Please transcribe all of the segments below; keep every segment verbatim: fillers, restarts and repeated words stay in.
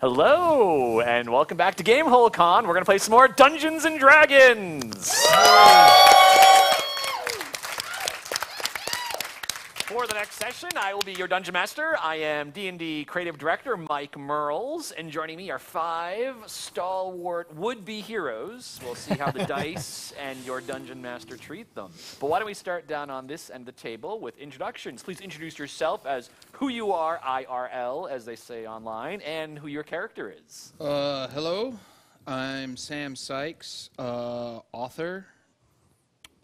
Hello, and welcome back to Gamehole Con. We're going to play some more Dungeons and Dragons. For the next session, I will be your Dungeon Master. I am D and D Creative Director Mike Mearls, and joining me are five stalwart would-be heroes. We'll see how the dice and your Dungeon Master treat them. But why don't we start down on this end of the table with introductions. Please introduce yourself as who you are, I R L, as they say online, and who your character is. Uh, hello, I'm Sam Sykes, uh, author,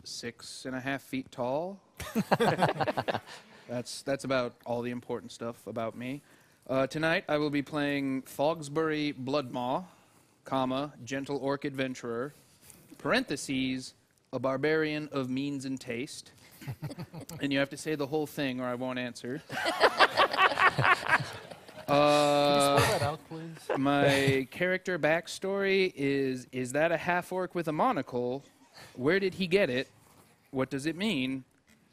six and a half feet tall. that's that's about all the important stuff about me. Uh, tonight I will be playing Thogsbury Bloodmaw, comma, gentle orc adventurer, parentheses, a barbarian of means and taste. And you have to say the whole thing or I won't answer. Uh, Can you spell that out, please? My character backstory is, is that a half-orc with a monocle? Where did he get it? What does it mean?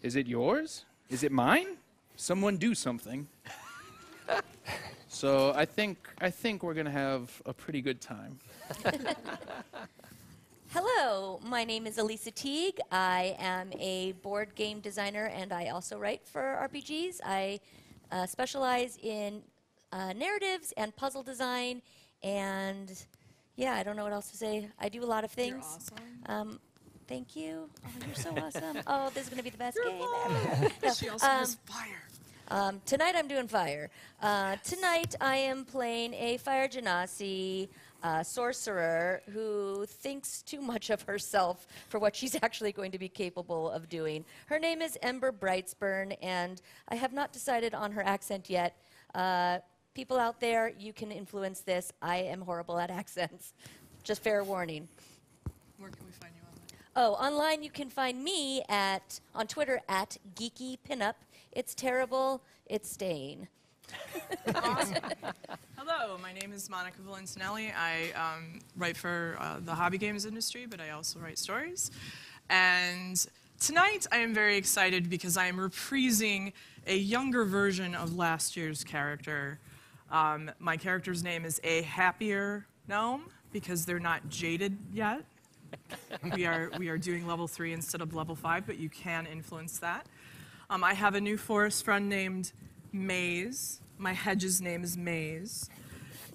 Is it yours? Is it mine? Someone do something. So I think I think we're gonna have a pretty good time. Hello, my name is Elisa Teague. I am a board game designer and I also write for R P Gs. I uh, specialize in uh, narratives and puzzle design, and yeah, I don't know what else to say. I do a lot of things. You're awesome. Um, Thank you. Oh, you're so awesome. Oh, this is going to be the best you're game ever. No, she also um, has fire. Um, tonight I'm doing fire. Uh, tonight I am playing a fire genasi uh, sorcerer who thinks too much of herself for what she's actually going to be capable of doing. Her name is Ember Brightsburn, and I have not decided on her accent yet. Uh, people out there, you can influence this. I am horrible at accents. Just fair warning. Where can we find you? Oh, online you can find me at, on Twitter, at Geeky Pinup. It's terrible, it's staying. Awesome. Hello, my name is Monica Valentinelli. I um, write for uh, the hobby games industry, but I also write stories. And tonight I am very excited because I am reprising a younger version of last year's character. Um, my character's name is A Happier Gnome, because they're not jaded yet. we are we are doing level three instead of level five, but you can influence that. Um, I have a new forest friend named Maze. My hedge's name is Maze,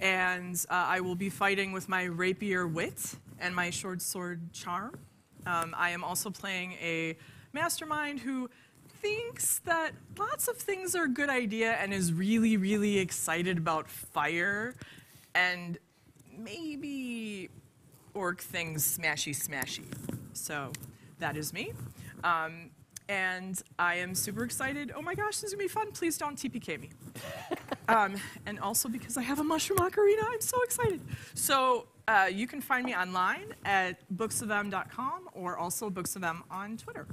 and uh, I will be fighting with my rapier wit and my short sword charm. Um, I am also playing a mastermind who thinks that lots of things are a good idea and is really really excited about fire and maybe orc things smashy smashy. So that is me. Um, and I am super excited. Oh my gosh, this is gonna be fun. Please don't T P K me. um, and also because I have a mushroom ocarina, I'm so excited. So uh, you can find me online at books of m dot com or also books of m on Twitter.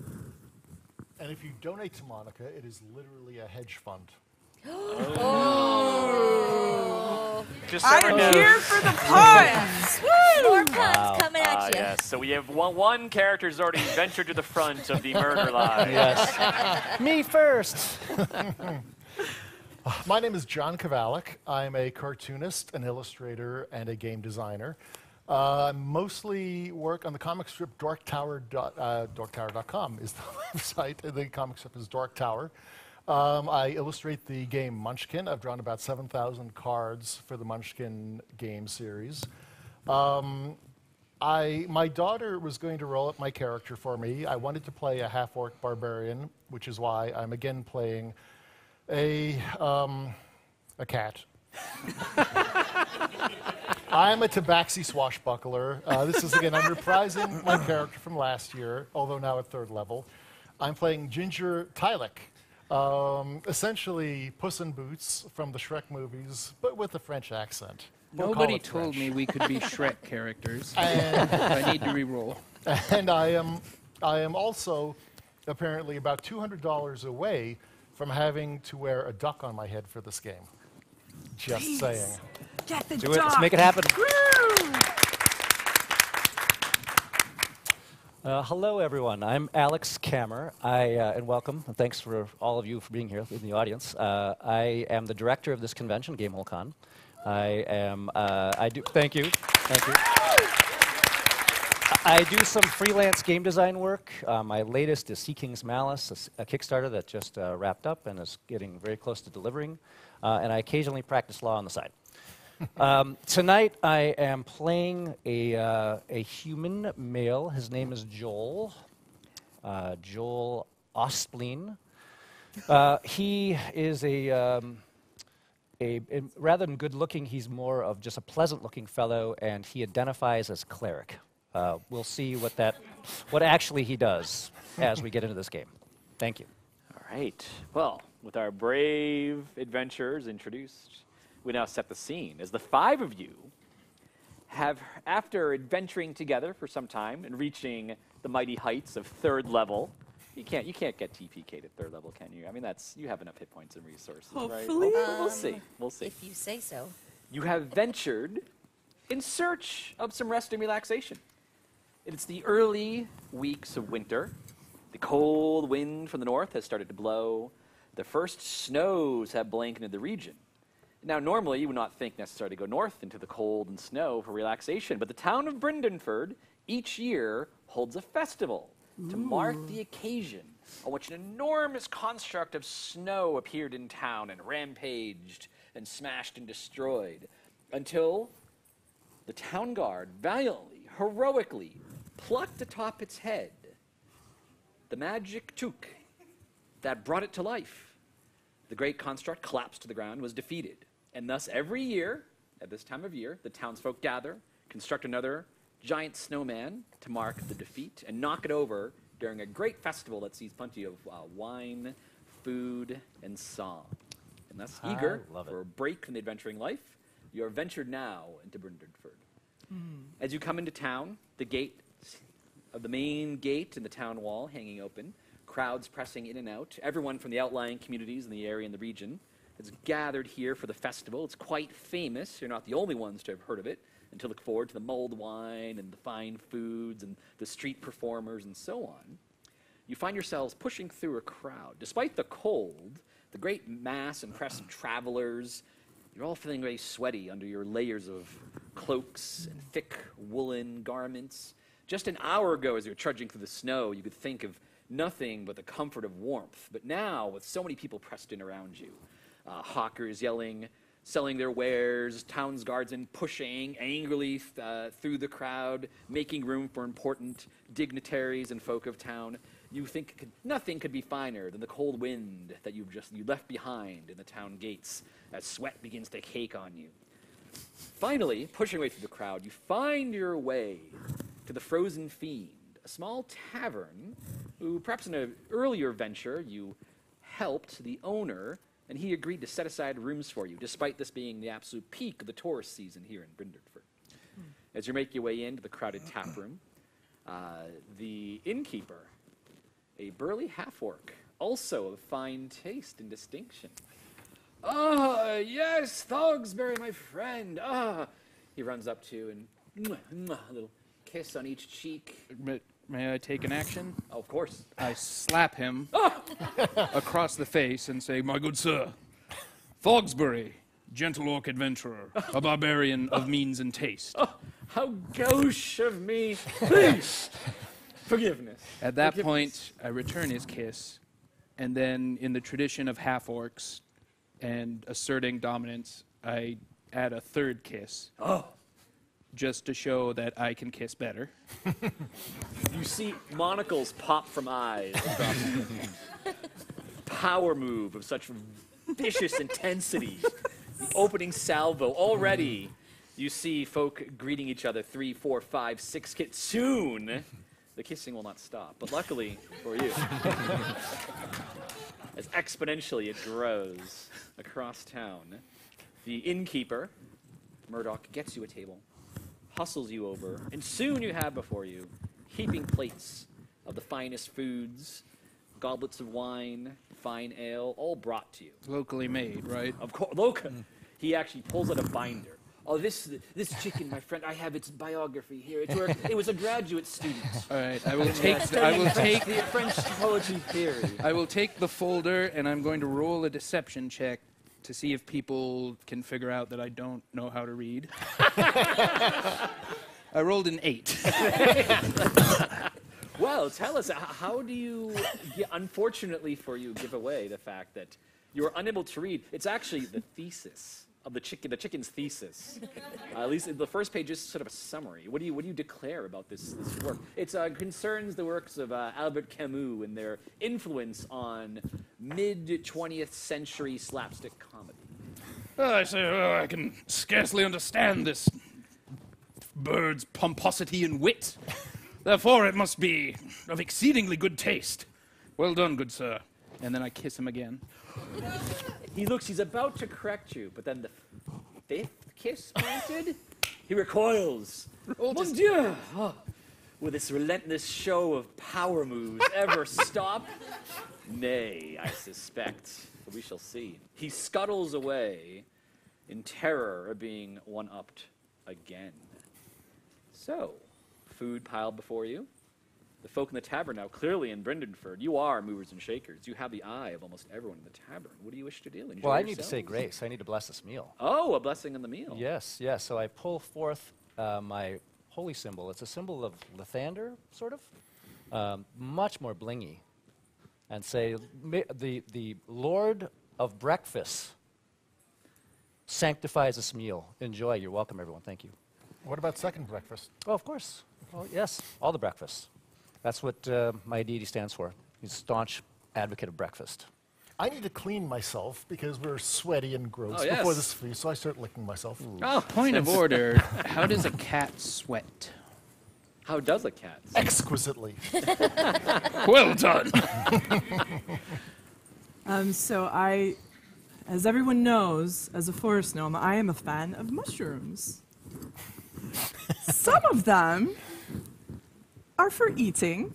And if you donate to Monica, it is literally a hedge fund. Oh. Oh. Just so I'm here for the puns. Woo! More puns wow. coming at uh, you. Yes. So we have one, one character who's already ventured to the front of the murder line. Yes. Me first. My name is John Kovalic. I'm a cartoonist, an illustrator, and a game designer. I uh, mostly work on the comic strip Darktower. Uh, Darktower dot com is the website. The comic strip is Darktower. Um, I illustrate the game Munchkin. I've drawn about seven thousand cards for the Munchkin game series. Um, I, my daughter was going to roll up my character for me. I wanted to play a half-orc barbarian, which is why I'm again playing a, um, a cat. I'm a tabaxi swashbuckler. Uh, this is, again, I'm reprising my character from last year, although now at third level. I'm playing Ginger Tylek. Um, essentially Puss in Boots from the Shrek movies, but with a French accent. We'll Nobody told French. me we could be Shrek characters. And I need to re-roll. And I am, I am also apparently about two hundred dollars away from having to wear a duck on my head for this game. Just Jeez. saying. Get the Do duck. It. Let's make it happen. Uh, hello, everyone. I'm Alex Kammer. I, uh, and welcome, and thanks for all of you for being here in the audience. Uh, I am the director of this convention, Gamehole Con. I am, uh, I do, thank you, thank you. I do some freelance game design work. Uh, my latest is Sea King's Malice, a, a Kickstarter that just uh, wrapped up and is getting very close to delivering. Uh, and I occasionally practice law on the side. um, tonight I am playing a, uh, a human male. His name is Joel, uh, Joel Ospleen. Uh, he is a... Um, A, a, rather than good-looking, he's more of just a pleasant-looking fellow, and he identifies as cleric. Uh, we'll see what that, what actually he does as we get into this game. Thank you. All right. Well, with our brave adventurers introduced, we now set the scene as the five of you have, after adventuring together for some time and reaching the mighty heights of third level. You can't, you can't get T P K'd at third level, can you? I mean, that's, you have enough hit points and resources, hopefully. Right? Um, we'll see. We'll see. If you say so. You have ventured in search of some rest and relaxation. It's the early weeks of winter. The cold wind from the north has started to blow. The first snows have blanketed the region. Now, normally, you would not think necessarily to go north into the cold and snow for relaxation, but the town of Brindenford each year holds a festival to mark the occasion on which an enormous construct of snow appeared in town and rampaged and smashed and destroyed until the town guard valiantly, heroically plucked atop its head the magic toque that brought it to life. The great construct collapsed to the ground, was defeated, and thus every year, at this time of year, the townsfolk gather, construct another giant snowman to mark the defeat and knock it over during a great festival that sees plenty of uh, wine, food, and song. And thus I eager for a break in the adventuring life, you are ventured now into Brindenford. Mm. As you come into town, the gate of the main gate in the town wall hanging open, crowds pressing in and out, everyone from the outlying communities in the area and the region is gathered here for the festival. It's quite famous. You're not the only ones to have heard of it, and to look forward to the mulled wine and the fine foods and the street performers and so on. You find yourselves pushing through a crowd. Despite the cold, the great mass and press of travelers, you're all feeling very sweaty under your layers of cloaks and thick woolen garments. Just an hour ago, as you were trudging through the snow, you could think of nothing but the comfort of warmth. But now, with so many people pressed in around you, uh, hawkers yelling, selling their wares, town's guardsmen pushing angrily uh, through the crowd, making room for important dignitaries and folk of town. You think could, nothing could be finer than the cold wind that you've just you left behind in the town gates as sweat begins to cake on you. Finally, pushing away through the crowd, you find your way to the Frozen Fiend, a small tavern who, perhaps in an earlier venture, you helped the owner, and he agreed to set aside rooms for you, despite this being the absolute peak of the tourist season here in Brindenford. Mm. As you make your way into the crowded tap room, uh, the innkeeper, a burly half-orc, also of fine taste and distinction. Ah, yes, Thogsbury, my friend. Ah, he runs up to you and mwah, mwah, a little kiss on each cheek. May, may I take an action? Oh, of course. I slap him. Ah! across the face and say, "My good sir, Thogsbury, gentle orc adventurer, a barbarian of means and taste." Oh, how gauche of me. Please, forgiveness. At that forgiveness. point, I return his kiss, and then in the tradition of half-orcs and asserting dominance, I add a third kiss. Oh. Just to show that I can kiss better. You see monocles pop from eyes. Power move of such vicious intensity. The opening salvo. Already, you see folk greeting each other three, four, five, six kids. Soon, the kissing will not stop. But luckily for you, as exponentially it grows across town, the innkeeper, Murdoch, gets you a table, hustles you over, and soon you have before you heaping plates of the finest foods, goblets of wine, fine ale, all brought to you. Locally made, right? Of course, local. Mm. He actually pulls out a binder. Oh, this this chicken, my friend, I have its biography here. It's where it was a graduate student. All right, I will take the, I will take the French poetry theory. I will take the folder, and I'm going to roll a deception check to see if people can figure out that I don't know how to read. I rolled an eight. Well, tell us, how do you, unfortunately for you, give away the fact that you are unable to read? It's actually the thesis of the chicken, the chicken's thesis. Uh, at least the first page is sort of a summary. What do you, what do you declare about this, this work? It uh, concerns the works of uh, Albert Camus and their influence on mid twentieth century slapstick comedy. Oh, I say, oh, I can scarcely understand this bird's pomposity and wit. Therefore, it must be of exceedingly good taste. Well done, good sir. And then I kiss him again. He looks, he's about to correct you, but then the fifth kiss planted, he recoils. Oh, mon Dieu! Oh, will this relentless show of power moves ever stop? Nay, I suspect. But we shall see. He scuttles away in terror of being one-upped again. So, food piled before you. The folk in the tavern now, clearly in Brindenford, you are movers and shakers. You have the eye of almost everyone in the tavern. What do you wish to do? Enjoy well, I yourselves? Need to say grace. I need to bless this meal. Oh, a blessing in the meal. Yes, yes. So I pull forth uh, my holy symbol. It's a symbol of Lathander, sort of, um, much more blingy, and say, the, the Lord of Breakfast sanctifies this meal. Enjoy. You're welcome, everyone. Thank you. What about second breakfast? Oh, of course. Oh, yes, all the breakfasts. That's what uh, my deity stands for. He's a staunch advocate of breakfast. I need to clean myself because we're sweaty and gross oh, yes. before this feast, so I start licking myself. Ooh. Oh, point of order. How does a cat sweat? How does a cat sweat? Exquisitely. Well done. um, so I, as everyone knows, as a forest gnome, I am a fan of mushrooms. Some of them are for eating,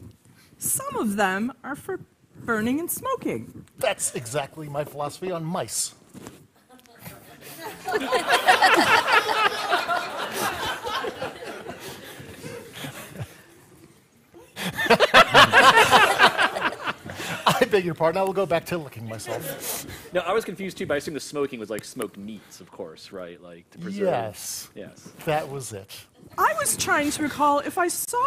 some of them are for burning and smoking. That's exactly my philosophy on mice. I beg your pardon, I will go back to licking myself. No, I was confused too, but I assumed the smoking was like smoked meats, of course, right? Like to preserve. Yes. Yes. That was it. I was trying to recall if I saw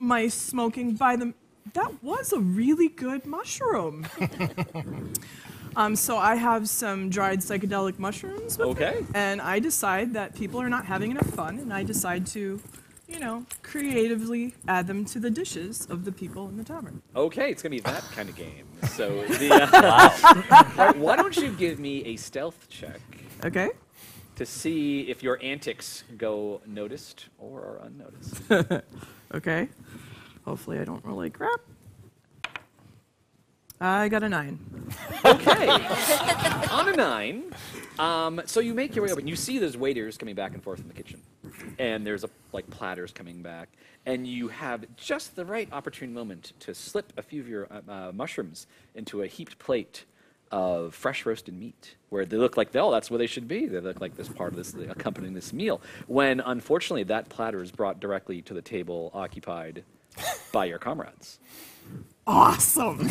mice smoking by them. That was a really good mushroom. um, so I have some dried psychedelic mushrooms with okay. me, and I decide that people are not having enough fun, and I decide to, you know, creatively add them to the dishes of the people in the tavern. Okay, it's going to be that kind of game. So, the, uh, wow. Right, why don't you give me a stealth check? Okay. To see if your antics go noticed or are unnoticed. Okay. Hopefully I don't roll like crap. I got a nine. Okay. On a nine, um, so you make your way over, and you see there's waiters coming back and forth in the kitchen. And there's a, like platters coming back. And you have just the right opportune moment to slip a few of your uh, uh, mushrooms into a heaped plate of fresh roasted meat, where they look like, oh, that's where they should be. They look like this part of this, accompanying this meal. When, unfortunately, that platter is brought directly to the table occupied by your comrades. Awesome!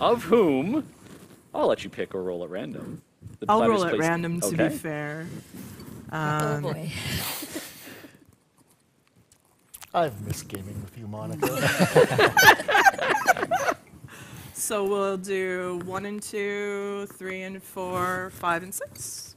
Of whom, I'll let you pick or roll at random. The I'll roll at random, to okay. be fair. Um, oh, boy. I've missed gaming with you, Monica. So we'll do one and two, three and four, five and six.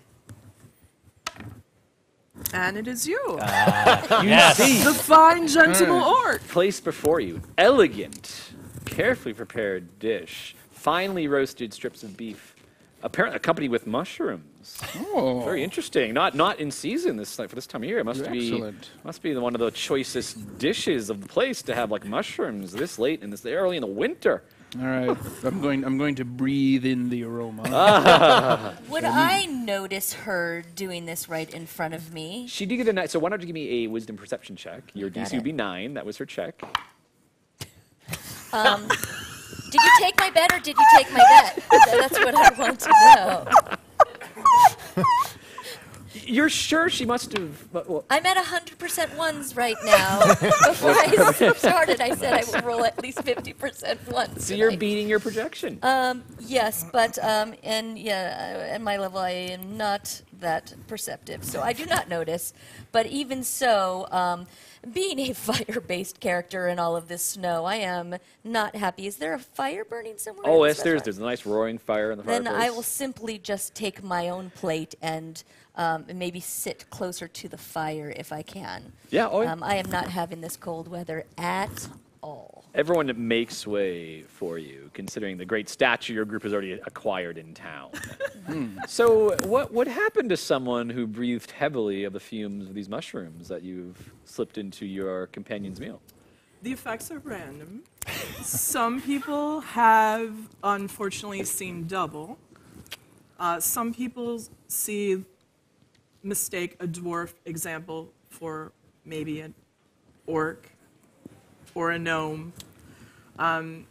And it is you. Uh, you yes. see. The fine, gentleman mm. orc. Placed before you. Elegant, carefully prepared dish. Finely roasted strips of beef. Apparently accompanied with mushrooms. Oh. Very interesting. Not not in season this for this time of year. It must You're be excellent. Must be one of the choicest dishes of the place to have like mushrooms this late and this early in the winter. All right, I'm going. I'm going to breathe in the aroma. Ah. Would um, I notice her doing this right in front of me? She did get a nine. So why don't you give me a wisdom perception check? Your D C would be nine. That was her check. Um, did you take my bet or did you take my bet? That's what I want to know. You're sure she must have... But, well. I'm at one hundred percent ones right now. Before I started, I said I would roll at least fifty percent ones. So you're I, beating your projection. Um, yes, but um, and yeah, at my level, I am not that perceptive, so I do not notice. But even so, um, being a fire-based character in all of this snow, I am not happy. Is there a fire burning somewhere? Oh, yes, there's, there's a nice roaring fire in the fireplace. Then I will simply just take my own plate and... Um, and maybe sit closer to the fire if I can. Yeah, oh, um, I am not having this cold weather at all. Everyone makes way for you, considering the great stature your group has already acquired in town. mm. So what would happen to someone who breathed heavily of the fumes of these mushrooms that you've slipped into your companion's meal? The effects are random. Some people have, unfortunately, seen double. Uh, some people see... mistake a dwarf example for maybe an orc or a gnome. Um,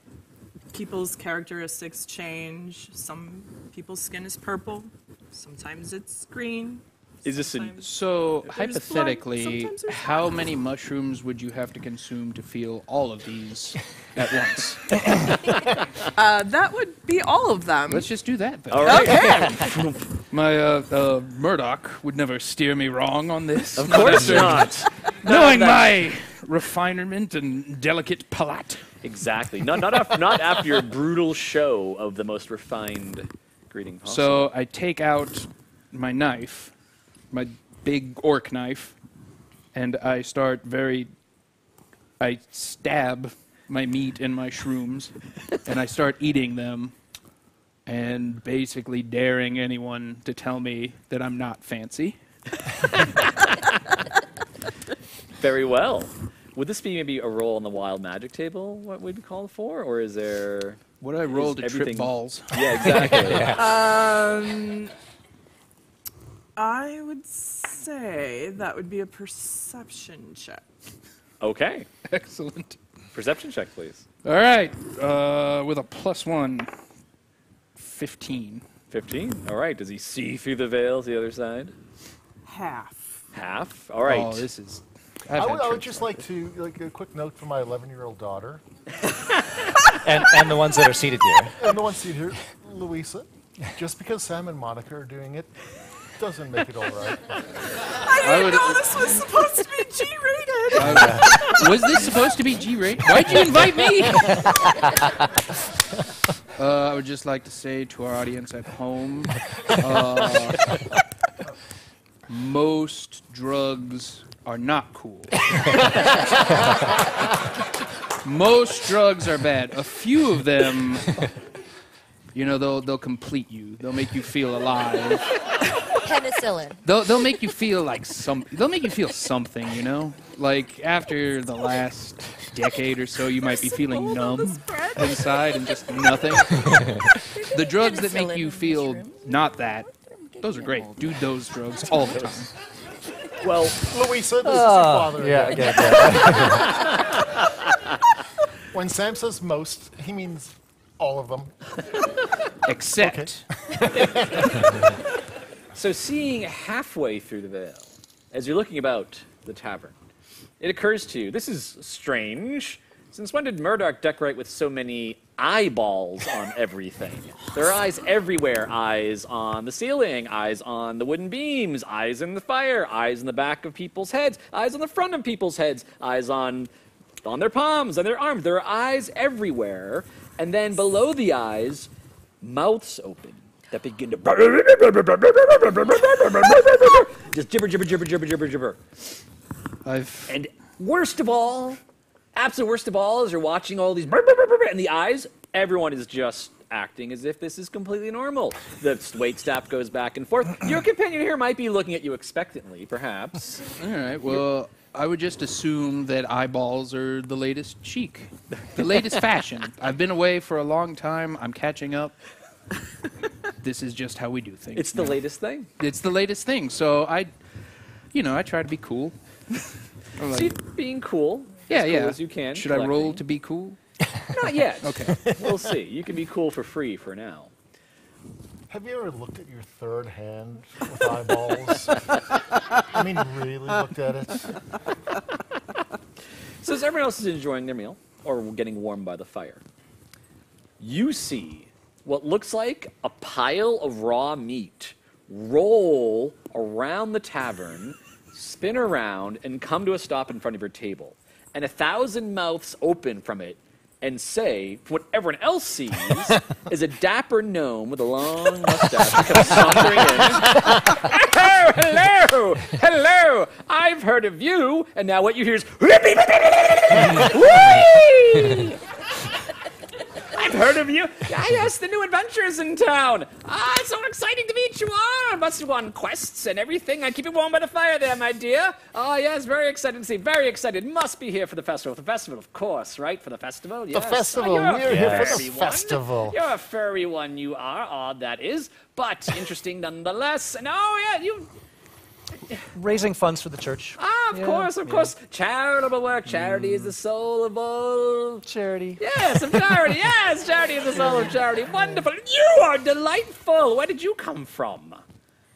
people's characteristics change. Some people's skin is purple. Sometimes it's green. Is this an, so hypothetically, how many mushrooms would you have to consume to feel all of these at once? uh, that would be all of them. Let's just do that. All right. Okay. My uh, uh, Murdoch would never steer me wrong on this. Of course not. Knowing my refinement and delicate palate. Exactly. Not not after, not after your brutal show of the most refined greeting possible. So I take out my knife. My big orc knife, and I start very. I stab my meat and my shrooms, and I start eating them, and basically daring anyone to tell me that I'm not fancy. Very well. Would this be maybe a roll on the wild magic table? What we'd call for, or is there? What I roll to everything? Trip balls? Yeah, exactly. yeah. Um. I would say that would be a perception check. Okay. Excellent. Perception check, please. All right. Uh, with a plus one, fifteen. fifteen? All right. Does he see through the veil to the other side? Half. Half? All right. Oh, this is... I would, I would just like to, like, a quick note for my eleven-year-old daughter. and, and the ones that are seated here. And the ones seated here. Louisa, just because Sam and Monica are doing it... doesn't make it all right. I didn't I would, know this was supposed to be G-rated. Uh, was this supposed to be G-rated? Why'd you invite me? uh, I would just like to say to our audience at home, uh, most drugs are not cool. Most drugs are bad. A few of them, you know, they'll, they'll complete you. They'll make you feel alive. Penicillin. They'll, they'll make you feel like some. They'll make you feel something, you know. Like after the last decade or so, you might be feeling numb inside and just nothing. The drugs that make you feel not that, those are great. Do those drugs all the time. Well, Louisa, this uh, is your father. Yeah, yeah, yeah. When Sam says most, he means all of them, except. Okay. So seeing halfway through the veil, as you're looking about the tavern, it occurs to you, this is strange. Since when did Murdoch decorate with so many eyeballs on everything? There are eyes everywhere. Eyes on the ceiling, eyes on the wooden beams, eyes in the fire, eyes in the back of people's heads, eyes on the front of people's heads, eyes on, on their palms, on their arms. There are eyes everywhere. And then below the eyes, mouths open. That begin to just gibber, gibber, gibber, gibber, gibber, gibber. I've and worst of all, absolute worst of all, is you're watching all these and the eyes. Everyone is just acting as if this is completely normal. The wait staff goes back and forth. Your companion here might be looking at you expectantly, perhaps. All right. Well, I would just assume that eyeballs are the latest chic, the latest fashion. I've been away for a long time. I'm catching up. This is just how we do things. It's the yeah. latest thing. It's the latest thing. So I, you know, I try to be cool. Like, See, being cool. Yeah, as yeah. Cool as you can. Should collecting. I roll to be cool? Not yet. Okay. We'll see. You can be cool for free for now. Have you ever looked at your third hand with eyeballs? I mean, really looked at it? So as everyone else is enjoying their meal, or getting warm by the fire, you see what looks like a pile of raw meat roll around the tavern, spin around, and come to a stop in front of your table. And a thousand mouths open from it and say, what everyone else sees is a dapper gnome with a long mustache comes sauntering in. Hello, hello, hello! I've heard of you, and now what you hear is, I've heard of you. Ah, yes, the new adventurers in town. Ah, it's so exciting to meet you all. I must have won quests and everything. I keep you warm by the fire there, my dear. Ah, yes, very excited to see. Very excited. Must be here for the festival. The festival, of course, right? For the festival, yes. The festival. Ah, We're here for the festival. One. You're a furry one, you are. Odd, that is. But interesting nonetheless. And oh, yeah, you... Raising funds for the church. Ah, of yeah, course, of yeah. course. Charitable work. Charity mm. is the soul of all... Charity. Yes, of charity. Yes, charity is the soul of charity. Wonderful. You are delightful. Where did you come from?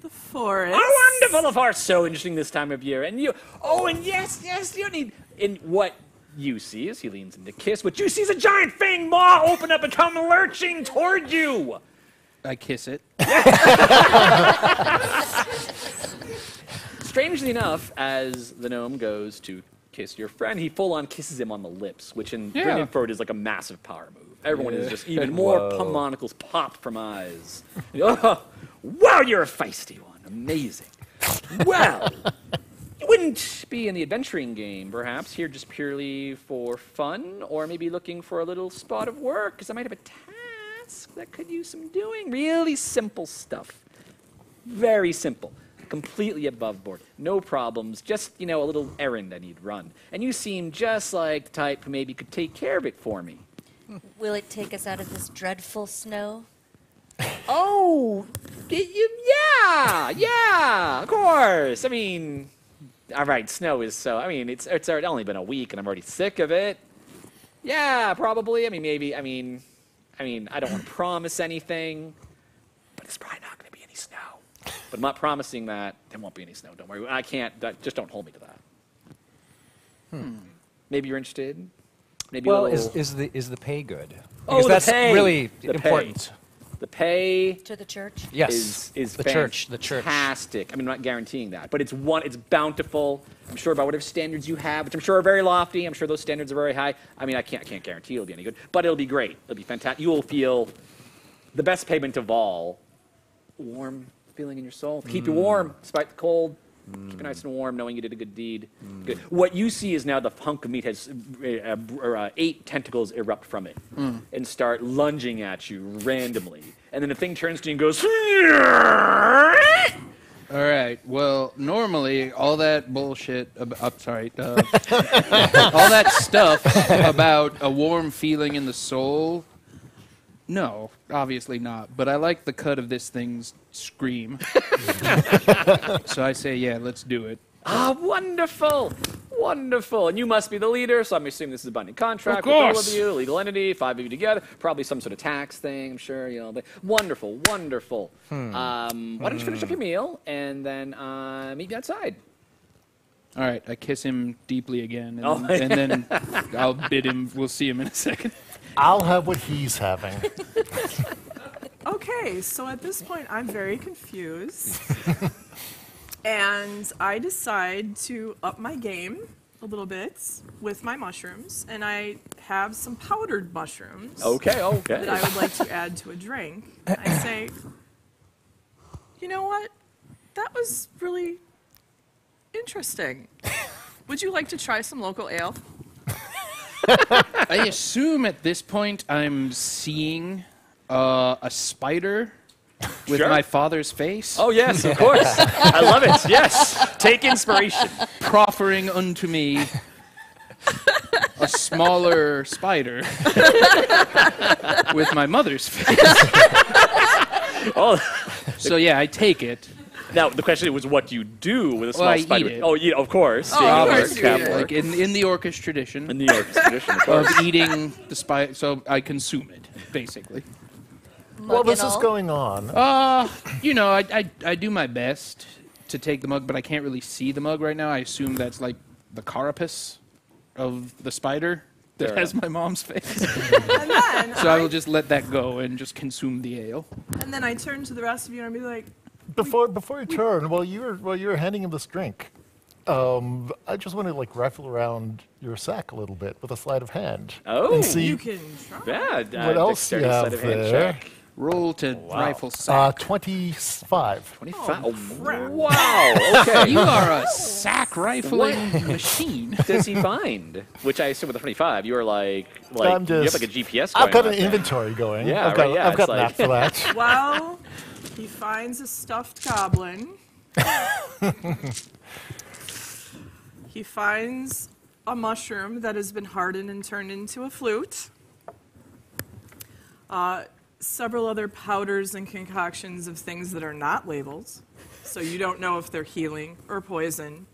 The forest. Oh, wonderful. Of course, so interesting this time of year. And you... Oh, and yes, yes, you need... In what... You see as he leans in to kiss, what you see is a giant fang maw open up and come lurching toward you. I kiss it. Strangely enough, as the gnome goes to kiss your friend, he full-on kisses him on the lips, which in yeah. Brindenford is like a massive power move. Everyone yeah. is just even more monocles pop from eyes. Oh, wow, you're a feisty one. Amazing. Well... You wouldn't be in the adventuring game, perhaps, here just purely for fun, or maybe looking for a little spot of work, because I might have a task that could use some doing. Really simple stuff. Very simple. Completely above board. No problems. Just, you know, a little errand I need run. And you seem just like the type who maybe could take care of it for me. Will it take us out of this dreadful snow? Oh! Yeah! Yeah! Of course! I mean... All right, snow is so... I mean, it's it's only been a week, and I'm already sick of it. Yeah, probably. I mean, maybe. I mean, I mean, I don't want to promise anything, but it's probably not going to be any snow. But I'm not promising that there won't be any snow. Don't worry. I can't... Just don't hold me to that. Hmm. Maybe you're interested? Maybe well, is, is, the, is the pay good? Because oh, that's the pay. really the important. Pay. The pay to the church yes is, is the church the church fantastic. I mean, I'm not guaranteeing that, but it's one it's bountiful. I'm sure by whatever standards you have, which I'm sure are very lofty. I'm sure those standards are very high. I mean, I can't I can't guarantee it'll be any good, but it'll be great. It'll be fantastic. You will feel the best payment of all. Warm feeling in your soul. Keep mm. you warm despite the cold. Mm. Keep it nice and warm, knowing you did a good deed. Mm. Good. What you see is now the hunk of meat has uh, uh, eight tentacles erupt from it mm. and start lunging at you randomly. And then the thing turns to you and goes... All right, well, normally all that bullshit... Ab I'm sorry. Uh, all that stuff about a warm feeling in the soul... No, obviously not. But I like the cut of this thing's scream. So I say, yeah, let's do it. Ah, wonderful. Wonderful. And you must be the leader, so I'm assuming this is a binding contract. Of course. With all of you, legal entity, five of you together. Probably some sort of tax thing, I'm sure. You know, but wonderful, wonderful. Hmm. Um, why don't you finish up your meal and then uh, meet me outside? All right, I kiss him deeply again, and, oh, and then I'll bid him. We'll see him in a second. I'll have what he's having. Okay, so at this point, I'm very confused. And I decide to up my game a little bit with my mushrooms. And I have some powdered mushrooms. Okay, okay. That I would like to add to a drink. And I say, you know what? That was really interesting. Would you like to try some local ale? I assume at this point I'm seeing uh, a spider with sure. my father's face. Oh, yes, of course. I love it. Yes. Take inspiration. Proffering unto me a smaller spider with my mother's face. Oh. So, yeah, I take it. Now, the question was, what do you do with a small well, spider? Eat it. Oh, yeah, of course. Oh, of course you eat it. Like in, in the Orcish tradition. In the Orcish tradition, of course. Of eating the spider, so I consume it, basically. While this is going on, uh, you know, I, I I do my best to take the mug, but I can't really see the mug right now. I assume that's like the carapace of the spider that there has up. my mom's face. And then so I, I will just let that go and just consume the ale. And then I turn to the rest of you and I'll be like, before we, before you we, turn, while you were while you were handing him this drink, Um, I just want to like rifle around your sack a little bit with a sleight of hand. Oh, and see you can try. Bad. What uh, else you have there? Roll to wow. rifle sack. Uh, twenty-five. Twenty-five. Oh, wow. Okay. You are a sack rifling machine. Does he find? Which I assume with a twenty-five, you are like like I'm just, you have like a G P S. Going I've got an there. inventory going. Yeah, I've got right, yeah, I've got an app like for that. Well, he finds a stuffed goblin. He finds a mushroom that has been hardened and turned into a flute. Uh, several other powders and concoctions of things that are not labels. So you don't know if they're healing or poison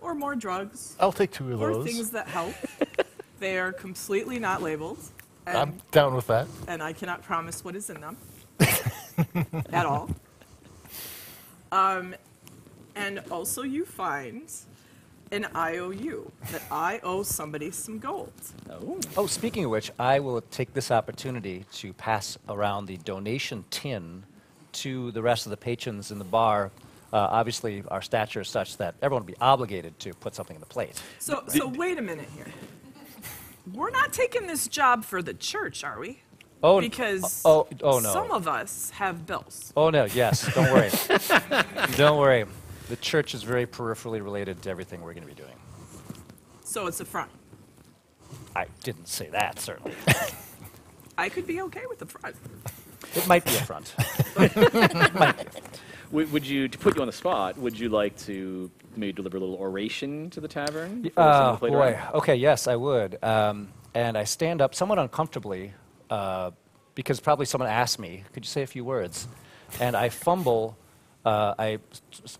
or more drugs. I'll take two of or those. Or things that help. They are completely not labeled. And, I'm down with that. And I cannot promise what is in them at all. Um, and also you find an I O U, that I owe somebody some gold. Oh. Oh, speaking of which, I will take this opportunity to pass around the donation tin to the rest of the patrons in the bar. Uh, obviously, our stature is such that everyone will be obligated to put something in the plate. So, right. so wait a minute here. We're not taking this job for the church, are we? Oh, because oh, oh, oh, no. some of us have bills. Oh, no, yes, don't worry. Don't worry. The church is very peripherally related to everything we're going to be doing. So it's a front. I didn't say that, certainly. I could be okay with the front. It might be a front. might be. Would, would you, to put you on the spot, would you like to maybe deliver a little oration to the tavern? Oh, uh, boy. On? Okay, yes, I would. Um, and I stand up somewhat uncomfortably uh, because probably someone asked me, could you say a few words? And I fumble. Uh, I,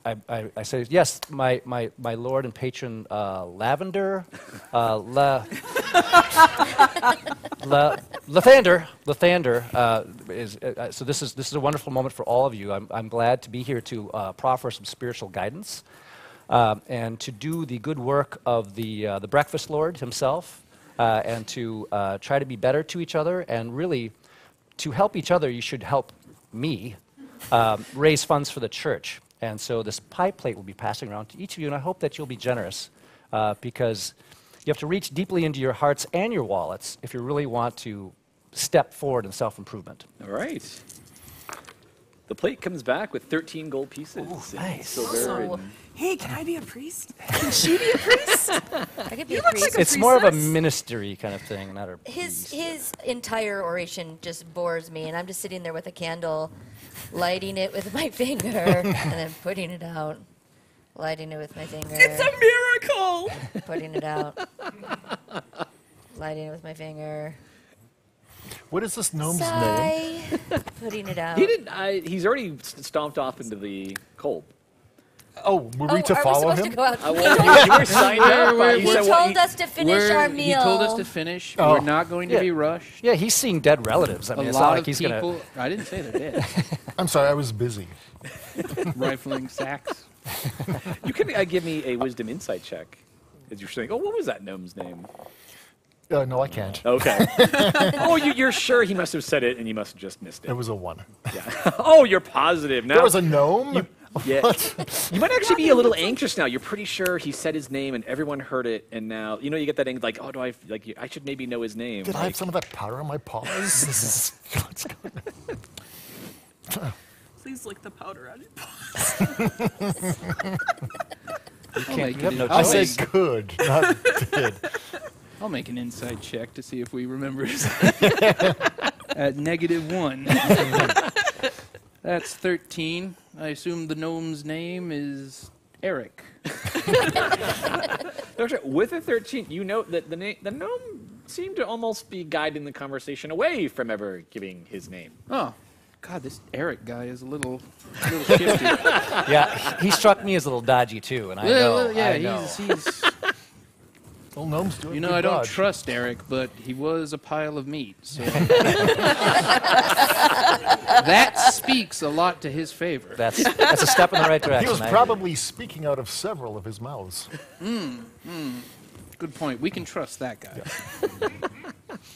I, I say, yes, my, my, my lord and patron, uh, Lavender, uh, La, La, Lathander, Lathander, uh, is, uh, so this is, this is a wonderful moment for all of you. I'm, I'm glad to be here to uh, proffer some spiritual guidance um, and to do the good work of the, uh, the breakfast lord himself uh, and to uh, try to be better to each other and really to help each other, you should help me. Um, raise funds for the church. And so this pie plate will be passing around to each of you, and I hope that you'll be generous uh, because you have to reach deeply into your hearts and your wallets if you really want to step forward in self-improvement. All right. The plate comes back with thirteen gold pieces. Oh, nice. Also, hey, can I be a priest? Can she be a priest? I could be you a priest. Like a it's priestess. More of a ministry kind of thing, not a priest. His, his entire oration just bores me, and I'm just sitting there with a candle, lighting it with my finger, and then putting it out. Lighting it with my finger. It's a miracle! Putting it out. Lighting it with my finger. What is this gnome's Sigh. name? Putting it out. He didn't, I, he's already stomped off into the cold. Oh, were oh, we to follow we him? To uh, well, you, you were signed up. We're, he, he told what, he, us to finish our meal. He told us to finish. Oh. We're not going to yeah. be rushed. Yeah, he's seeing dead relatives. I mean, a it's lot not like he's people, gonna. I didn't say they're dead. I'm sorry, I was busy. Rifling sacks. You can uh, give me a wisdom insight check. As you're saying, oh, what was that gnome's name? Uh, no, I can't. Okay. Oh, you, you're sure he must have said it, and you must have just missed it. It was a one. Yeah. Oh, you're positive now. There was a gnome. You, yeah. You might actually be a little anxious now. You're pretty sure he said his name, and everyone heard it, and now you know you get that anxiety, like, oh, do I like? I should maybe know his name. Did like, I have some of that powder on my paws? What's going on? Please lick the powder on your paws. You can't get no choice. I said good, not did. I'll make an inside check to see if we remember his name. At negative one. That's thirteen. I assume the gnome's name is Eric. With a thirteen, you know that the, na the gnome seemed to almost be guiding the conversation away from ever giving his name. Oh. God, this Eric guy is a little, a little shifty. Yeah, he struck me as a little dodgy, too, and I yeah, know. Yeah, I know. he's... he's Well, gnomes do it. You know, I don't dodge. trust Eric, but he was a pile of meat, so... That speaks a lot to his favor. That's, that's a step in the right direction. He was probably speaking out of several of his mouths. Mm, mm. Good point. We can trust that guy. Yeah.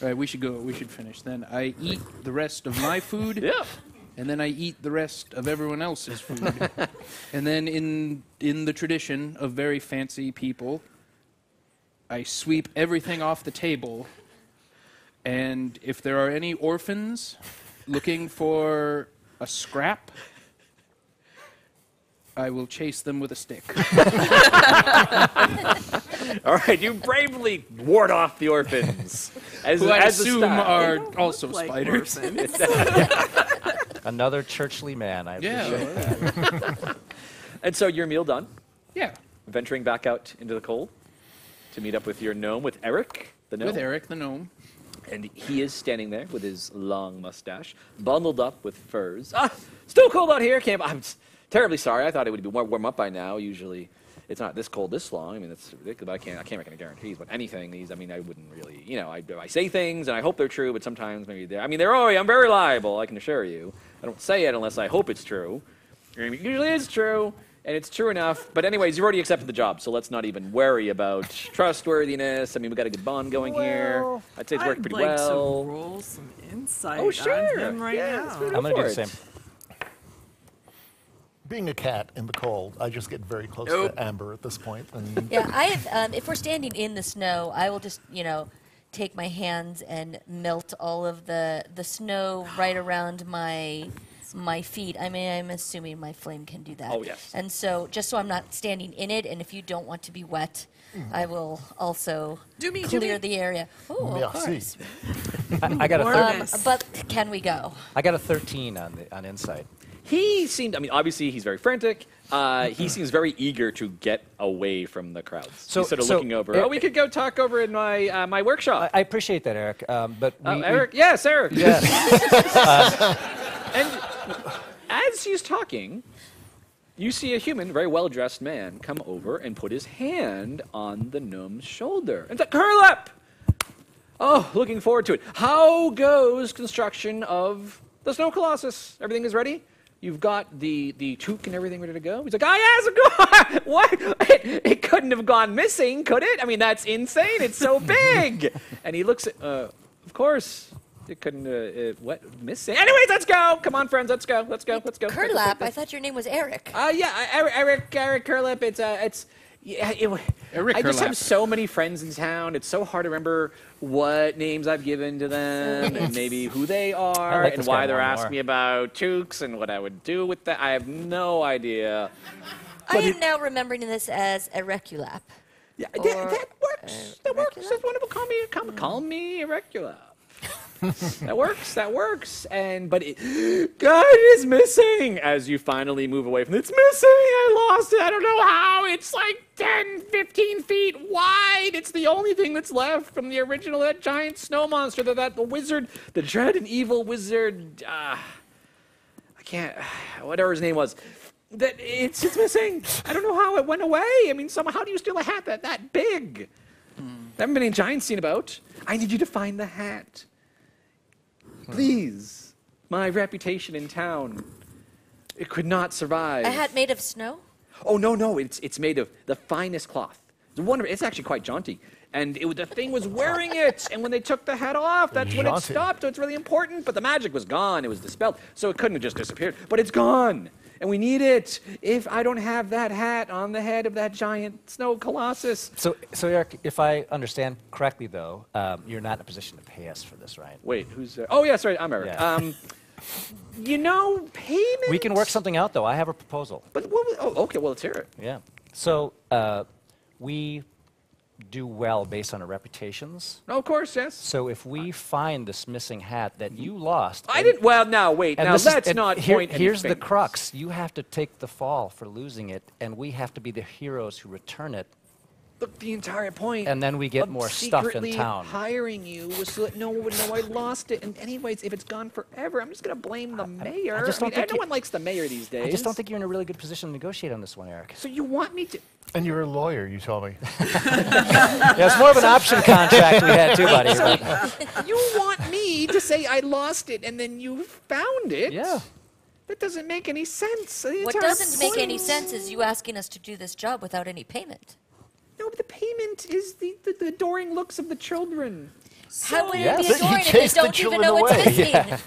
All right, we should go. We should finish. Then I eat the rest of my food. Yeah. And then I eat the rest of everyone else's food. And then in in the tradition of very fancy people, I sweep everything off the table, and if there are any orphans looking for a scrap, I will chase them with a stick. All right, you bravely ward off the orphans. As, Who I as assume are also like spiders. Another churchly man, I appreciate yeah. that. And so your meal done? Yeah. Venturing back out into the cold to meet up with your gnome, with Eric the gnome? With Eric the gnome. And he is standing there with his long mustache, bundled up with furs. Ah, still cold out here, Camp. I'm terribly sorry. I thought it would be more warm up by now. Usually it's not this cold this long. I mean, it's ridiculous. But I can't, I can't make any guarantees about anything. These, I mean, I wouldn't really, you know, I, I say things and I hope they're true, but sometimes maybe they're, I mean, they're, oh, I'm very reliable, I can assure you. I don't say it unless I hope it's true. I mean, it usually is true, and it's true enough. But anyways, you've already accepted the job, so let's not even worry about trustworthiness. I mean, we've got a good bond going well, here. I'd say it's worked I'd pretty like well. I'd like to roll some insight oh, sure. on him right yeah, now. I'm going to do the same. Being a cat in the cold, I just get very close nope. to Amber at this point. And yeah, I have, um, if we're standing in the snow, I will just, you know, take my hands and melt all of the, the snow right around my my feet. I mean, I'm assuming my flame can do that. Oh, yes. And so, just so I'm not standing in it, and if you don't want to be wet, mm. I will also do me, clear do me. the area. Oh, of course. I, I got a um, But can we go? I got a thirteen on, the, on insight. He seemed, I mean, obviously he's very frantic. Uh, he seems very eager to get away from the crowds. So, he's sort of so looking over, Eric, oh, we could go talk over in my uh, my workshop. I, I appreciate that, Eric. Um, but we, um, Eric, we, yes, Eric. Yes. uh, and as he's talking, you see a human, very well-dressed man, come over and put his hand on the gnome's shoulder. And say, Curlap! Oh, looking forward to it. How goes construction of the Snow Colossus? Everything is ready? You've got the, the toque and everything ready to go? He's like, oh, yes, of course! What? It, it couldn't have gone missing, could it? I mean, that's insane. It's so big. And he looks at, uh, of course, it couldn't, uh, it, what, missing? Anyways, let's go. Come on, friends, let's go. Let's go, let's go. Curlap, I thought your name was Eric. Uh, yeah, Eric, Eric, Eric Curlap. It's, uh, it's, yeah, it, Eric I just Curlap. have so many friends in town. It's so hard to remember what names I've given to them and maybe who they are like and why they're asking more. me about toques and what I would do with that. I have no idea. I but am it, now remembering this as Eric Curlap. Yeah, that, that works. That works. That's wonderful. Call me, call, mm. call me Eric Curlap. That works, that works. And but it, God, it is missing as you finally move away from it. It's missing, I lost it, I don't know how. It's like ten, fifteen feet wide. It's the only thing that's left from the original, that giant snow monster, that, that the wizard, the dread and evil wizard, uh, I can't, whatever his name was. That it's, it's missing. I don't know how it went away. I mean, somehow, how do you steal a hat that, that big? Hmm. There haven't been any giants seen about. I need you to find the hat. Please, my reputation in town, it could not survive. A hat made of snow? Oh, no, no, it's, it's made of the finest cloth. It's wonderful. It's actually quite jaunty. And it, the thing was wearing it, and when they took the hat off, that's when it stopped, so it's really important. But the magic was gone. It was dispelled, so it couldn't have just disappeared. But it's gone, and we need it. If I don't have that hat on the head of that giant snow colossus. So, so Eric, if I understand correctly, though, um, you're not in a position to pay us for this, right? Wait, who's there? Oh, yeah, sorry, I'm Eric. Yeah. Um, you know, payment? We can work something out, though. I have a proposal. But what was, oh, okay, well, let's hear it. Yeah. So uh, we... do well based on our reputations. No, of course, yes. So if we find this missing hat that you lost... I didn't... Well, now, wait. Now, let's is, not here, point Here's the fingers. crux. You have to take the fall for losing it, and we have to be the heroes who return it. Look, the entire point... And then we get more stuff in town. hiring you was so that no one would know I lost it. And anyways, if it's gone forever, I'm just going to blame the I, mayor. I, I just don't I mean, think no one likes the mayor these days. I just don't think you're in a really good position to negotiate on this one, Eric. So you want me to... And you're a lawyer, you told me. Yeah, it's more of an option contract we had too, buddy. So you want me to say I lost it and then you found it? Yeah. That doesn't make any sense. What doesn't make any sense is you asking us to do this job without any payment. No, but the payment is the, the, the adoring looks of the children. So how would yes. it be adoring if they don't the even know away. What's missing? Yeah.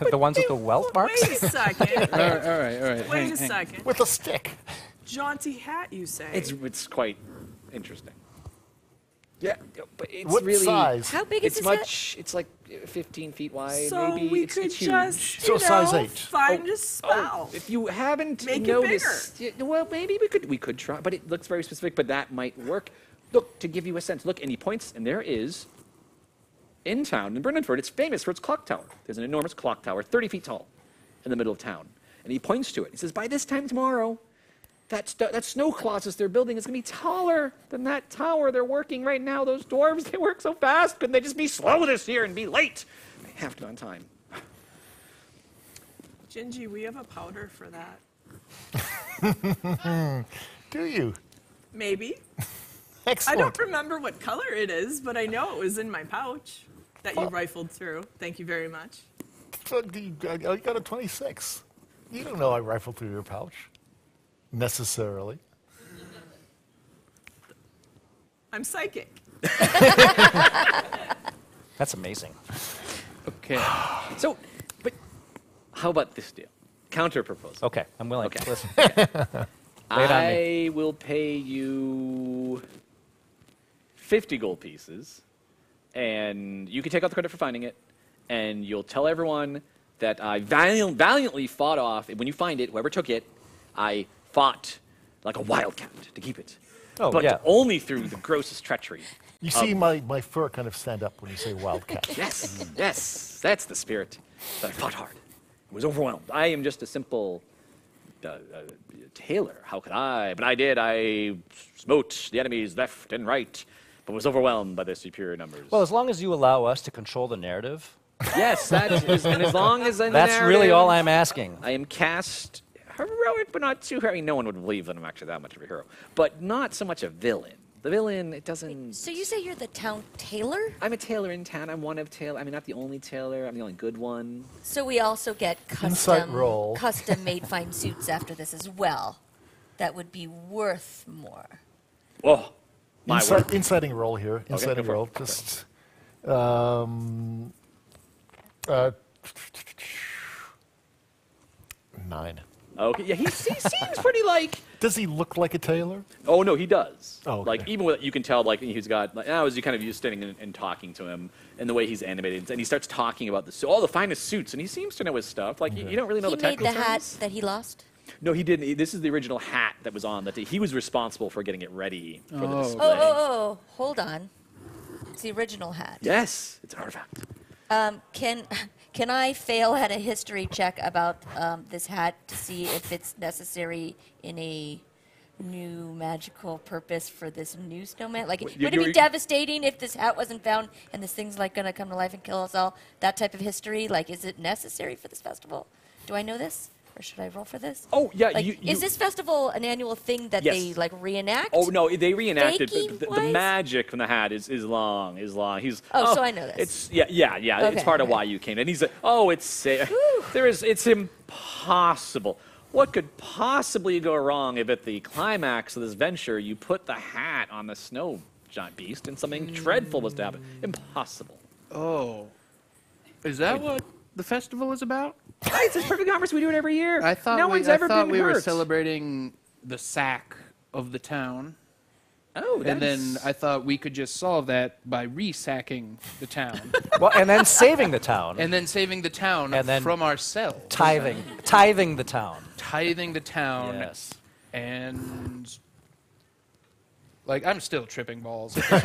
Well, the ones with the welt marks? Wait a second. all right, all right, all right. Wait hang, a second. Hang. With a stick. Jaunty hat, you say? It's, it's quite interesting. Yeah, but it's what really... size? How big is it's much, hat? It's like fifteen feet wide, so maybe. We it's, could it's huge. Just, you so know, size eight. Find oh, a spouse. Oh, if you haven't Make noticed... It bigger. Well, maybe we could, we could try, but it looks very specific, but that might work. Look, to give you a sense, look, and he points, and there is, in town, in Brindenford, it's famous for its clock tower. There's an enormous clock tower, thirty feet tall, in the middle of town. And he points to it. He says, by this time tomorrow... That, that snow colossus they're building is going to be taller than that tower they're working right now. Those dwarves, they work so fast. Couldn't they just be slow this year and be late? They have to on time. Gingy, we have a powder for that. Do you? Maybe. Excellent. I don't remember what color it is, but I know it was in my pouch that you oh. rifled through. Thank you very much. I got a twenty-six. You don't know I rifled through your pouch. Necessarily. I'm psychic. That's amazing. Okay. So, but how about this deal? Counter proposal. Okay, I'm willing. Okay. Listen. Okay. I will pay you fifty gold pieces, and you can take out the credit for finding it, and you'll tell everyone that I valiant, valiantly fought off, and when you find it, whoever took it, I fought like a wildcat to keep it, oh, but yeah. only through the grossest treachery. You see my, my fur kind of stand up when you say wildcat. Yes, yes, that's the spirit. But I fought hard. I was overwhelmed. I am just a simple uh, uh, tailor. How could I? But I did. I smote the enemies left and right, but was overwhelmed by their superior numbers. Well, as long as you allow us to control the narrative. Yes, that is, and as long as in that's the narrative, really all I'm asking. I am cast. Heroic, but not too heroic. No one would believe that I'm actually that much of a hero. But not so much a villain. The villain, it doesn't... So you say you're the town tailor? I'm a tailor in town. I'm one of tailor. I mean, not the only tailor. I'm the only good one. So we also get custom, custom-made fine suits after this as well. That would be worth more. Oh, my Insi word. Inciting roll here. Inciting okay, roll. Just... Um, uh, nine. Okay. Yeah, he, he seems pretty like. Does he look like a tailor? Oh no, he does. Oh, okay. Like even with you can tell like he's got. Like, I was you kind of used standing and, and talking to him, and the way he's animated, and he starts talking about the all the finest suits, and he seems to know his stuff. Like okay. you, you don't really know he the technical. He made the hat that he lost. No, he didn't. He, this is the original hat that was on. That he was responsible for getting it ready for oh. the display. Oh, oh, oh! Hold on, it's the original hat. Yes, it's an artifact. Um, can. Can I fail at a history check about um, this hat to see if it's necessary in a new magical purpose for this new snowman? Like, Wait, would it be devastating if this hat wasn't found and this thing's like gonna come to life and kill us all? That type of history, like, is it necessary for this festival? Do I know this? Or should I roll for this? Oh, yeah. Like, you, you is this festival an annual thing that yes. they, like, reenact? Oh, no, they reenacted. The, the, the magic from the hat is, is long, is long. He's, oh, oh, so I know this. It's, yeah, yeah, yeah. Okay, it's part okay. of why you came. And he's like, oh, it's, uh, there is, it's impossible. What could possibly go wrong if at the climax of this venture you put the hat on the snow giant beast and something mm. dreadful was to happen? Impossible. Oh. Is that Wait. what the festival is about? It's this perfect conference. We do it every year. I thought no we, one's I ever thought been we hurt. were celebrating the sack of the town. Oh, and then I thought we could just solve that by resacking the town. Well, and then saving the town. And then saving the town and then from ourselves. Tithing, tithing the town. Tithing the town. Yes. And. Like, I'm still tripping balls. so,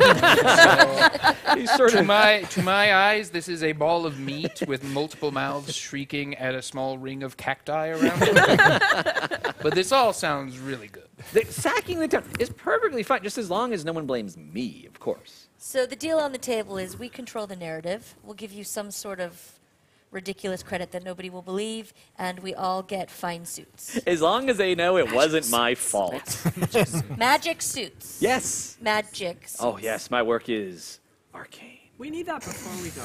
He's sort to, of my, to my eyes, this is a ball of meat with multiple mouths shrieking at a small ring of cacti around it. But this all sounds really good. The, sacking the town is perfectly fine, just as long as no one blames me, of course. So the deal on the table is we control the narrative. We'll give you some sort of ridiculous credit that nobody will believe, and we all get fine suits. As long as they know it Magic wasn't suits. my fault. Magic. Magic suits. Yes. Magic suits. Oh, yes. My work is arcane. We need that before we go.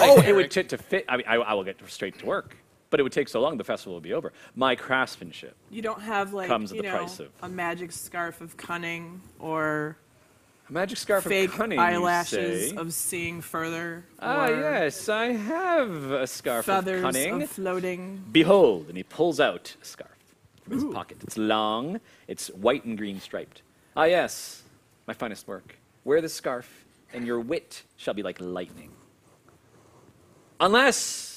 oh, Eric. it would t to fit. I mean, I, I will get straight to work. But it would take so long, the festival would be over. My craftsmanship. You don't have, like, comes you at the know, price of a magic scarf of cunning or a magic scarf fake of cunning, eyelashes you say. of seeing further. Ah, yes, I have a scarf of cunning. Feathers of floating. Behold, and he pulls out a scarf from his Ooh. pocket. It's long, it's white and green striped. Ah, yes, my finest work. Wear this scarf, and your wit shall be like lightning. Unless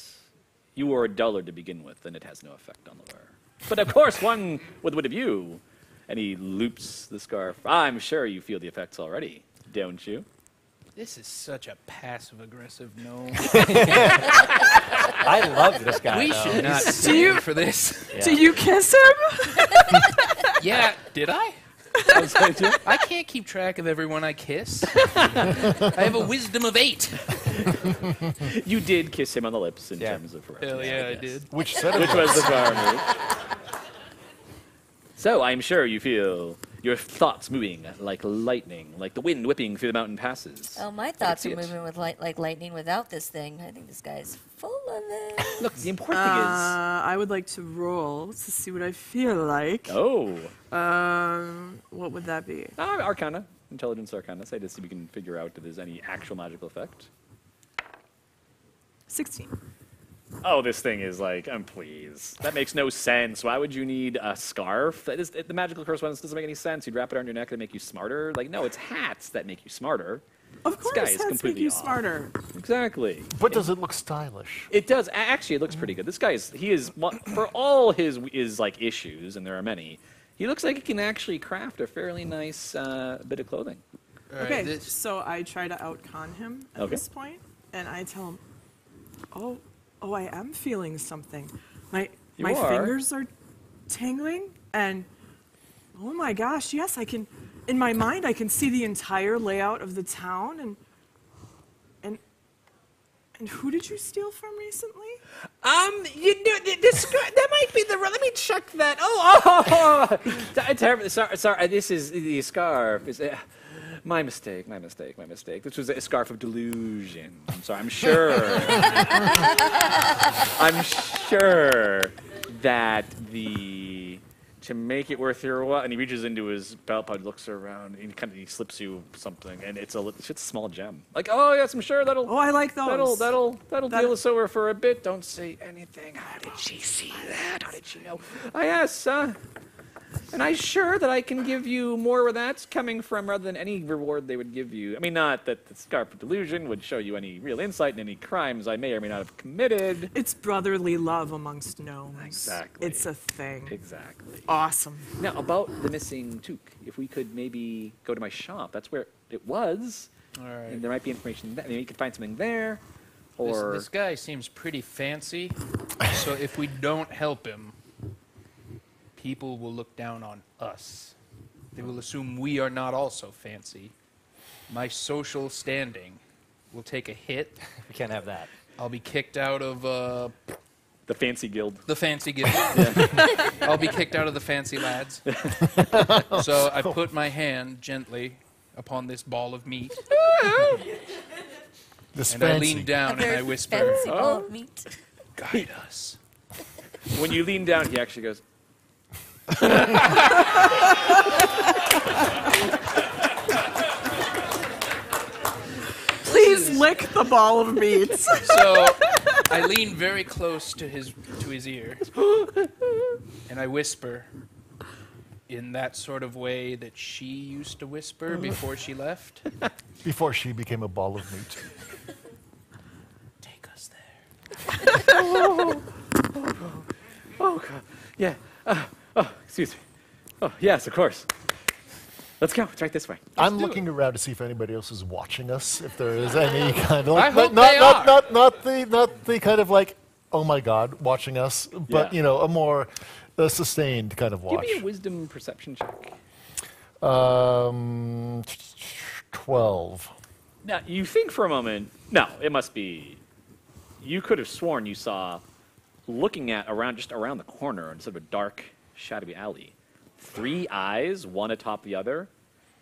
you were a duller to begin with, and it has no effect on the wearer. But of course, one with wit of you. And he loops the scarf. I'm sure you feel the effects already, don't you? This is such a passive-aggressive no. I love this guy. We though. should not see him for this. Yeah. Do you kiss him? Yeah, did I? I can't keep track of everyone I kiss. I have a wisdom of eight. You did kiss him on the lips in yeah. terms of reference. Hell yeah, I, I did. Which, Which was the power move. So I'm sure you feel your thoughts moving like lightning, like the wind whipping through the mountain passes. Oh, my thoughts are it. moving with light, like lightning without this thing. I think this guy's full of it. Look, the important uh, thing is... I would like to roll to see what I feel like. Oh. Um, what would that be? Uh, Arcana. Intelligence Arcana. So I just see if we can figure out if there's any actual magical effect. sixteen. Oh, this thing is like, um, please. That makes no sense. Why would you need a scarf? That is, it, the magical curse ones doesn't make any sense. You'd wrap it around your neck and make you smarter. Like, no, it's hats that make you smarter. Of course, this guy hats is completely make you off. smarter. Exactly. But it, does it look stylish? It does. Actually, it looks pretty good. This guy is, he is, for all his, his like, issues, and there are many, he looks like he can actually craft a fairly nice uh, bit of clothing. All right, okay, this. so I try to outcon him at okay. this point, and I tell him, oh, oh, I am feeling something. My you my are. fingers are tingling, and oh my gosh, yes, I can. In my mind, I can see the entire layout of the town, and and and who did you steal from recently? Um, you know, this that might be the. Let me check that. Oh, oh, oh. Terrible. Sorry, sorry. This is the scarf. Is it? My mistake, my mistake, my mistake. This was a scarf of delusion. I'm sorry, I'm sure. I'm sure that the, to make it worth your while, and he reaches into his belt pocket, looks around, and he kind of he slips you something, and it's a, it's a small gem. Like, oh, yes, I'm sure that'll. Oh, I like those. That'll, that'll, that'll that deal us over for a bit. Don't say anything. How did she see that? How did she know? I asked, uh. And I'm sure that I can give you more where that's coming from rather than any reward they would give you. I mean, not that the Scarf of Delusion would show you any real insight in any crimes I may or may not have committed. It's brotherly love amongst gnomes. Exactly. It's a thing. Exactly. Awesome. Now, about the missing toque, if we could maybe go to my shop. That's where it was. All right. And there might be information there. Maybe you could find something there. Or This, this guy seems pretty fancy, so if we don't help him, people will look down on us. They will assume we are not also fancy. My social standing will take a hit. We can't have that. I'll be kicked out of... Uh, the fancy guild. The fancy guild. Yeah. I'll be kicked out of the fancy lads. So I put my hand gently upon this ball of meat. This and fancy. I lean down and I whisper, fancy oh, ball of meat. Guide us. When you lean down, he actually goes, please lick the ball of meat. So I lean very close to his to his ear and I whisper in that sort of way that she used to whisper before she left. Before she became a ball of meat. Take us there. Oh, oh, oh, oh God. Yeah. Uh, Oh, excuse me. Oh, yes, of course. Let's go. It's right this way. Let's I'm looking it. around to see if anybody else is watching us, if there is any kind of... Like, I hope not, they not, are. Not, not, the, not the kind of like, oh my God, watching us, but, yeah. you know, a more uh, sustained kind of watch. Give me a wisdom perception check. Um, twelve. Now, you think for a moment, no, it must be... you could have sworn you saw, looking at around just around the corner in sort of a dark, shadowy alley, three eyes, one atop the other.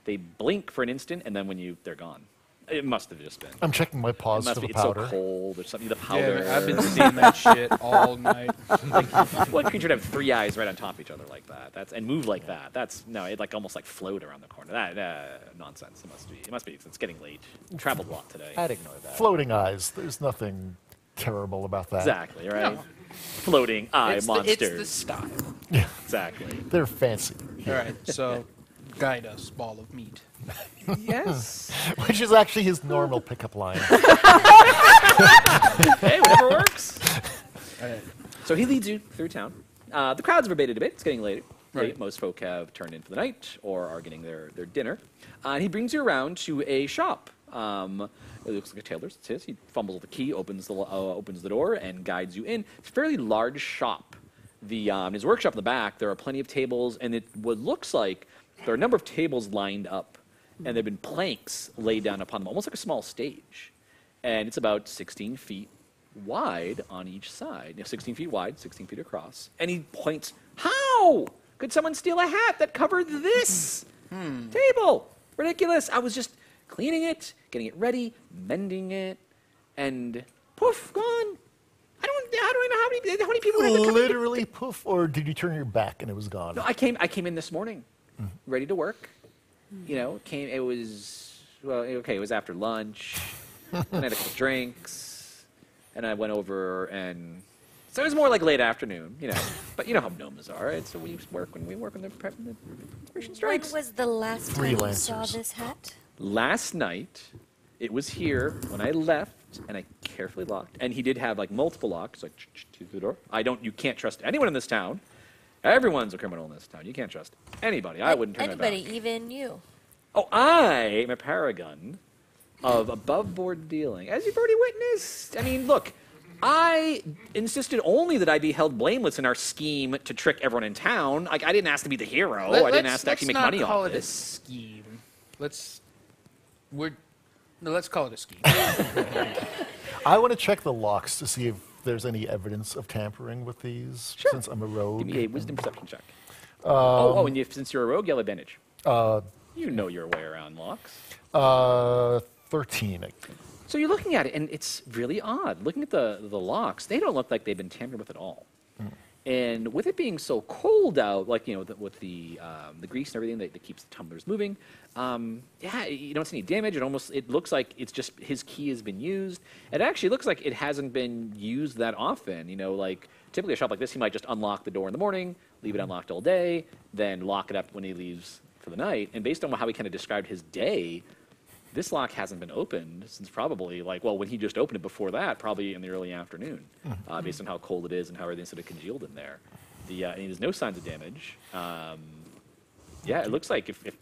They blink for an instant, and then when you, they're gone. It must have just been. I'm checking my paws for the powder. It's so cold or something. The powder. Yeah, I've been seeing that shit all night. What creature would have three eyes right on top of each other like that? That's and move like that. That's no. It like almost like float around the corner. That uh, nonsense. It must be. It must be. It's getting late. Traveled a lot today. I'd ignore that. Floating eyes. There's nothing terrible about that. Exactly right. No. Floating eye it's monsters. The, it's the style. Yeah. Exactly. They're fancy. All right. So. Guide us, ball of meat. Yes. Which is actually his normal pickup line. Hey, whatever works. All right. So he leads you through town. Uh, the crowds have abated a bit. It's getting later. Right. Late. Most folk have turned in for the night or are getting their, their dinner. Uh, and he brings you around to a shop. Um, it looks like a tailor's. It's his. He fumbles with the key, opens the, uh, opens the door, and guides you in. It's a fairly large shop. The, um, in his workshop in the back, there are plenty of tables, and it what looks like there are a number of tables lined up, and there have been planks laid down upon them, almost like a small stage. And it's about sixteen feet wide on each side. You know, sixteen feet wide, sixteen feet across. And he points, how could someone steal a hat that covered this hmm. table? Ridiculous. I was just cleaning it, getting it ready, mending it, and poof, gone. I don't. How do I know how many, how many people have come? Literally poof, or did you turn your back and it was gone? No, I came. I came in this morning. Ready to work, you know. Came. It was well. Okay. It was after lunch. And I had a couple drinks, and I went over, and so it was more like late afternoon, you know. But you know how gnomes are. Right? So we work when we work on the preparation strikes. When was the last time you saw this hat? Last night. It was here when I left, and I carefully locked. And he did have like multiple locks, like to the door. I don't. You can't trust anyone in this town. Everyone's a criminal in this town. You can't trust anybody. I wouldn't turn my back. Anybody, even you. Oh, I am a paragon of above-board dealing, as you've already witnessed. I mean, look, I insisted only that I be held blameless in our scheme to trick everyone in town. Like, I didn't ask to be the hero. Let, I didn't ask to actually make money off it. Let's not call it a scheme. Let's we're no. Let's call it a scheme. I want to check the locks to see if there's any evidence of tampering with these, sure. Since I'm a rogue. Give me a wisdom perception check. Um, oh, oh, and if, since you're a rogue, you have advantage. Uh, you know your way around locks. Uh, thirteen. So you're looking at it, and it's really odd. Looking at the, the locks, they don't look like they've been tampered with at all. Mm. And with it being so cold out, like, you know, the, with the, um, the grease and everything that, that keeps the tumblers moving, um, yeah, you don't see any damage. It almost, it looks like it's just his key has been used. It actually looks like it hasn't been used that often. You know, like, typically a shop like this, he might just unlock the door in the morning, leave it unlocked all day, then lock it up when he leaves for the night. And based on how he kind of described his day, this lock hasn't been opened since probably, like, well, when he just opened it before that, probably in the early afternoon, mm-hmm. uh, based on how cold it is and how everything's sort of congealed in there. The, uh, and there's no signs of damage. Um, yeah, it looks like if... if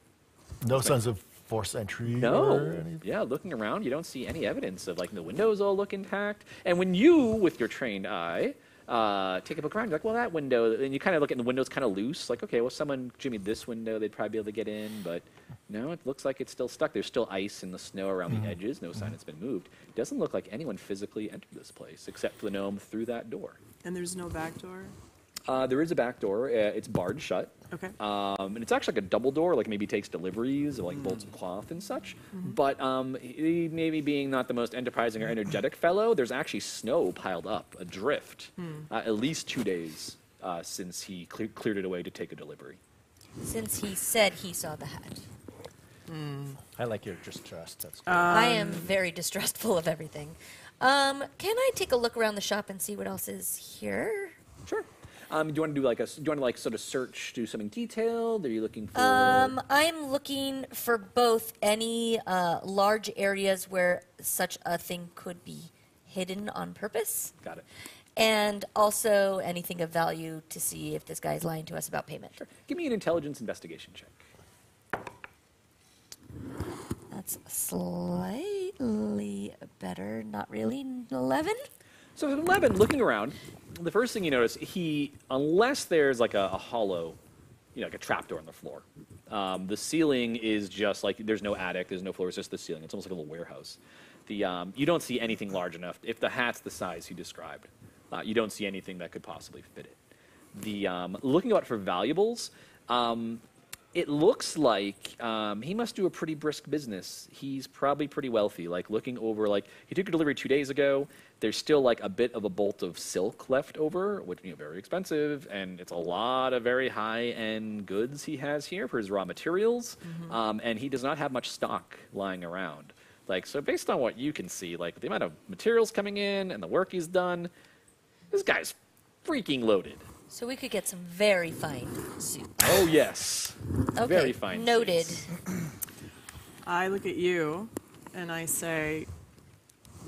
no signs like, of forced entry no. or anything? Yeah, looking around, you don't see any evidence of, like, the windows all look intact. And when you, with your trained eye, uh, take a look around, you're like, well, that window... And you kind of look at the window's kind of loose. Like, okay, well, someone jimmied this window, they'd probably be able to get in, but... No, it looks like it's still stuck. There's still ice in the snow around mm. the edges. No sign it's been moved. It doesn't look like anyone physically entered this place except for the gnome through that door. And there's no back door? Uh, there is a back door. Uh, it's barred shut. Okay. Um, and it's actually like a double door, like maybe takes deliveries or like mm. bolts of cloth and such. Mm-hmm. But um, he, maybe being not the most enterprising or energetic fellow, there's actually snow piled up, adrift, mm. uh, at least two days uh, since he cle cleared it away to take a delivery. Since he said he saw the hat. Mm. I like your distrust. That's cool. um, I am very distrustful of everything. Um, can I take a look around the shop and see what else is here? Sure. Um, do you want to do like a? Do you want to like sort of search, do something detailed? Are you looking for? Um, I'm looking for both any uh, large areas where such a thing could be hidden on purpose. Got it. And also anything of value to see if this guy's lying to us about payment. Sure. Give me an intelligence investigation check. That's slightly better, not really, eleven? So at eleven, looking around, the first thing you notice, he, unless there's like a, a hollow, you know, like a trapdoor on the floor, um, the ceiling is just like, there's no attic, there's no floor, it's just the ceiling. It's almost like a little warehouse. the um, you don't see anything large enough. If the hat's the size you described, uh, you don't see anything that could possibly fit it. The um, looking about for valuables, um, it looks like um, he must do a pretty brisk business. He's probably pretty wealthy. Like looking over, like he took a delivery two days ago. There's still like a bit of a bolt of silk left over, which you know very expensive, and it's a lot of very high-end goods he has here for his raw materials. Mm-hmm. um, and he does not have much stock lying around. Like so, based on what you can see, like the amount of materials coming in and the work he's done, this guy's freaking loaded. So we could get some very fine suits. Oh, yes. Okay. Very fine noted. Suits. I look at you and I say,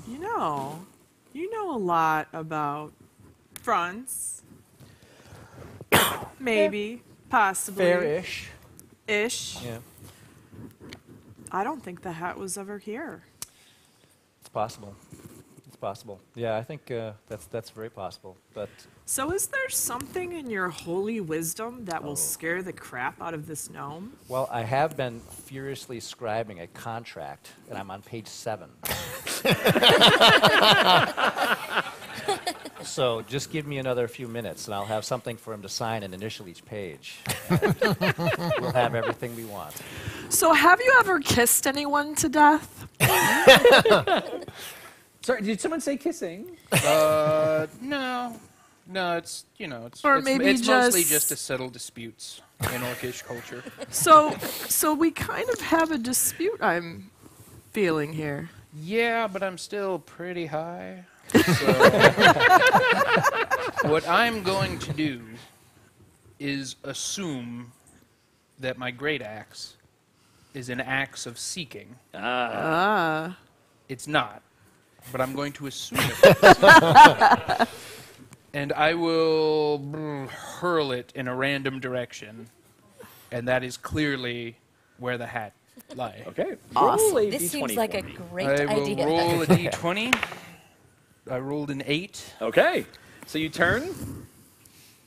you know, you know a lot about fronts. Maybe, yeah. Possibly. Fair-ish. Ish. Yeah. I don't think the hat was ever here. It's possible. Possible. Yeah, I think uh, that's that's very possible. But so is there something in your holy wisdom that oh. will scare the crap out of this gnome? Well, I have been furiously scribing a contract, and I'm on page seven. So just give me another few minutes, and I'll have something for him to sign and initial each page. We'll have everything we want. So have you ever kissed anyone to death? Sorry, did someone say kissing? Uh, no. No, it's, you know, it's, or it's, maybe it's just mostly just to settle disputes in orcish culture. So, so we kind of have a dispute I'm feeling here. Yeah, but I'm still pretty high. So what I'm going to do is assume that my great axe is an axe of seeking. Ah. It's not. But I'm going to assume it. And I will brr, hurl it in a random direction. And that is clearly where the hat lies. Okay. Awesome. Roll a this d twenty seems like a great idea. I will idea. roll a d twenty. I rolled an eight. Okay. So you turn.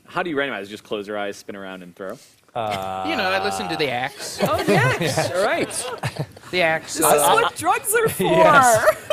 How do you randomize? Just close your eyes, spin around, and throw? Uh, you know, I listen to the axe. Oh, the axe. All right. The axe. This uh, is uh, what uh, drugs are for. Yes.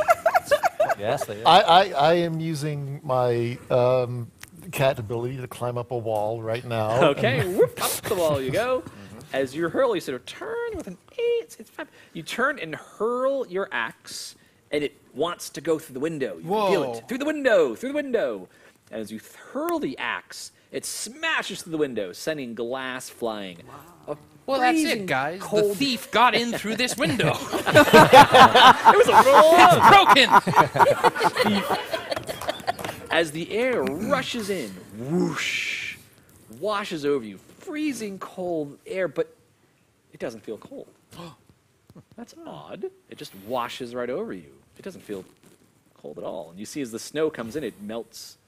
Yes, I, I, I am using my um, cat ability to climb up a wall right now. Okay, whoop, up the wall you go. Mm-hmm. As you hurl, you sort of turn with an eight, six, five. You turn and hurl your axe, and it wants to go through the window. You Whoa. Feel it. Through the window, through the window. And as you hurl the axe, it smashes through the window, sending glass flying. Wow. Well, that's it, guys. Cold. The thief got in through this window. It was a roll. It's broken. As the air rushes in, whoosh, washes over you, freezing cold air, but it doesn't feel cold. That's odd. It just washes right over you. It doesn't feel cold at all. And you see as the snow comes in, it melts.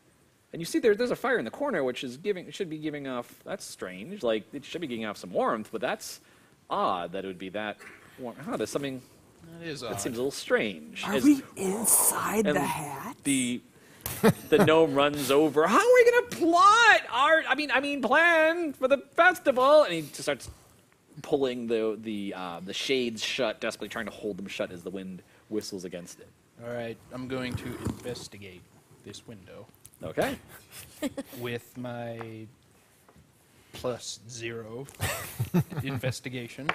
And you see there, there's a fire in the corner, which is giving should be giving off, that's strange, like it should be giving off some warmth, but that's odd that it would be that warm. Huh, there's something that, is that odd. Seems a little strange. Are As, we inside the hat? The, the gnome runs over. How are we going to plot our, I mean, I mean, plan for the festival? And he just starts pulling the, the, uh, the shades shut, desperately trying to hold them shut as the wind whistles against it. All right, I'm going to investigate this window. Okay. With my plus zero investigation.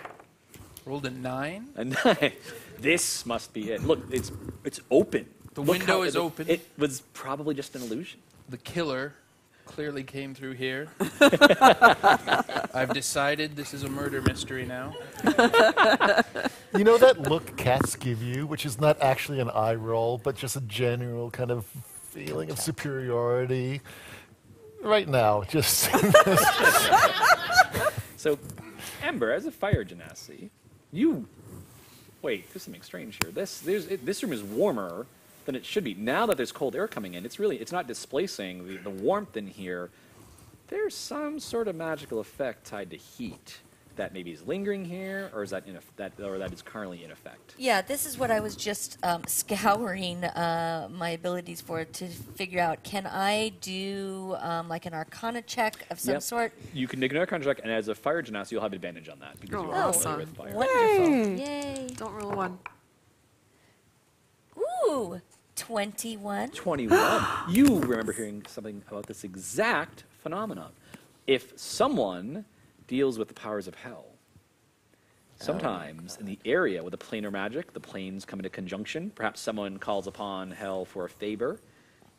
Rolled a nine. A nine. This must be it. Look, it's it's open. The Look window is it, open. It was probably just an illusion. The killer clearly came through here. I've decided this is a murder mystery now. You know that look cats give you, which is not actually an eye roll, but just a general kind of feeling of superiority right now, just So, Ember, as a fire genasi, you wait, there's something strange here. This there's it, this room is warmer than it should be. Now that there's cold air coming in, it's really it's not displacing the, the warmth in here. There's some sort of magical effect tied to heat that maybe is lingering here, or is that in a, that or that is currently in effect? Yeah, this is what I was just um, scouring uh, my abilities for to figure out. Can I do um, like an Arcana check of some yep. sort? You can make an Arcana check, and as a fire genasi, you'll have advantage on that because oh, you are awesome. With fire. Wonderful! Yay! Yay. Don't roll a one. Ooh, Ooh, twenty-one. twenty-one. You remember hearing something about this exact phenomenon. If someone deals with the powers of hell, sometimes oh in the area with the planar magic, the planes come into conjunction. Perhaps someone calls upon hell for a favor,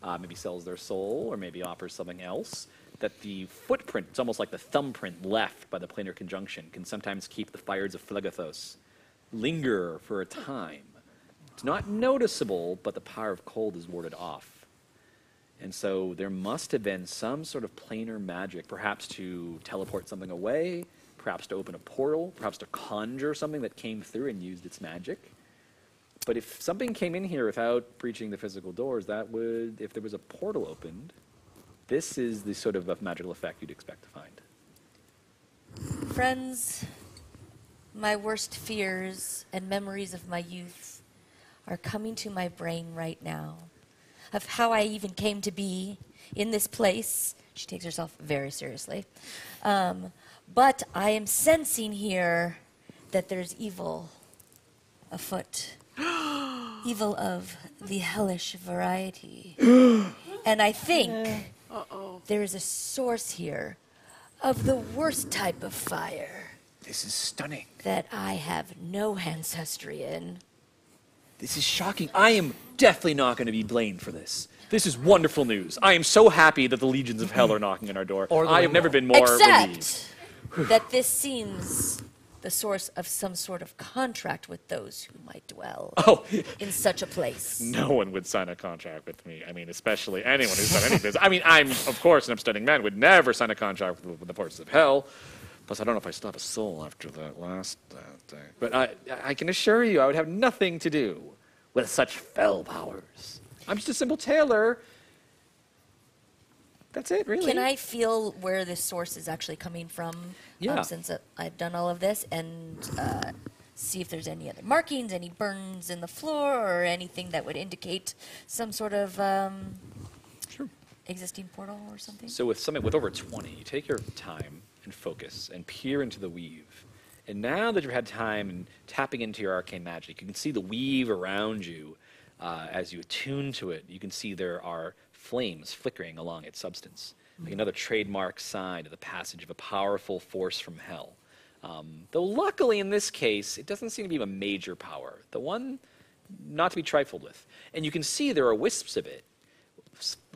uh, maybe sells their soul, or maybe offers something else. That the footprint, it's almost like the thumbprint left by the planar conjunction, can sometimes keep the fires of Phlegathos linger for a time. It's not noticeable, but the power of cold is warded off. And so there must have been some sort of planar magic, perhaps to teleport something away, perhaps to open a portal, perhaps to conjure something that came through and used its magic. But if something came in here without breaching the physical doors, that would, if there was a portal opened, this is the sort of magical effect you'd expect to find. Friends, my worst fears and memories of my youth are coming to my brain right now, of how I even came to be in this place. She takes herself very seriously. Um, but I am sensing here that there's evil afoot. Evil of the hellish variety. And I think... Yeah. Uh-oh. There is a source here of the worst type of fire. This is stunning. That I have no ancestry in. This is shocking. I am definitely not going to be blamed for this. This is wonderful news. I am so happy that the legions of hell are knocking at our door. Or I have never been more relieved. Except that this seems the source of some sort of contract with those who might dwell oh. in such a place. No one would sign a contract with me. I mean, especially anyone who's done any business. I mean, I'm, of course, an upstanding man, would never sign a contract with, with the forces of hell. Plus, I don't know if I still have a soul after that last uh, thing. But I, I can assure you I would have nothing to do with such fell powers. I'm just a simple tailor. That's it, really. Can I feel where this source is actually coming from? Yeah. Um, since uh, I've done all of this, and uh, see if there's any other markings, any burns in the floor, or anything that would indicate some sort of um, sure. existing portal or something. So with something with over twenty, you take your time and focus and peer into the weave. And now that you've had time and tapping into your arcane magic, you can see the weave around you uh, as you attune to it. You can see there are flames flickering along its substance, like another trademark sign of the passage of a powerful force from hell. Um, though luckily in this case, it doesn't seem to be a major power, the one not to be trifled with. And you can see there are wisps of it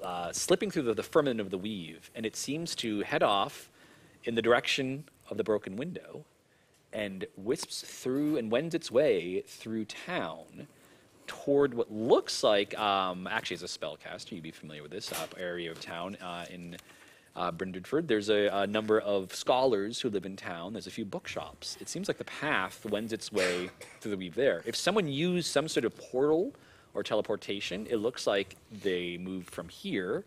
uh, slipping through the, the firmament of the weave, and it seems to head off in the direction of the broken window, and wisps through and wends its way through town, toward what looks like, um, actually as a spellcaster, you'd be familiar with this uh, area of town uh, in uh, Brindenford. There's a, a number of scholars who live in town. There's a few bookshops. It seems like the path wends its way through the weave there. If someone used some sort of portal or teleportation, it looks like they moved from here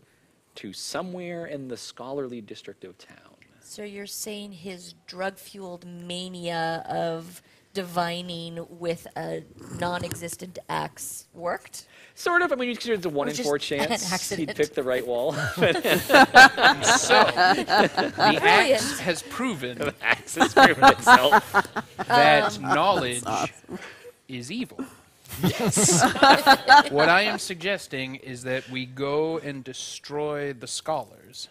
to somewhere in the scholarly district of town. So you're saying his drug-fueled mania of divining with a non-existent axe worked? Sort of. I mean, it's a one in four chance he'd pick the right wall. So the axe has proven, the axe has proven itself that um, knowledge awesome. is evil. Yes. What I am suggesting is that we go and destroy the scholars.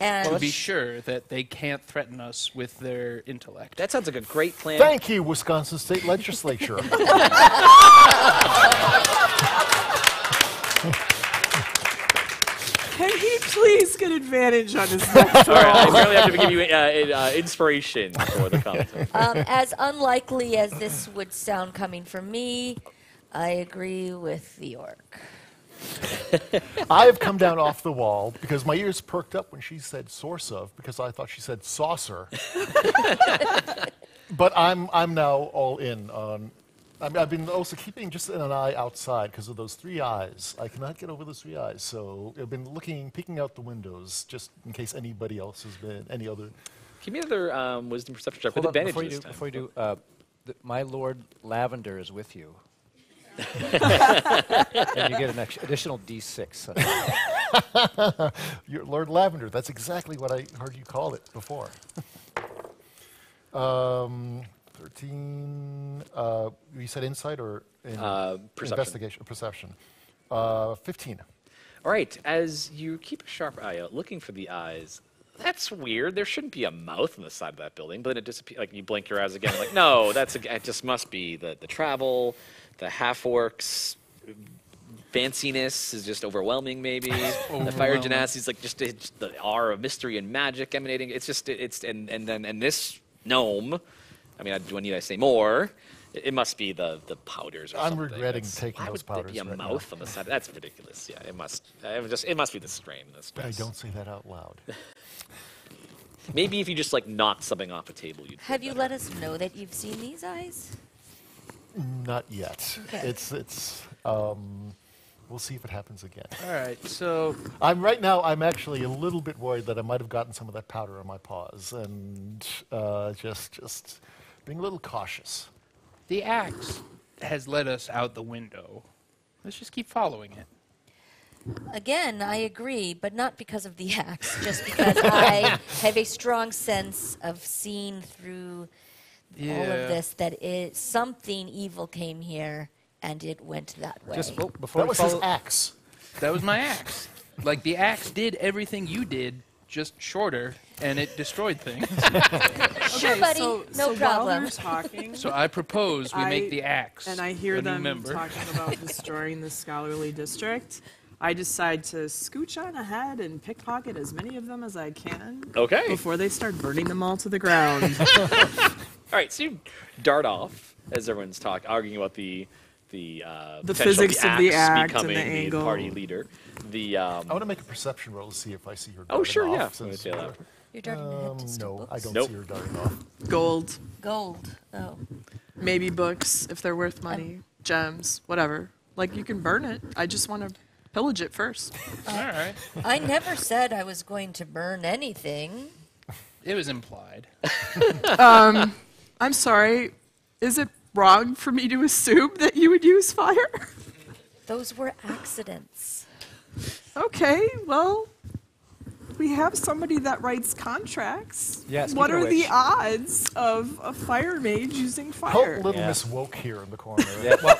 And to be sure that they can't threaten us with their intellect. That sounds like a great plan. Thank you, Wisconsin State Legislature. Can he please get advantage on his next roll? All right, I barely have to give you uh, uh, inspiration for the comments. Um, as unlikely as this would sound coming from me, I agree with the orc. I have come down off the wall because my ears perked up when she said source of, because I thought she said saucer. But I'm, I'm now all in on... I'm, I've been also keeping just an eye outside because of those three eyes. I cannot get over those three eyes, so I've been looking, peeking out the windows just in case anybody else has been, any other... Give me another um, wisdom perception check with advantage this time. Before you do, uh, th my Lord Lavender is with you. And you get an additional D six. Your Lord Lavender, that's exactly what I heard you call it before. um, thirteen, Uh, you said insight or in uh, perception. investigation or perception. Uh, fifteen. All right. As you keep a sharp eye out, looking for the eyes. That's weird. There shouldn't be a mouth on the side of that building, but then it disappears. Like you blink your eyes again. Like no, that's a, it. Just must be the the travel, the half orcs. Fanciness is just overwhelming, maybe. Overwhelming. The fire genasi is like just, just the aura of mystery and magic emanating. It's just it's and and then and this gnome. I mean, I, do I need I say more? It, it must be the the powders or I'm something. I'm regretting it's, taking those powders. Why would there be a right mouth now? On the side? That's ridiculous. Yeah, it must. It just it must be the strain. The stress. But I don't say that out loud. Maybe if you just like knocked something off a table, you'd. Have you let us know that you've seen these eyes? Not yet. Okay. It's it's. Um, We'll see if it happens again. All right, so I'm right now. I'm actually a little bit worried that I might have gotten some of that powder on my paws, and uh, just just being a little cautious. The axe has led us out the window. Let's just keep following it. Again, I agree, but not because of the axe. Just because I have a strong sense of seeing through yeah. all of this that it something evil came here. And it went that way. Just, oh, before that was his axe. That was my axe. Like, the axe did everything you did, just shorter, and it destroyed things. Okay, sure, buddy. So, no so problem. Talking, so I propose we I, make the axe. And I hear them talking about destroying the scholarly district. I decide to scooch on ahead and pickpocket as many of them as I can. Okay. Before they start burning them all to the ground. All right, so you dart off as everyone's talking, arguing about the... The, uh, the physics the of the act and the angle. The party leader. The, um, I want to make a perception roll to see if I see her darting off. Oh, sure, off yeah. You're, that. You're darting um, ahead to steal No, books? I don't nope. see her darting off. Gold. Gold. Oh. Maybe books, if they're worth money. Um, Gems, whatever. Like, you can burn it. I just want to pillage it first. Uh, All right. I never said I was going to burn anything. It was implied. um, I'm sorry. Is it... wrong for me to assume that you would use fire? Those were accidents. Okay, well, we have somebody that writes contracts. Yes. What are the odds of a fire mage using fire? Help little yeah. Miss Woke here in the corner. Yeah, well,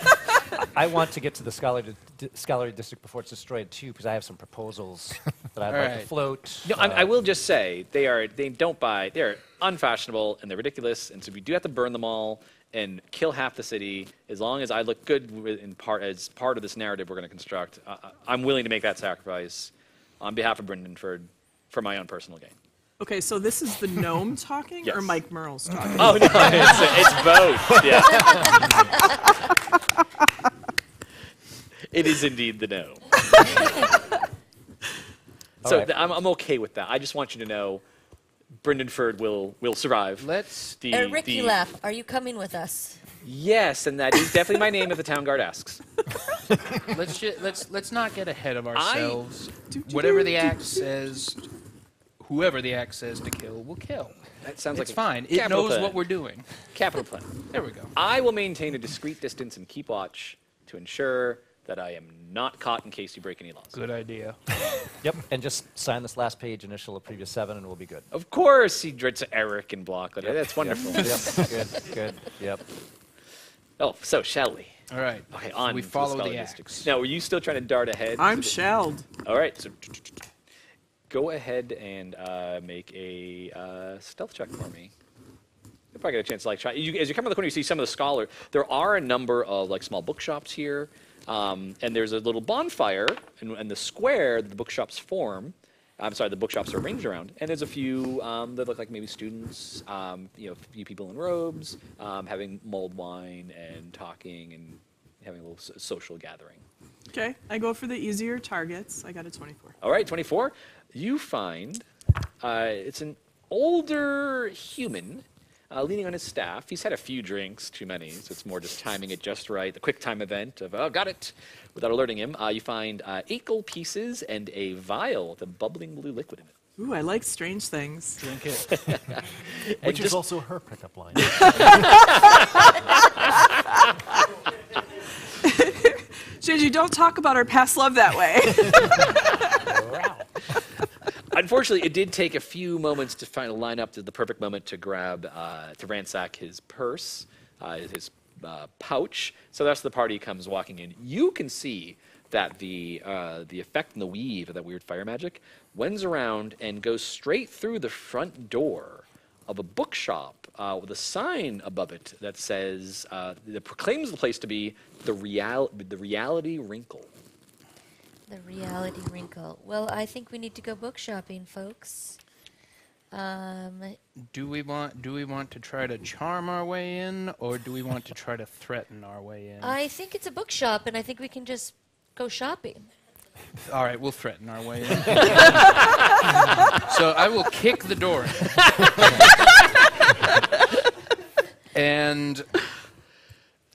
I want to get to the scholar di scholarly district before it's destroyed too, because I have some proposals that I'd All like right. to float. No, uh, I, I will just say they are they don't buy. They're unfashionable and they're ridiculous, and so we do have to burn them all. And kill half the city. As long as I look good in part as part of this narrative we're going to construct, uh, I'm willing to make that sacrifice on behalf of Brindenford for my own personal gain. Okay, so this is the gnome talking, yes. or Mike Mearls talking? Oh no, it's, it's both. Yeah, it is indeed the gnome. So right. th I'm, I'm okay with that. I just want you to know. Brindenford will will survive. Let's the, Eric Curlap, are you coming with us? Yes, and that is definitely my name if the town guard asks. let's ju let's let's not get ahead of ourselves. I, do, do, Whatever do, the axe says, whoever the axe says to kill will kill. That sounds it's like fine. It knows plan. What we're doing. Capital plan. There we go. I will maintain a discreet distance and keep watch to ensure that I am not caught in case you break any laws. Good idea. Yep, and just sign this last page, initial of previous seven, and we'll be good. Of course, he dreads Eric and Block. Yep. That's wonderful. Yep, good, good, yep. Oh, so shall we? All right. Okay, on so we follow the, the axe. Now, were you still trying to dart ahead? I'm shelled. All right, so go ahead and uh, make a uh, stealth check for me. You'll probably get a chance to like try. You, as you come around the corner, you see some of the scholars. There are a number of like small bookshops here. Um, and there's a little bonfire and, and the square that the bookshops form. I'm sorry, the bookshops are arranged around. And there's a few um, that look like maybe students, um, you know, a few people in robes, um, having mulled wine and talking and having a little social gathering. Okay, I go for the easier targets. I got a twenty-four. All right, twenty-four. You find uh, it's an older human. Uh, leaning on his staff. He's had a few drinks, too many, so it's more just timing it just right. The quick time event of, oh, got it, without alerting him. Uh, you find uh, eight gold pieces and a vial with a bubbling blue liquid in it. Ooh, I like strange things. Drink it. Which is also her pickup line. Gigi, don't talk about our past love that way. Unfortunately, it did take a few moments to find a line up to the perfect moment to grab, uh, to ransack his purse, uh, his uh, pouch. So the rest of the party comes walking in. You can see that the uh, the effect in the weave of that weird fire magic wends around and goes straight through the front door of a bookshop uh, with a sign above it that says, uh, that proclaims the place to be the real the Reality Wrinkle. The Reality Wrinkle. Well, I think we need to go book shopping, folks. Um, do we want do we want to try to charm our way in, or do we want to try to threaten our way in? I think it's a bookshop, and I think we can just go shopping. All right, we'll threaten our way in. So I will kick the door in. And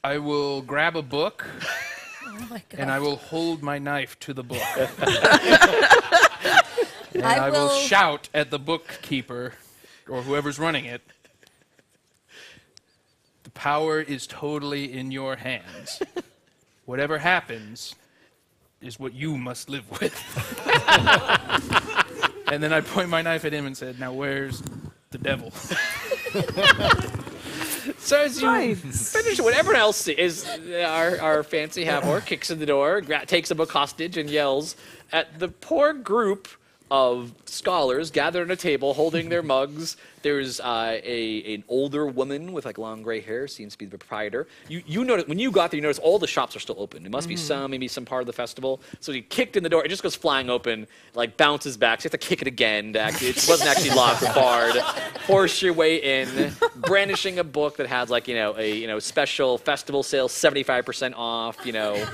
I will grab a book. Oh my God. And I will hold my knife to the book. And I, I will shout at the bookkeeper, or whoever's running it, the power is totally in your hands. Whatever happens is what you must live with. And then I point my knife at him and said, now where's the devil? So as you nice. finish what everyone else is, uh, our, our fancy half-orc kicks in the door, gra takes a book hostage, and yells at the poor group of scholars gathered at a table holding their mugs. There's uh, a, an older woman with like long gray hair, seems to be the proprietor. You, you notice, when you got there, you notice all the shops are still open. It must mm. be some, maybe some part of the festival. So he kicked in the door. It just goes flying open, like bounces back. So you have to kick it again. To actually, it wasn't actually locked or barred. Force your way in, brandishing a book that has like, you know, a you know special festival sale, seventy-five percent off. You know,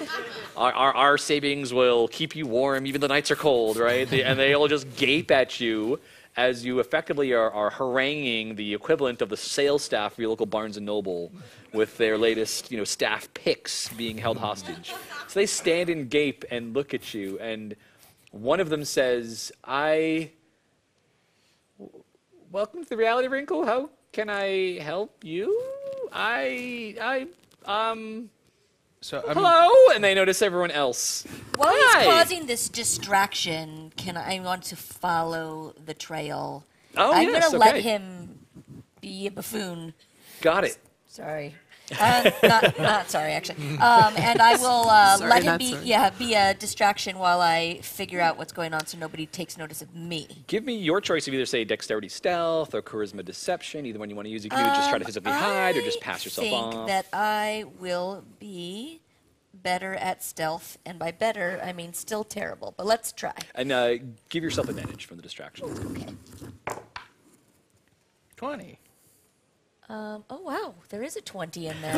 our, our, our savings will keep you warm even the nights are cold, right? The, and they all just gape at you as you effectively are, are haranguing the equivalent of the sales staff of your local Barnes and Noble with their latest, you know, staff picks being held hostage. So they stand and gape and look at you, and one of them says, I... Welcome to the Reality Wrinkle. How can I help you? I... I... Um... So, I mean, hello, and they notice everyone else. While Hi. he's causing this distraction, can I, I want to follow the trail? Oh, I'm yes, gonna okay. let him be a buffoon. Got it. S sorry, uh, not, not sorry actually. Um, and I will uh, sorry, let him be sorry. yeah be a distraction while I figure out what's going on, so nobody takes notice of me. Give me your choice of either say dexterity stealth or charisma deception. Either one you want to use. You can um, either just try to physically hide or just pass yourself off. I think that I will be better at stealth, and by better, I mean still terrible, but let's try. And uh, give yourself advantage from the distraction. Okay. twenty. Um, oh, wow, there is a twenty in there.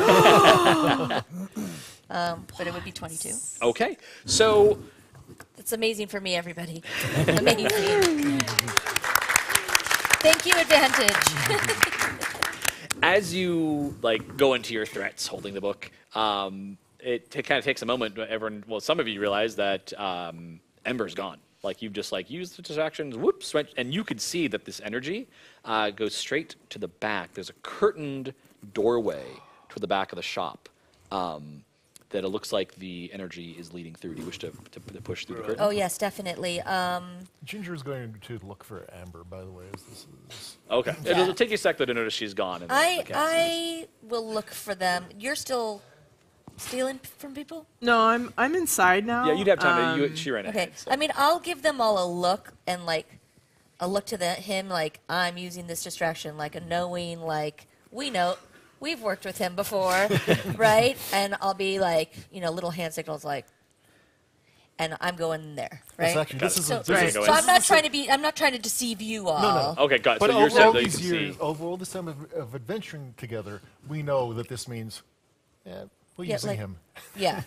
um, but it would be twenty-two. Okay, so... It's amazing for me, everybody. Amazing. Thank you, advantage. As you, like, go into your threats holding the book, um... It, it kind of takes a moment. Everyone, well, some of you realize that um, Ember's gone. Like you've just like used the distractions. Whoops, went, and you could see that this energy uh, goes straight to the back. There's a curtained doorway to the back of the shop um, that it looks like the energy is leading through. Do you wish to, to, to push through the curtain? Oh yes, definitely. Um, Ginger is going to look for Amber. By the way, as this is okay. Yeah. It'll, it'll take you a second to notice she's gone. And I I will look for them. You're still. Stealing from people? No, I'm I'm inside now. Yeah, you'd have time. Um, you, she ran ahead. Okay, so. I mean, I'll give them all a look and like a look to the, him, like I'm using this distraction, like a knowing, like we know, we've worked with him before, right? And I'll be like, you know, little hand signals, like, and I'm going there, right? Exactly. This is so, this right. is so I'm not trying to be, I'm not trying to deceive you all. No, no. Okay, got it. But so over all these years, over all this time of, of adventuring together, we know that this means. Yeah, We're yeah, using like, him. Yeah.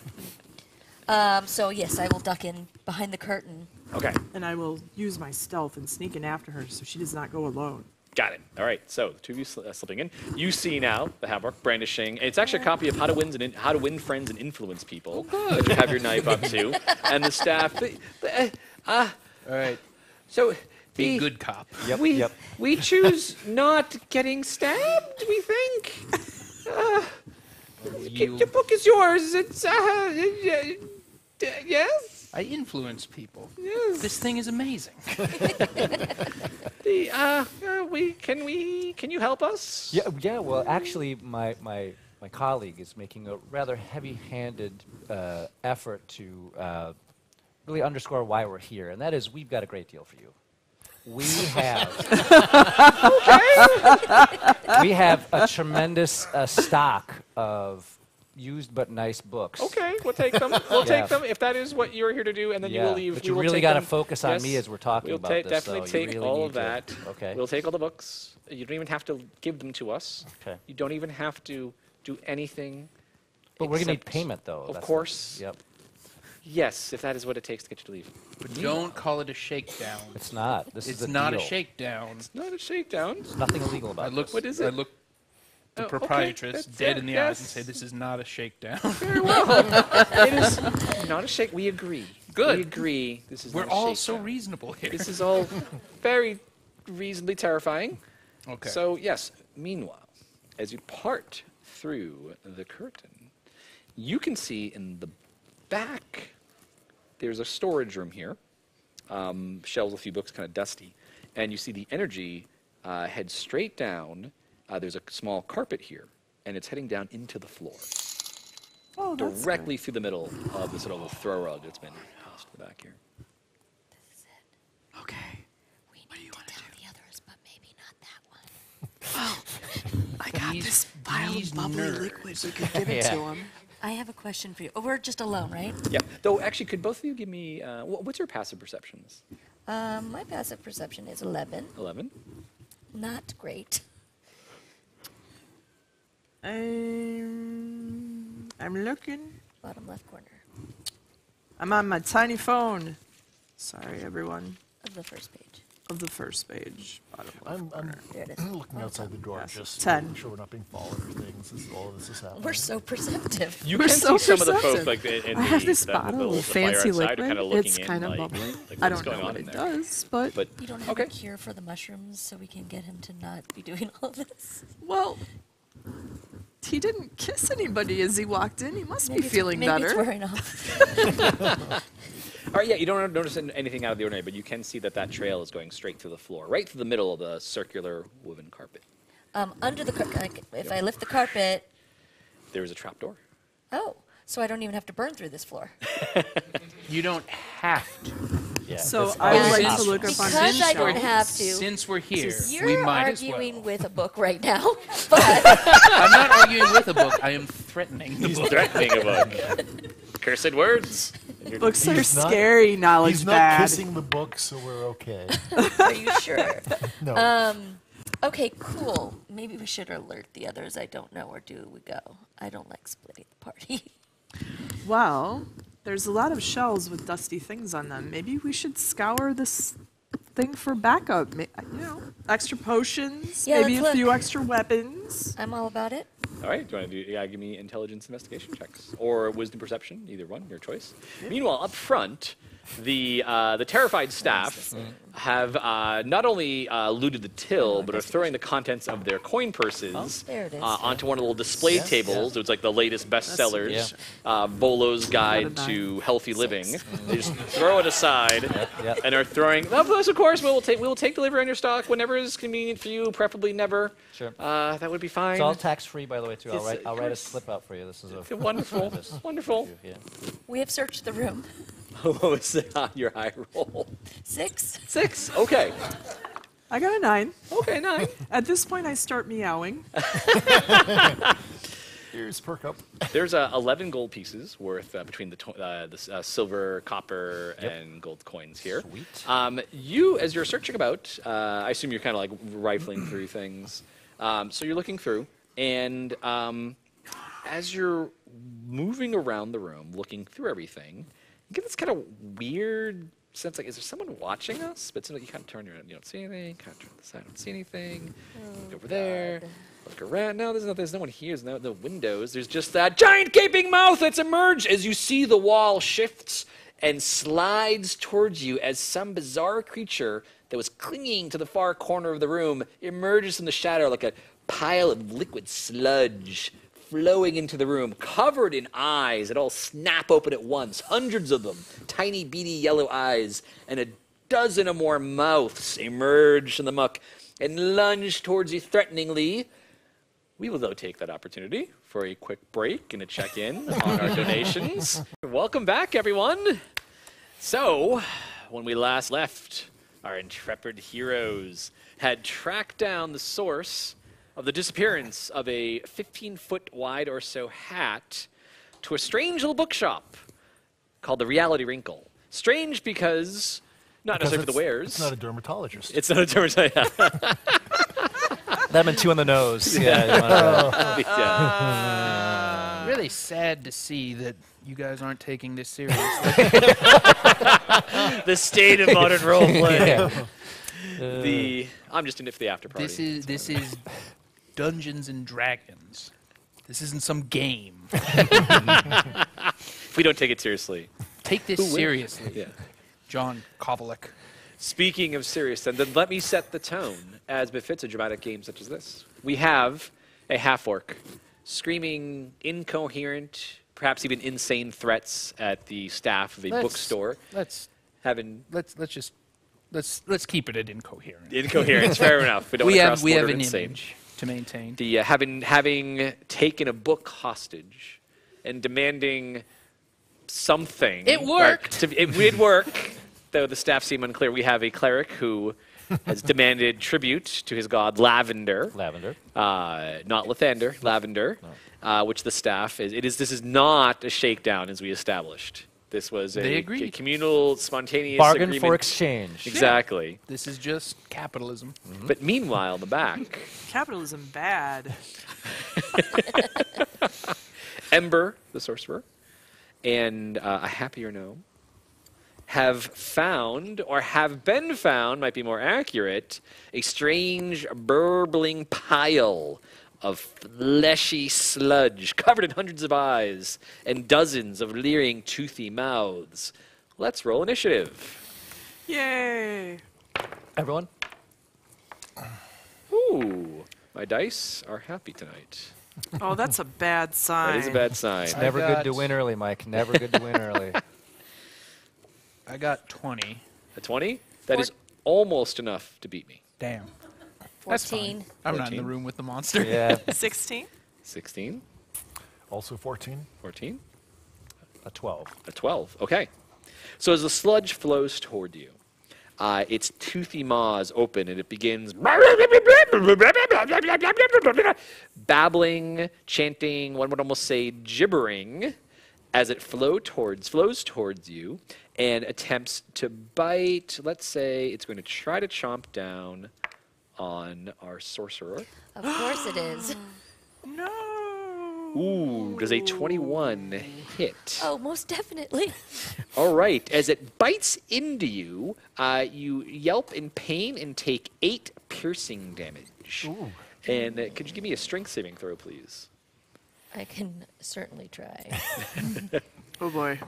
um, so, yes, I will duck in behind the curtain. Okay. And I will use my stealth and sneak in after her so she does not go alone. Got it. All right. So, the two of you sl uh, slipping in. You see now the Havoc brandishing. It's actually a copy of How to Win, and How to Win Friends and Influence People. Oh, that you have your knife up to. And the staff. The, the, uh, uh, all right. So... Be good cop. Yep, we, yep. we choose not getting stabbed, we think. Uh, You Your book is yours. It's uh, yes. I influence people. Yes. This thing is amazing. the uh, uh, we can we can you help us? Yeah, yeah. Well, actually, my my my colleague is making a rather heavy-handed uh, effort to uh, really underscore why we're here, and that is we've got a great deal for you. We have we have a tremendous uh, stock of used but nice books. Okay, we'll take them. We'll yeah. take them if that is what you're here to do, and then yeah. you will leave. But you really got to focus on yes. me as we're talking we'll about this. We'll definitely so take really all of that. To. Okay. We'll take all the books. You don't even have to give them to us. Okay. You don't even have to do anything. But we're gonna need payment, though. Of course. Yep. Yes, if that is what it takes to get you to leave. But don't call it a shakedown. It's not. This it's is a not deal. a shakedown. It's not a shakedown. There's nothing illegal about I looked, this. What is it? I looked the oh, proprietress okay, dead it. in the yes. eyes and said, "This is not a shakedown." Very well. It is not a shake. We agree. Good. We agree. This is. We're not all a so reasonable here. This is all very reasonably terrifying. Okay. So yes. Meanwhile, as you part through the curtain, you can see in the back, there's a storage room here, um, shelves with a few books, kind of dusty, and you see the energy uh, head straight down. Uh, there's a small carpet here, and it's heading down into the floor, oh, directly through the middle of this little throw rug that's been tossed in the back here. This is it. Okay. We what need do you to tell do? the others, but maybe not that one. Oh, I got these, this pile of bubbly liquids. We could give it yeah. to him. I have a question for you. Oh, we're just alone, right? Yeah. Though, actually, could both of you give me... Uh, wh what's your passive perceptions? Um, my passive perception is eleven. eleven? Not great. Um, I'm looking. Bottom left corner. I'm on my tiny phone. Sorry, everyone. Of the first page. Of the first page. Bottom left I'm, corner. I'm looking outside the door, yes. just Ten. sure we're not being followed or things. This, all of this is happening. We're so perceptive. You we're can so see perceptive. some of the folks like in I the, have this bottle of fancy liquid. Kind of it's kind of bubbling. Like, like I don't know what it there. does, but, but you don't have okay. a cure for the mushrooms, so we can get him to not be doing all of this. Well, he didn't kiss anybody as he walked in. He must maybe be feeling maybe better. It's wearing off. All right, yeah, you don't notice anything out of the ordinary, but you can see that that trail is going straight through the floor, right through the middle of the circular woven carpet. Um, under the carpet, like, if yep. I lift the carpet... There is a trapdoor. Oh, so I don't even have to burn through this floor. You don't have to. Yeah, so I would like to look up on Because Since I don't have to. Since we're here, you're we might arguing as well. with a book right now, but... I'm not arguing with a book. I am threatening the He's book. threatening a book. Cursed words. Books are scary, knowledge He's not kissing the book, so we're okay. Are you sure? No. Um, okay, cool. Maybe we should alert the others. I don't know where do we go. I don't like splitting the party. Well, there's a lot of shelves with dusty things on them. Maybe we should scour this thing for backup. You know, extra potions, yeah, maybe a look. few extra weapons. I'm all about it. All right, do you want to do, yeah, give me intelligence investigation checks or wisdom perception, either one, your choice. Yeah. Meanwhile, up front, the uh, the terrified staff have uh, not only uh, looted the till, but are throwing the contents of their coin purses oh, uh, onto one of the little display yes, tables. Yeah. It's like the latest bestsellers, yeah. uh, Bolo's Guide to Healthy Living. Mm. They just throw it aside yep, yep. and are throwing. Of course, of course, we will take we will take delivery on your stock whenever is convenient for you. Preferably never. Sure. Uh, that would be fine. It's all tax free, by the way, too. I'll write, I'll write a slip out for you. This is a wonderful, wonderful. Yeah. We have searched the room. What was your high roll? Six. Six. Okay. I got a nine. Okay, nine. At this point, I start meowing. Here's perk up. There's uh, eleven gold pieces worth uh, between the, to uh, the uh, silver, copper, yep. and gold coins here. Sweet. Um, you, as you're searching about, uh, I assume you're kind of like rifling through things. Um, so you're looking through, and um, as you're moving around the room, looking through everything, you get this kind of weird sense, like, is there someone watching us? But it seems like you kind of turn around, you don't see anything. Kind of turn to the side, don't see anything. Oh, look over God. there. Look around. No, there's no, there's no one here. There's no, no windows. There's just that giant gaping mouth that's emerged as you see the wall shifts and slides towards you as some bizarre creature that was clinging to the far corner of the room emerges from the shadow like a pile of liquid sludge, flowing into the room, covered in eyes that all snap open at once. Hundreds of them, tiny, beady, yellow eyes, and a dozen or more mouths emerge from the muck and lunge towards you threateningly. We will, though, take that opportunity for a quick break and a check-in on our donations. Welcome back, everyone. So, when we last left, our intrepid heroes had tracked down the source of the disappearance of a fifteen-foot wide or so hat to a strange little bookshop called the Reality Wrinkle. Strange because, not because necessarily for the wares. It's not a dermatologist. It's not a dermatologist. That meant two on the nose. Yeah. yeah. Uh, uh, really sad to see that you guys aren't taking this seriously. The state of modern roleplay. Yeah. Uh, the I'm just in it for the after party. This is this is Dungeons and Dragons. This isn't some game. If we don't take it seriously, take this seriously. Yeah. John Kovalic. Speaking of serious, then, then let me set the tone, as befits a dramatic game such as this. We have a half-orc screaming incoherent, perhaps even insane threats at the staff of a let's, bookstore. Let's having let's let's just let's let's keep it at incoherent. Incoherence, fair enough. We don't we have cross we have an insane. image to maintain. The uh, having having taken a book hostage and demanding something. It worked. Like, to, it did work. Though the staff seem unclear, we have a cleric who has demanded tribute to his god, Lavender. Lavender. Uh, not Lathander, Lavender, no. uh, which the staff is. It is. This is not a shakedown, as we established. This was a, a communal, spontaneous bargain agreement. For exchange. Exactly. Yeah. This is just capitalism. Mm-hmm. But meanwhile, in the back. Capitalism bad. Ember, the sorcerer, and uh, a happier gnome. Have found, or have been found, might be more accurate, a strange burbling pile of fleshy sludge covered in hundreds of eyes and dozens of leering, toothy mouths. Let's roll initiative. Yay! Everyone? Ooh, my dice are happy tonight. Oh, that's a bad sign. That is a bad sign. It's never good to win early, Mike. Never good to win early. I got twenty. A twenty? That Four is almost enough to beat me. Damn. fourteen. I'm fourteen. Not in the room with the monster. Yeah. sixteen. sixteen. Also fourteen. fourteen. A twelve. A twelve. Okay. So as the sludge flows toward you, uh, its toothy maws open and it begins babbling, chanting, one would almost say gibbering, as it flow towards, flows towards you, and attempts to bite. Let's say it's going to try to chomp down on our sorcerer. Of course it is. No. Ooh, does a twenty-one hit? Oh, most definitely. All right. As it bites into you, uh, you yelp in pain and take eight piercing damage. Ooh. And uh, could you give me a strength saving throw, please? I can certainly try. Oh, boy.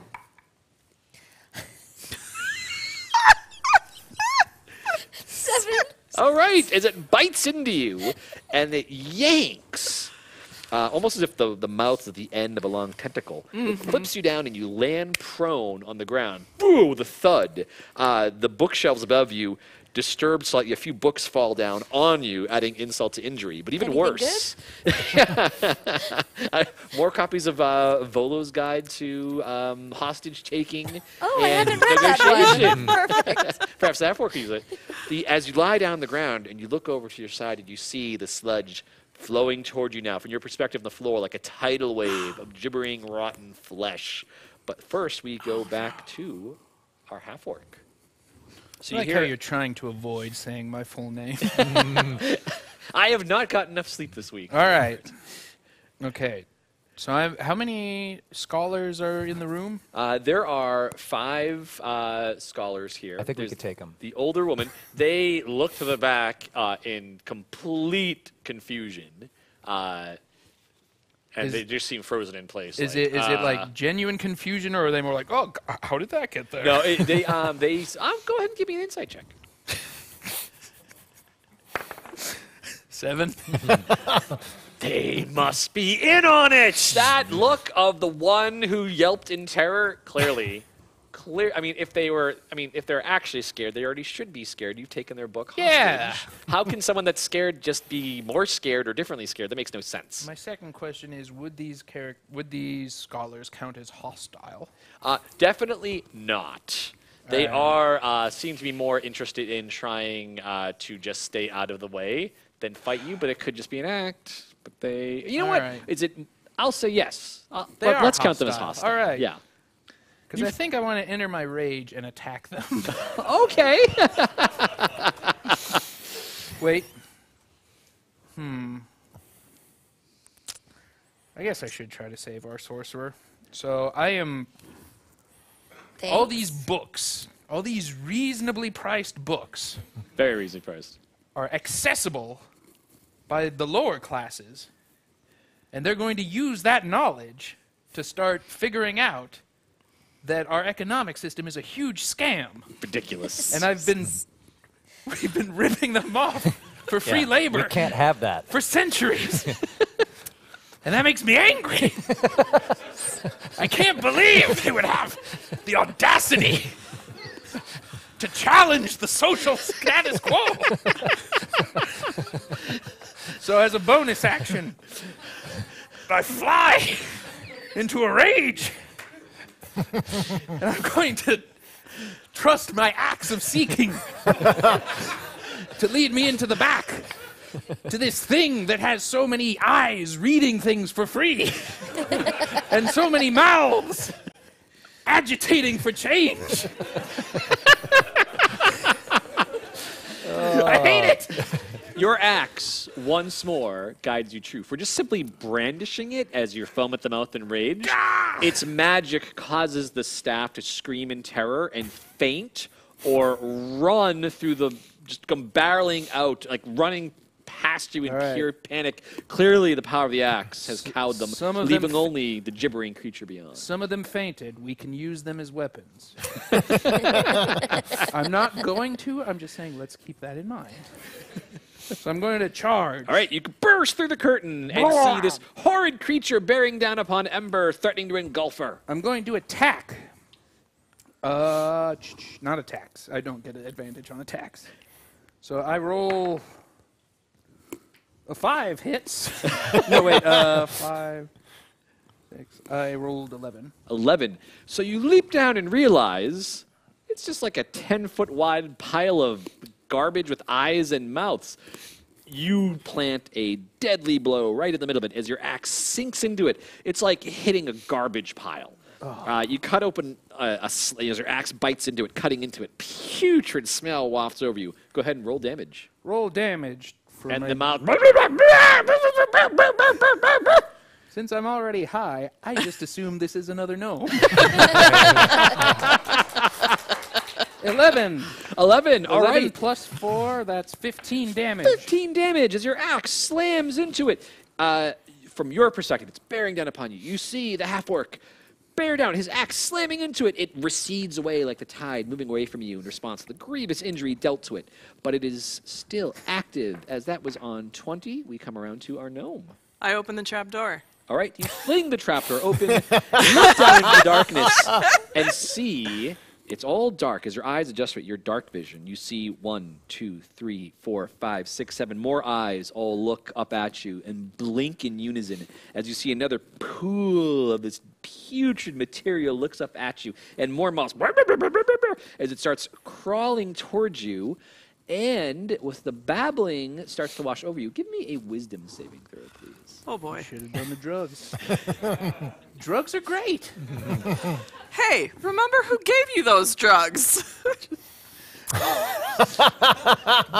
Seven. All right, as it bites into you, and it yanks, uh, almost as if the, the mouth is the end of a long tentacle. Mm-hmm. It flips you down, and you land prone on the ground. Boo! The thud. Uh, the bookshelves above you disturbed slightly. A few books fall down on you, adding insult to injury. But even Anything worse, uh, more copies of uh, Volo's Guide to um, Hostage Taking. Oh, and I haven't read that one. Perhaps that work use it. The, as you lie down on the ground and you look over to your side and you see the sludge flowing toward you now, from your perspective on the floor, like a tidal wave of gibbering, rotten flesh. But first, we go oh, back no. to our half-orc. So I like you hear how you're trying to avoid saying my full name. I have not gotten enough sleep this week. All right. Okay. So I'm, how many scholars are in the room? Uh, there are five uh, scholars here. I think There's we could take them. The older woman. They look to the back uh, in complete confusion. Uh, And is they just seem frozen in place. Is like, it is uh, it like genuine confusion, or are they more like, oh, God, how did that get there? No, it, they um they. Um, go ahead and give me an insight check. Seven. They must be in on it. That look of the one who yelped in terror clearly. clear. I mean, if they were, I mean, if they're actually scared, they already should be scared. You've taken their book hostage. Yeah. How can someone that's scared just be more scared or differently scared? That makes no sense. My second question is: Would these charac would these scholars count as hostile? Uh, definitely not. They right. are uh, seem to be more interested in trying uh, to just stay out of the way than fight you. But it could just be an act. But they, you know All what? Right. Is it? I'll say yes. Uh, they are let's hostile. count them as hostile. All right. Yeah. Because I think I want to enter my rage and attack them. Okay. Wait. Hmm. I guess I should try to save our sorcerer. So I am... Thanks. All these books, all these reasonably priced books... Very reasonably priced. ...are accessible by the lower classes. And they're going to use that knowledge to start figuring out that our economic system is a huge scam. Ridiculous. And I've been, we've been ripping them off for free yeah, labor. We can't have that. For centuries. And that makes me angry. I can't believe they would have the audacity to challenge the social status quo. So as a bonus action, I fly into a rage. And I'm going to trust my acts of seeking to lead me into the back to this thing that has so many eyes reading things for free and so many mouths agitating for change. uh. I hate it. Your axe, once more, guides you true. For just simply brandishing it as your foam at the mouth in rage, ah! its magic causes the staff to scream in terror and faint or run through the, just come barreling out, like running past you in right. pure panic. Clearly the power of the axe has cowed them, some of leaving them only the gibbering creature beyond. Some of them fainted. We can use them as weapons. I'm not going to. I'm just saying let's keep that in mind. So I'm going to charge. All right, you burst through the curtain and Blah! see this horrid creature bearing down upon Ember, threatening to engulf her. I'm going to attack. Uh, not attacks. I don't get an advantage on attacks. So I roll a five hits. No, wait, uh, five, six. I rolled eleven. eleven. So you leap down and realize it's just like a ten-foot wide pile of garbage with eyes and mouths. You plant a deadly blow right in the middle of it as your axe sinks into it. It's like hitting a garbage pile. Oh. Uh, you cut open a, a sl as your axe bites into it, cutting into it. Putrid smell wafts over you. Go ahead and roll damage. Roll damage. For and the mouth. Since I'm already high, I just assume this is another gnome. Eleven. Eleven, all Eleven right. plus four, that's fifteen damage. Fifteen damage as your axe slams into it. Uh, from your perspective, it's bearing down upon you. You see the half-orc bear down, his axe slamming into it. It recedes away like the tide, moving away from you in response to the grievous injury dealt to it. But it is still active, as that was on twenty. We come around to our gnome. I open the trap door. All right, you fling the trapdoor open, look down into the darkness, and see... It's all dark. As your eyes adjust to your dark vision, you see one, two, three, four, five, six, seven more eyes all look up at you and blink in unison as you see another pool of this putrid material looks up at you and more moss as it starts crawling towards you and with the babbling starts to wash over you. Give me a wisdom saving throw, please. Oh, boy. I should have done the drugs. Drugs are great. Hey, remember who gave you those drugs?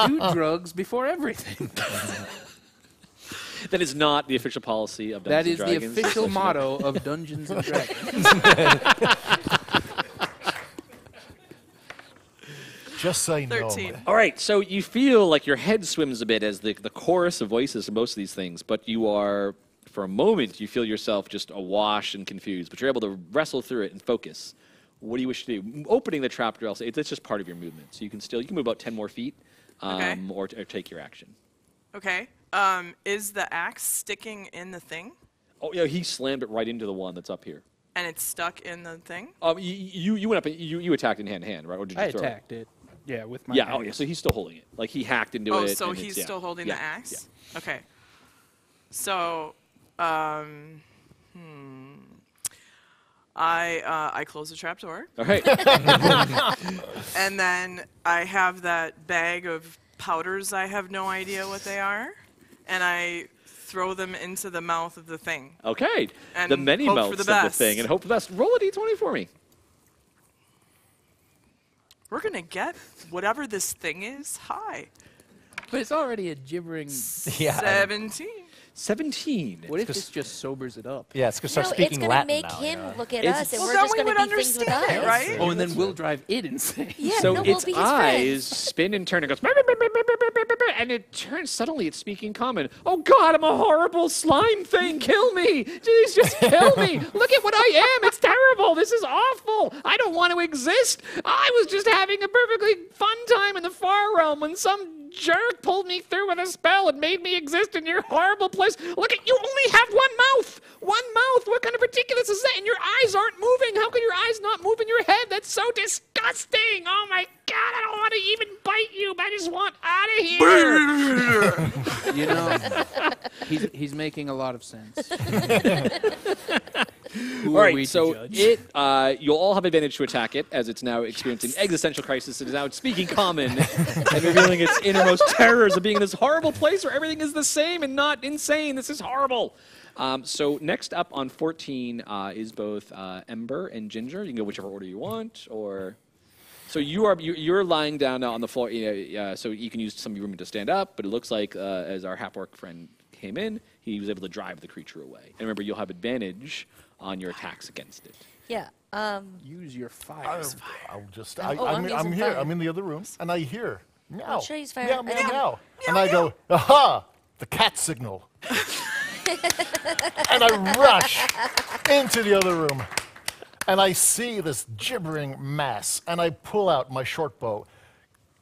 Do drugs before everything. That is not the official policy of Dungeons and Dragons. That is the official motto of Dungeons and Dragons. Just say thirteen. No. All right, so you feel like your head swims a bit as the, the chorus of voices of most of these things, but you are... For a moment, you feel yourself just awash and confused, but you're able to wrestle through it and focus. What do you wish to do? Opening the trapdoor, I'll say, it's just part of your movement. So you can still, you can move about ten more feet um, okay. or, or take your action. Okay. Um, is the axe sticking in the thing? Oh, yeah, he slammed it right into the one that's up here. And it's stuck in the thing? Um, you, you, you went up and you, you attacked in hand-to-hand, -hand, right? Or did you I throw attacked it? it. Yeah, with my Yeah, axe. Oh, yeah, so he's still holding it. Like, he hacked into oh, it. Oh, so and he's still yeah. holding yeah. the axe? Yeah. Okay. So, um, hmm. I, uh, I close the trap door. All right. And then I have that bag of powders. I have no idea what they are. And I throw them into the mouth of the thing. Okay. And the many mouths of the thing. And hope for the best. Roll a d twenty for me. We're going to get whatever this thing is high. But it's already a gibbering seventeen. Yeah. seventeen. What if this just sobers it up? Yeah, it's going to start no, speaking Latin now. It's going to make him yeah. look at it's us, and well, we're just going to be things with us. It, right? Oh, and then we'll drive it insane. Yeah, so no, we'll its be his eyes friend. Spin and turn. It goes, and it turns. Suddenly, it's speaking common. Oh, God, I'm a horrible slime thing. Kill me. Jeez, just kill me. Look at what I am. It's terrible. This is awful. I don't want to exist. I was just having a perfectly fun time in the far realm when some jerk pulled me through with a spell and made me exist in your horrible place. Look at you, only have one mouth. One mouth. What kind of ridiculous is that? And your eyes aren't moving. How can your eyes not move in your head? That's so disgusting. Oh my God, I don't want to even bite you, but I just want out of here. You know, he's, he's making a lot of sense. All right, so it, uh, you'll all have advantage to attack it as it's now experiencing yes. existential crisis and is now speaking common and revealing its innermost terrors of being in this horrible place where everything is the same and not insane. This is horrible. Um, so next up on fourteen uh, is both uh, Ember and Ginger. You can go whichever order you want, or so you are. You, you're lying down now on the floor, uh, uh, so you can use some of your movement to stand up. But it looks like uh, as our half-orc friend came in, he was able to drive the creature away. And remember, you'll have advantage on your attacks against it. Yeah. Um, use your fire. I'll, I'll just. I, oh, I'm, I'm, I'm here. Fire. I'm in the other room, and I hear meow. Should I use fire? Meow, meow, meow, meow. And I go, aha! The cat signal. And I rush into the other room, and I see this gibbering mass, and I pull out my short bow.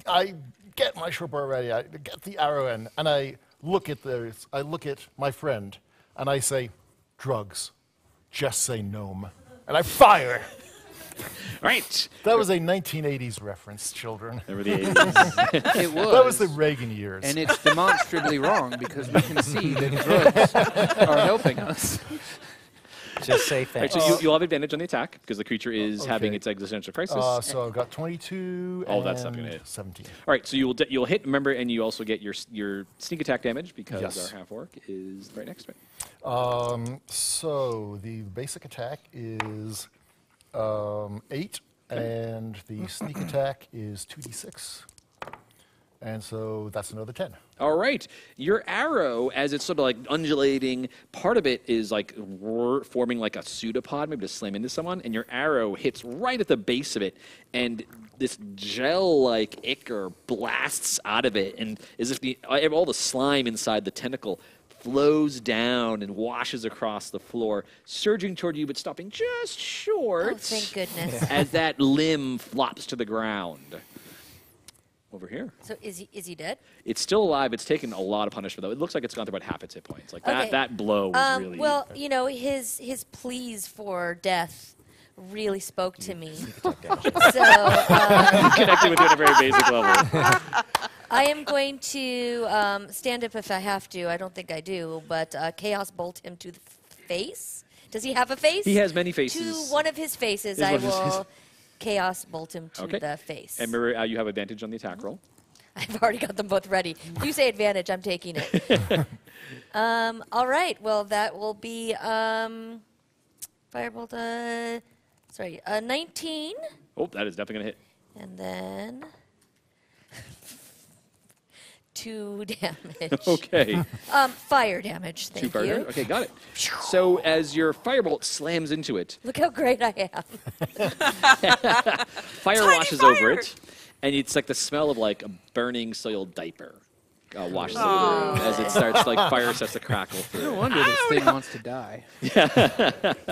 I get my short bow ready. I get the arrow in, and I look at the. I look at my friend, and I say, drugs. Just say gnome. And I fire. Right. That was a nineteen eighties reference, children. Remember the eighties? It was. That was the Reagan years. And it's demonstrably wrong because we can see that drugs are helping us. Just say thanks. Right, so you, you'll have advantage on the attack because the creature is okay. having its existential crisis. Uh, so I've got twenty-two. Oh, and that's not going to hit. seventeen. All right, so you'll you'll hit. Remember, and you also get your your sneak attack damage because yes. our half orc is right next to it. Um, so the basic attack is um, eight, and the sneak attack is two d six. And so that's another ten. All right. Your arrow, as it's sort of like undulating, part of it is like forming like a pseudopod, maybe to slam into someone, and your arrow hits right at the base of it, and this gel-like ichor blasts out of it, and as if the, all the slime inside the tentacle flows down and washes across the floor, surging toward you, but stopping just short. Oh, thank goodness. As that limb flops to the ground. Over here. So is he, is he dead? It's still alive. It's taken a lot of punishment, though. It looks like it's gone through about half its hit points. Like, okay. that, that blow was um, really... Well, you know, his, his pleas for death really spoke to me. so... Um, connected with you on a very basic level. I am going to um, stand up if I have to. I don't think I do, but uh, Chaos Bolt him to the face. Does he have a face? He has many faces. To one of his faces, There's I will... Chaos bolt him to okay. the face. And remember, uh, you have advantage on the attack roll. I've already got them both ready. If you say advantage, I'm taking it. um, all right. Well, that will be um, firebolt. Uh, sorry, uh, nineteen. Oh, that is definitely gonna hit. And then two damage. Okay. um, fire damage. Thank two fire you. Damage. Okay, got it. So as your firebolt slams into it, look how great I am. fire Tiny washes fire. over it, and it's like the smell of like a burning soiled diaper uh, washes Aww. over it as it starts like fire starts to crackle through. No wonder this thing know. wants to die. Yeah.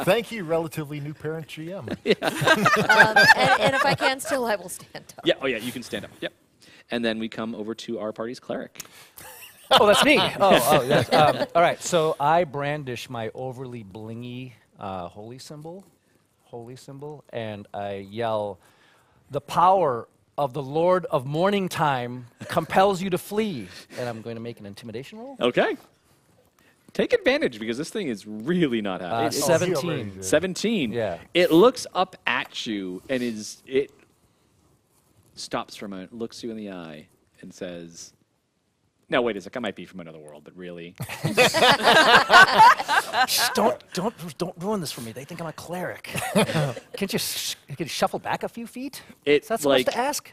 Thank you, relatively new parent G M. Yeah. um, and, and if I can, still I will stand up. Yeah. Oh yeah, you can stand up. Yep. And then we come over to our party's cleric. Oh, that's me. oh, oh that's, um, all right. So I brandish my overly blingy uh, holy symbol holy symbol, and I yell, "The power of the Lord of Morning Time compels you to flee." And I'm going to make an intimidation roll. Okay. Take advantage, because this thing is really not happening. Uh, seventeen. seventeen. Yeah. It looks up at you and is it stops for a moment, looks you in the eye, and says, "No, wait a sec. I might be from another world, but really." Shh, don't, don't, don't ruin this for me. They think I'm a cleric. Can't you, sh can you shuffle back a few feet? It's is that supposed like to ask?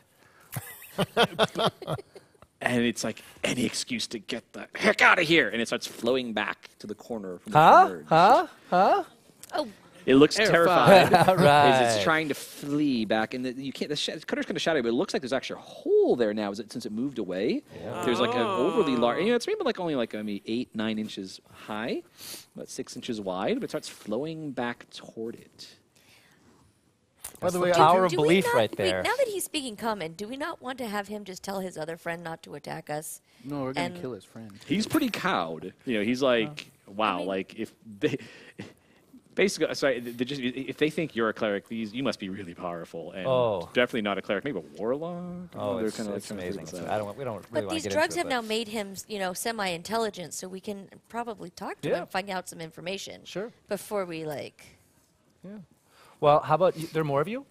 And it's like, any excuse to get the heck out of here. And it starts flowing back to the corner. From the huh? Bird. Huh? Huh? Oh. It looks terrified. terrified. Right. It's trying to flee back, and the, you can't. The, sh the cutter's kind of shadowy, but it looks like there's actually a hole there now. Is it since it moved away? Yeah. There's like an overly large. You know, it's maybe like only like I mean eight, nine inches high, about six inches wide, but it starts flowing back toward it. By the way, hour of belief right there. Now that he's speaking common, do we not want to have him just tell his other friend not to attack us? No, we're gonna kill his friend. He's pretty cowed. You know, he's like, oh. wow, I mean, like if they. Basically, sorry, they just, if they think you're a cleric, these you must be really powerful, and oh. definitely not a cleric, maybe a warlock. Oh, it's, kind of it's like amazing. It's I don't, we don't really but these drugs have it, now made him, you know, semi-intelligent, so we can probably talk to yeah. him and find out some information. Sure. Before we like. Yeah. Well, how about you, there are more of you?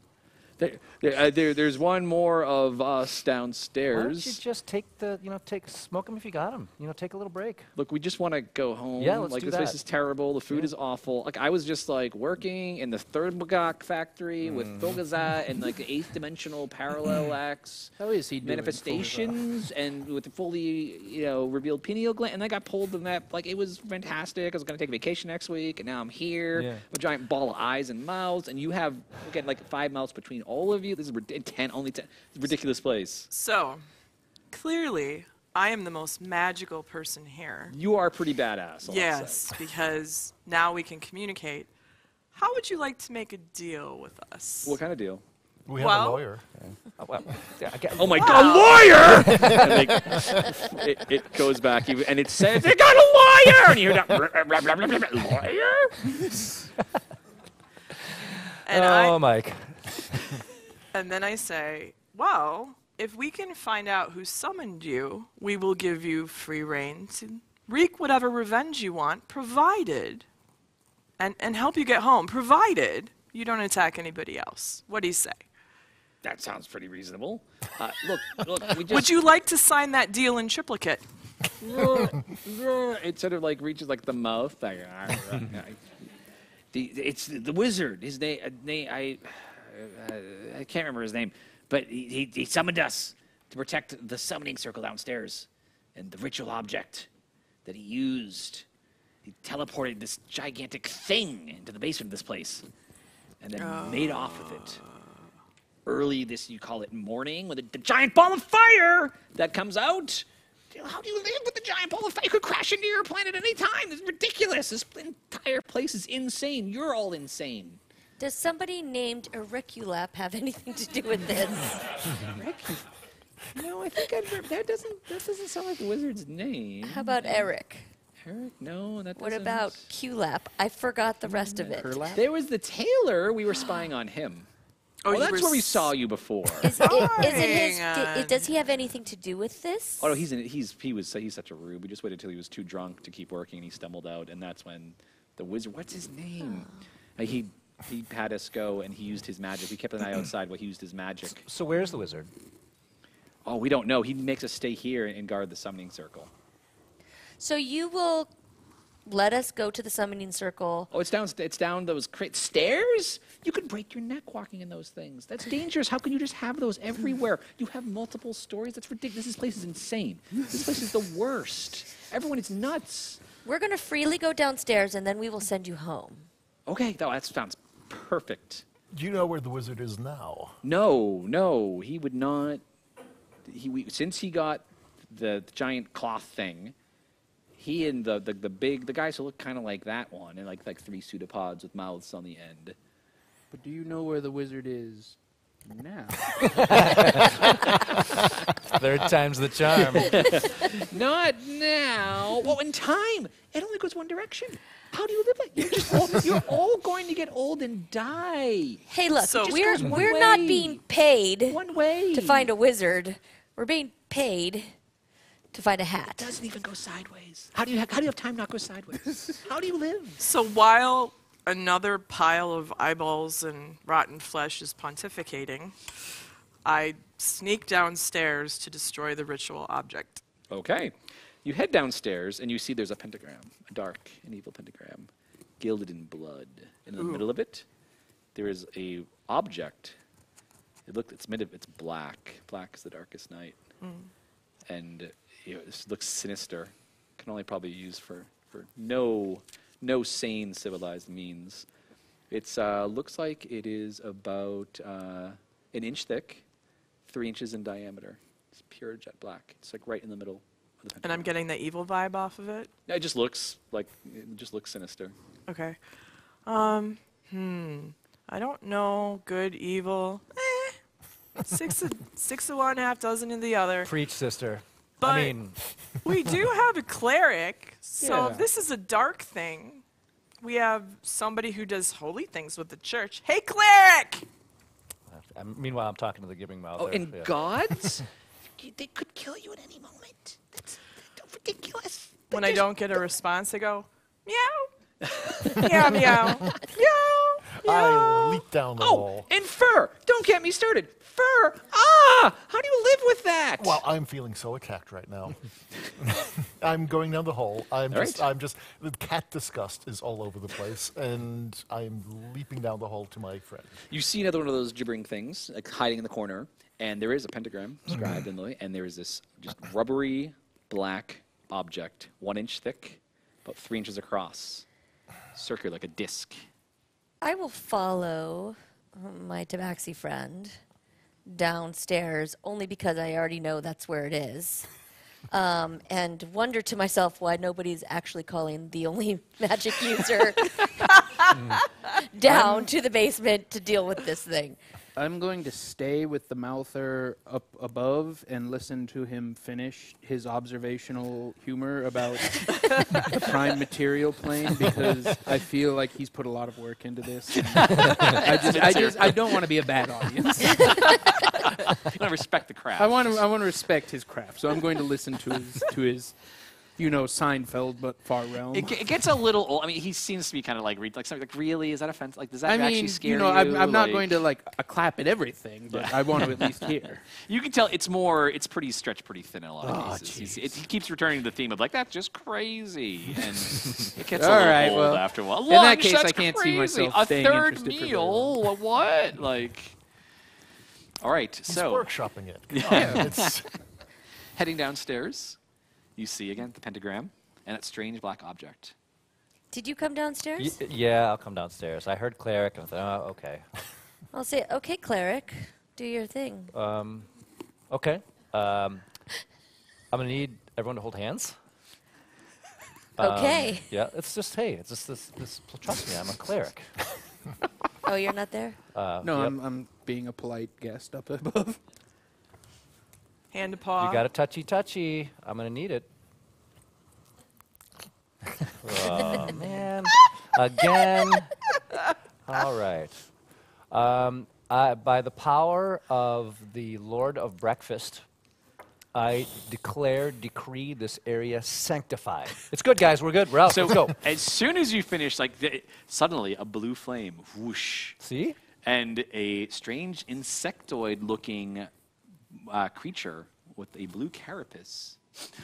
There, there, uh, there, there's one more of us downstairs. Why don't you just take the, you know, take smoke them if you got them. You know, take a little break. Look, we just want to go home. Yeah, let's like do this that. Place is terrible. The food yeah. is awful. Like I was just like working in the third Magok factory mm. with Phlegathos and like the eighth dimensional parallax How is he manifestations and with the fully, you know, revealed pineal gland. And I got pulled from that. Like it was fantastic. I was going to take a vacation next week, and now I'm here. Yeah. With a giant ball of eyes and mouths, and you have again like five mouths between. All of you, this is ten, only ten. It's a ridiculous place. So, clearly, I am the most magical person here. You are pretty badass. Yes, because now we can communicate. How would you like to make a deal with us? What kind of deal? We well, have a lawyer. oh, well, yeah, oh my wow. God, a lawyer! And they, it, it goes back, and it says, "They got a lawyer!" And you hear that, lawyer? And oh, I, Mike. And then I say, well, if we can find out who summoned you, we will give you free reign to wreak whatever revenge you want, provided, and, and help you get home, provided you don't attack anybody else. What do you say? That sounds pretty reasonable. Uh, look, look, we just... Would you like to sign that deal in triplicate? It sort of like reaches like the mouth. Like, the, it's the wizard. His name, name I... Uh, I can't remember his name, but he, he, he summoned us to protect the summoning circle downstairs and the ritual object that he used. He teleported this gigantic thing into the basement of this place and then oh. made off with it. Early this, you call it morning, with a, the giant ball of fire that comes out. How do you live with the giant ball of fire? You could crash into your planet at any time. It's ridiculous. This entire place is insane. You're all insane. Does somebody named Eric Curlap have anything to do with this? No, I think I'd, that doesn't that doesn't sound like the wizard's name. How about Eric? Eric? No, that doesn't. What about Curlap? I forgot the rest of it. Curlap? There was the tailor. We were spying on him. Oh, well, that's where we saw you before. Is it, is it his? It, does he have anything to do with this? Oh no, he's in, he's he was he's such a rube. We just waited till he was too drunk to keep working, and he stumbled out, and that's when the wizard. What's his name? Oh. Uh, he. He had us go, and he used his magic. We kept an eye outside while he used his magic. So where's the wizard? Oh, we don't know. He makes us stay here and guard the summoning circle. So you will let us go to the summoning circle? Oh, it's down. It's down those cra stairs. You could break your neck walking in those things. That's dangerous. How can you just have those everywhere? You have multiple stories. That's ridiculous. This place is insane. This place is the worst. Everyone is nuts. We're gonna freely go downstairs, and then we will send you home. Okay. No, that sounds. Perfect. Do you know where the wizard is now? No, no, he would not. He we, since he got the, the giant cloth thing, he and the the, the big the guys who look kind of like that one and like like three pseudopods with mouths on the end. But do you know where the wizard is now? Third time's the charm. Not now. Well, in time, it only goes one direction. How do you live like you're just old? You're all going to get old and die. Hey, look, so we're we're way. not being paid one way to find a wizard. We're being paid to find a hat. It doesn't even go sideways. How do you have, how do you have time not go sideways? How do you live? So while another pile of eyeballs and rotten flesh is pontificating, I sneak downstairs to destroy the ritual object. Okay. You head downstairs and you see there's a pentagram, a dark and evil pentagram, gilded in blood. And in Ooh. the middle of it, there is a object. It look, it's made of, it's black. Black is the darkest night. Mm. And you know, it looks sinister. Can only probably use for, for no no sane civilized means. It's uh, looks like it is about uh, an inch thick, three inches in diameter. It's pure jet black. It's like right in the middle of the. And I'm getting the evil vibe off of it. Yeah, it just looks like it just looks sinister. Okay. Um. Hmm. I don't know. Good, evil. Eh. six of, six of one, half dozen of the other. Preach, sister. But I mean, we do have a cleric, so yeah. if this is a dark thing, we have somebody who does holy things with the church. Hey, cleric! I, meanwhile, I'm talking to the giving mouth. Oh, there, and yeah. gods? They could kill you at any moment. That's, that's ridiculous. When There's I don't get a response, I go, meow. meow, meow. Meow, meow. I leap down the oh, wall. Oh, and fur! Don't get me started. Fur. Ah! How do you live with that? Well, I'm feeling so attacked right now. I'm going down the hole. I'm all just, right. I'm just, the cat disgust is all over the place, and I'm leaping down the hole to my friend. You see another one of those gibbering things, like hiding in the corner, and there is a pentagram scribed in Lily, and there is this just rubbery black object, one inch thick, about three inches across, circular like a disc. I will follow my tabaxi friend downstairs, only because I already know that's where it is, um, and wonder to myself why nobody's actually calling the only magic user down I'm to the basement to deal with this thing. I'm going to stay with the mouther up above and listen to him finish his observational humor about the prime material plane, because I feel like he's put a lot of work into this. I just, I just, I don't want to be a bad audience. I want to respect the craft. I want to, I want to respect his craft, so I'm going to listen to his, to his. You know, Seinfeld, but far realm. It, it gets a little old. I mean, he seems to be kind of like, like, like, really? Is that offensive? Like, does that I actually mean, scare you? I know, I'm, I'm like, not going to, like, a clap at everything, but yeah. I want to at least hear. You can tell it's more, it's pretty stretched pretty thin in a lot of oh, cases. It, he keeps returning to the theme of, like, that's just crazy. And it gets a little right, old well, after a while. Lunch, in that case, I can't crazy. see myself a staying interested meal? for A third meal? What? Like, all right, He's so. He's workshopping it. Yeah. It's heading downstairs. You see, again, the pentagram and that strange black object. Did you come downstairs? Y yeah, I'll come downstairs. I heard cleric, and I thought, oh, okay. I'll say, okay, cleric, do your thing. Um, okay. Um, I'm going to need everyone to hold hands. Um, okay. Yeah, it's just, hey, it's just this, this trust me, I'm a cleric. Oh, you're not there? Uh, no, yep. I'm, I'm being a polite guest up above. Hand to paw. You got a touchy-touchy. I'm going to need it. Oh, man. Again. All right. Um, I, by the power of the Lord of Breakfast, I declare, decree this area sanctified. It's good, guys. We're good. We're out. So let's go. As soon as you finish, like, the, suddenly a blue flame, whoosh. See? And a strange insectoid-looking Uh, creature with a blue carapace.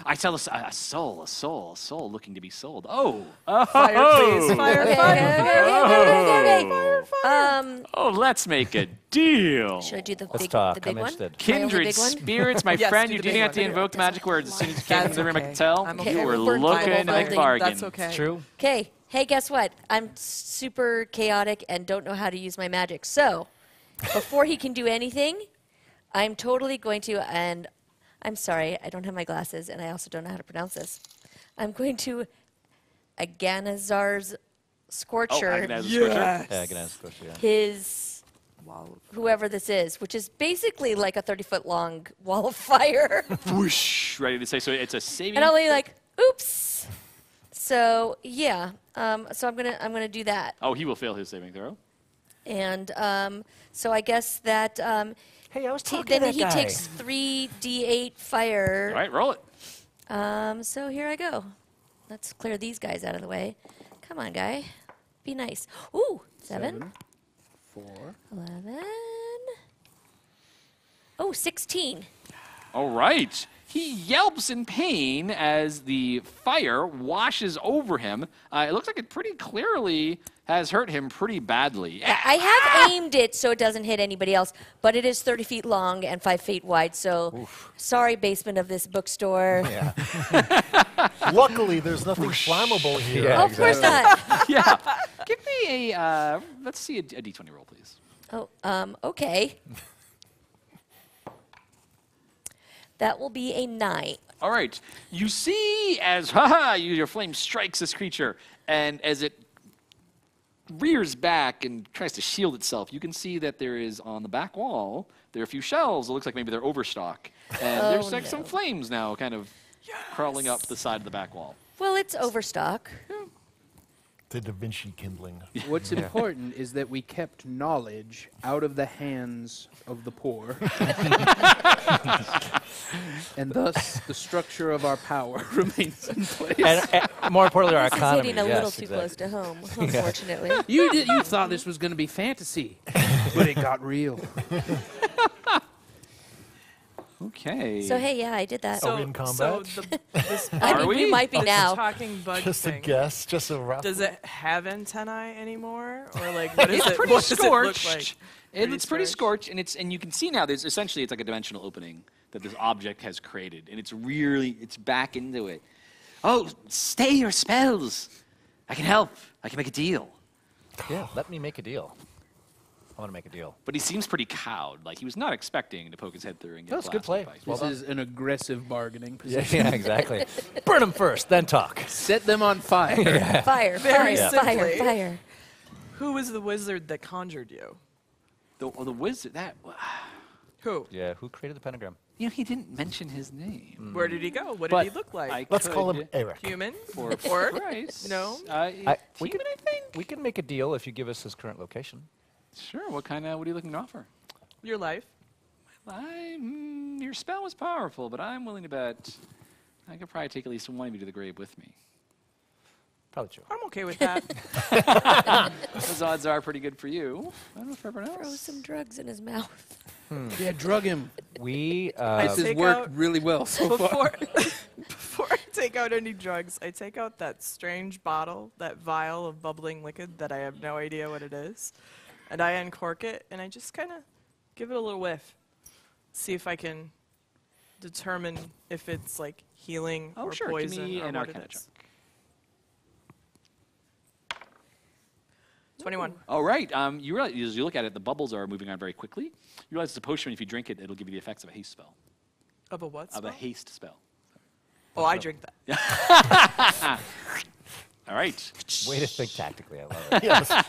I tell us a, a soul, a soul, a soul looking to be sold. Oh, oh. Fire, please, fire, okay. fire, fire, okay. fire, fire. Um, oh, let's make a deal. Should I do the let's big, talk. the big one? Kindred big one? spirits, my yes, friend, do you didn't have to invoke magic words as soon as you came into the room. I can tell you were looking to make bargains. That's true. Okay. Hey, guess what? I'm super chaotic and don't know how to use my magic. So, before he can do anything, I'm totally going to, and I'm sorry, I don't have my glasses, and I also don't know how to pronounce this. I'm going to Aganazar's Scorcher. Oh, Aganazar's yes. Scorcher. Yeah, Aganazar's Scorcher, yeah. His, wall of whoever this is, which is basically like a thirty-foot-long wall of fire. Whoosh, ready to say, so it's a saving. And I'll be like, oops. So yeah, um, so I'm gonna I'm gonna do that. Oh, he will fail his saving throw. And um, so I guess that. Um, hey, I was talking to that guy. Then he takes three d eight fire. All right, roll it. Um, so here I go. Let's clear these guys out of the way. Come on, guy. Be nice. Ooh, seven. Seven four. Eleven. Oh, sixteen. All right. He yelps in pain as the fire washes over him. Uh, it looks like it pretty clearly has hurt him pretty badly. I, I have ah! aimed it so it doesn't hit anybody else, but it is thirty feet long and five feet wide, so oof. Sorry, basement of this bookstore. Yeah. Luckily, there's nothing flammable here. Yeah, oh, exactly. Of course not. Yeah. Give me a, uh, let's see, a, a d twenty roll, please. Oh, um, okay. That will be a nine. All right. You see as haha, you, your flame strikes this creature, and as it rears back and tries to shield itself, you can see that there is on the back wall, there are a few shelves. It looks like maybe they're overstock. And oh, there's like no. some flames now kind of yes. crawling up the side of the back wall. Well, it's overstock. Yeah. The Da Vinci kindling. What's yeah. important is that we kept knowledge out of the hands of the poor. And thus, the structure of our power remains in place. And, and more importantly, our this economy. This is hitting a yes, little too exactly. close to home, unfortunately. Yeah. You, did, you thought this was going to be fantasy, but it got real. Okay. So, hey, yeah, I did that. So, are we in combat? So the, this I mean, we? we might be this now. Talking bug just thing. a guess, just a rough. Does it have antennae anymore? Or, like, what, is it, pretty what does it look like? It pretty it's pretty scorched, and it's and you can see now there's essentially it's like a dimensional opening that this object has created, and it's really it's back into it. Oh, stay your spells! I can help. I can make a deal. Yeah, let me make a deal. I want to make a deal. But he seems pretty cowed. Like he was not expecting to poke his head through and get. That's good play. This well is an aggressive bargaining position. Yeah, yeah exactly. Burn them first, then talk. Set them on fire. Yeah. Fire, Very fire, yeah. fire, fire. Who was the wizard that conjured you? The, well, the wizard, that... Who? Yeah, who created the pentagram? You know, he didn't mention his name. Mm. Where did he go? What but did he look like? I Let's call him Eric. Human? Or Christ. No? Uh, I, human, we can, I think? We can make a deal if you give us his current location. Sure. What kind of, what are you looking to offer? Your life. My life? Mm, your spell was powerful, but I'm willing to bet I could probably take at least one of you to the grave with me. Probably true. I'm okay with that. Those odds are pretty good for you. I don't know for everyone else. Throw some drugs in his mouth. Hmm. Yeah, drug him. We, uh... This has worked really well so far. Before I take out any drugs, I take out that strange bottle, that vial of bubbling liquid that I have no idea what it is, and I uncork it, and I just kind of give it a little whiff. See if I can determine if it's, like, healing oh, or sure. poison Give me or an what Arcana it is. Check. twenty-one. All right. Um, you realize, as you look at it, the bubbles are moving on very quickly. You realize it's a potion. If you drink it, it'll give you the effects of a haste spell. Of a what Of spell? a haste spell. Oh, oh I, I drink that. All right. Way to think tactically. I love it. Yes.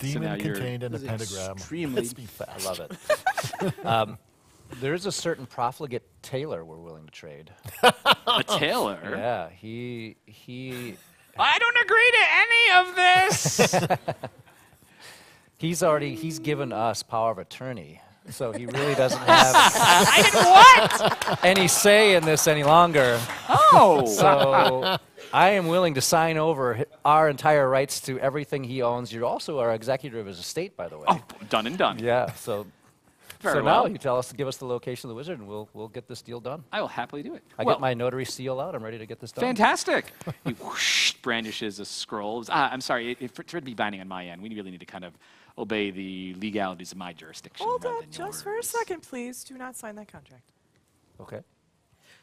Demon so contained in a pentagram. Extremely. Let's be fast. I love it. um, there is a certain profligate tailor we're willing to trade. A tailor? Yeah. He... he I don't agree to any of this. He's already, he's given us power of attorney, so he really doesn't have I did what? any say in this any longer. Oh. So I am willing to sign over our entire rights to everything he owns. You're also our executor of his estate, by the way. Oh, done and done. Yeah, so... Very so well. Now you tell us to give us the location of the wizard, and we'll we'll get this deal done. I will happily do it. I well, get my notary seal out. I'm ready to get this done. Fantastic. He whoosh, brandishes a scroll. Ah, I'm sorry. It, it, for, for it to be binding on my end, we really need to kind of obey the legalities of my jurisdiction. Hold up, just for a second, please. Do not sign that contract. Okay.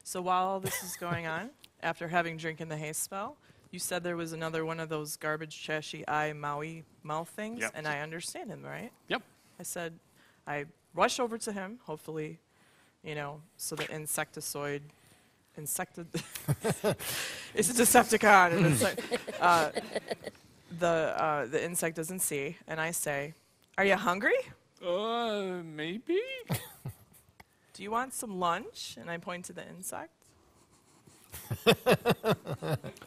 So while all this is going on, after having drinking the haze spell, you said there was another one of those garbage, trashy eye, Maui mouth things, yep. and I understand him, right? Yep. I said, I. rush over to him, hopefully, you know, so the insectoid, insecti it's a Decepticon, and it's like, uh, the, uh, the insect doesn't see, and I say, are you hungry? Uh, maybe? Do you want some lunch? And I point to the insect.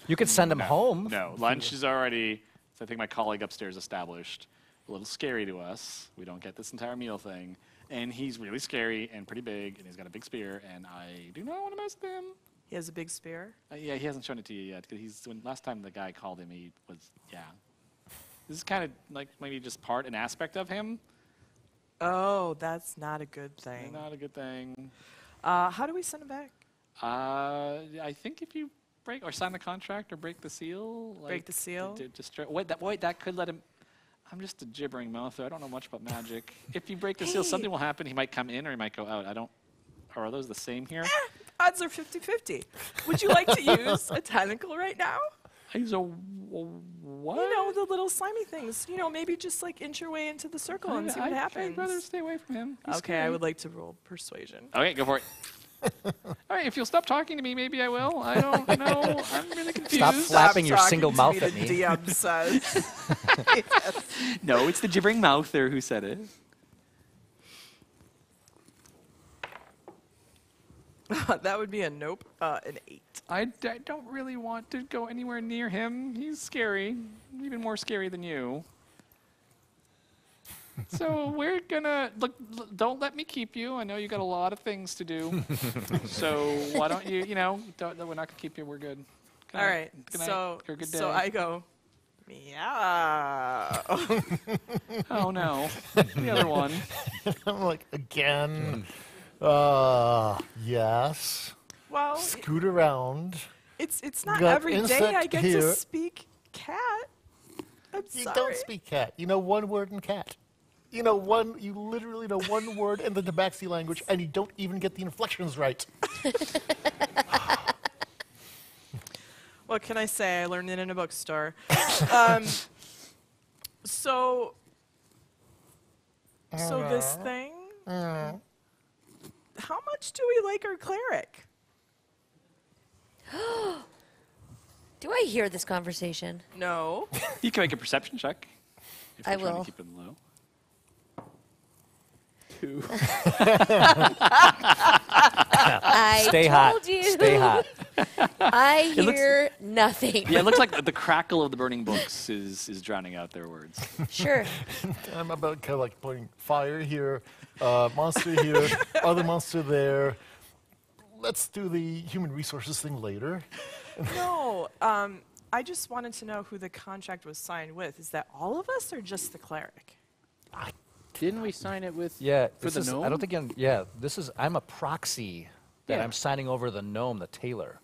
You could send him no, home. No, lunch is already, so I think my colleague upstairs established, a little scary to us. We don't get this entire meal thing. And he's really scary and pretty big, and he's got a big spear, and I do not want to mess with him. He has a big spear? Uh, yeah, he hasn't shown it to you yet, because he's, when last time the guy called him, he was, yeah. This is kind of like maybe just part an aspect of him. Oh, that's not a good thing. Not a good thing. Uh, how do we send him back? Uh, I think if you break or sign the contract or break the seal. Like break the seal? Wait that, wait, that could let him... I'm just a gibbering mouth. I don't know much about magic. If you break the hey. seal, something will happen. He might come in or he might go out. I don't... Or are those the same here? Odds are fifty fifty. Would you like to use a tentacle right now? I use a, a what? You know, the little slimy things. You know, maybe just like inch your way into the circle I, and see I, what happens. I'd rather stay away from him. He's okay, scared. I would like to roll persuasion. Okay, go for it. All right, if you'll stop talking to me, maybe I will. I don't know. I'm really confused. Stop flapping stop your single mouth at me. D M says. Yes. No, it's the gibbering mouther who said it. That would be a nope, uh, an eight. I, d I don't really want to go anywhere near him. He's scary, even more scary than you. So we're gonna look. Don't let me keep you. I know you got a lot of things to do. So why don't you? You know, don't, we're not gonna keep you. We're good. Good All night. right. Good so night. Good day. So I go. Yeah. Oh no, the other one. I'm like again. Uh yes. Well, scoot around. It's it's not got every day I get here. to speak cat. I'm you sorry. don't speak cat. You know one word in cat. You know one. You literally know one word in the Tabaxi language, and you don't even get the inflections right. What can I say? I learned it in a bookstore. um, so, so this thing. Mm. How much do we like our cleric? Do I hear this conversation? No. You can make a perception check. If I will. To keep him low. Two. I Stay told hot. you. Stay hot. I hear looks, nothing. Yeah, it looks like the crackle of the burning books is is drowning out their words. Sure. I'm about kind of like putting fire here, uh, monster here, other monster there. Let's do the human resources thing later. No, um, I just wanted to know who the contract was signed with. Is that all of us or just the cleric? I Didn't we sign it with yeah, for the is, gnome? I don't think I'm, yeah, this is, I'm a proxy that yeah. I'm signing over the gnome, the tailor.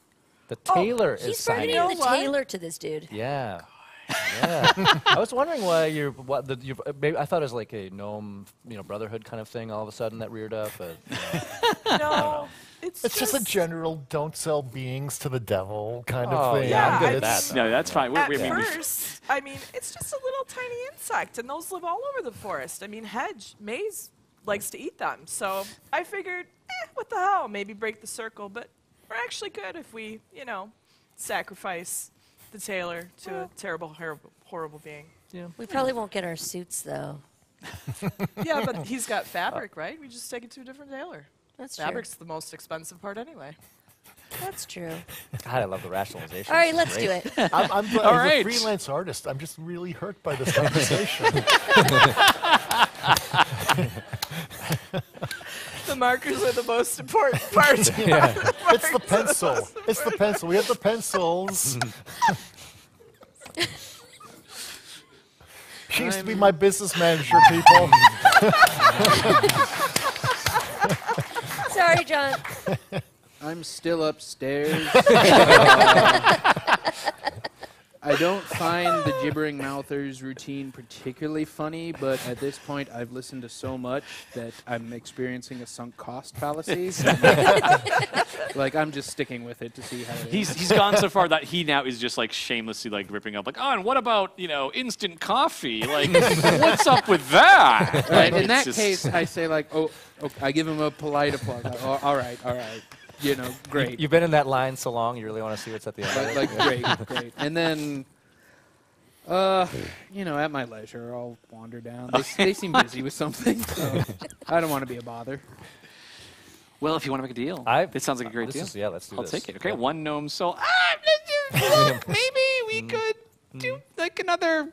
The tailor oh, is signing. He's burning the tailor to this dude. Yeah. yeah. I was wondering why you're, what the, you're, maybe I thought it was like a gnome, you know, brotherhood kind of thing all of a sudden that reared up. But, you know, no. It's, it's just, just a general don't sell beings to the devil kind oh, of thing. Yeah, I'm good at that. No, that's fine. At we, we, first, I mean, it's just a little tiny insect, and those live all over the forest. I mean, hedge, maze likes to eat them. So I figured, eh, what the hell? Maybe break the circle, but we're actually good if we, you know, sacrifice the tailor to well. a terrible, horrible, horrible being. Yeah. We probably won't get our suits, though. Yeah, but he's got fabric, right? We just take it to a different tailor. That's Fabric's true. the most expensive part anyway. That's true. God, I love the rationalization. All right, let's do it. I'm, I'm All right. As a freelance artist, I'm just really hurt by this conversation. The markers are the most important part. Yeah. The it's the pencil. The it's the pencil. We have the pencils. She used to be my business manager, people. Sorry, John. I'm still upstairs. uh, I don't find the gibbering mouthers routine particularly funny, but at this point, I've listened to so much that I'm experiencing a sunk cost fallacy. Like, I'm just sticking with it to see how it he's, is. He's gone so far that he now is just, like, shamelessly, like, ripping up, like, oh, and what about, you know, instant coffee? Like, what's up with that? Right, in that case, I say, like, oh, okay, I give him a polite applause. Oh, all right, all right. You know, great. You've been in that line so long, you really want to see what's at the end. Like, great, great. And then, uh, you know, at my leisure, I'll wander down. They, they seem busy with something, so I don't want to be a bother. Well, if you want to make a deal, I've, it sounds like a great deal. Is, yeah, let's do I'll this. I'll take it. Okay, yeah. One gnome soul. Ah, well, maybe we could do like another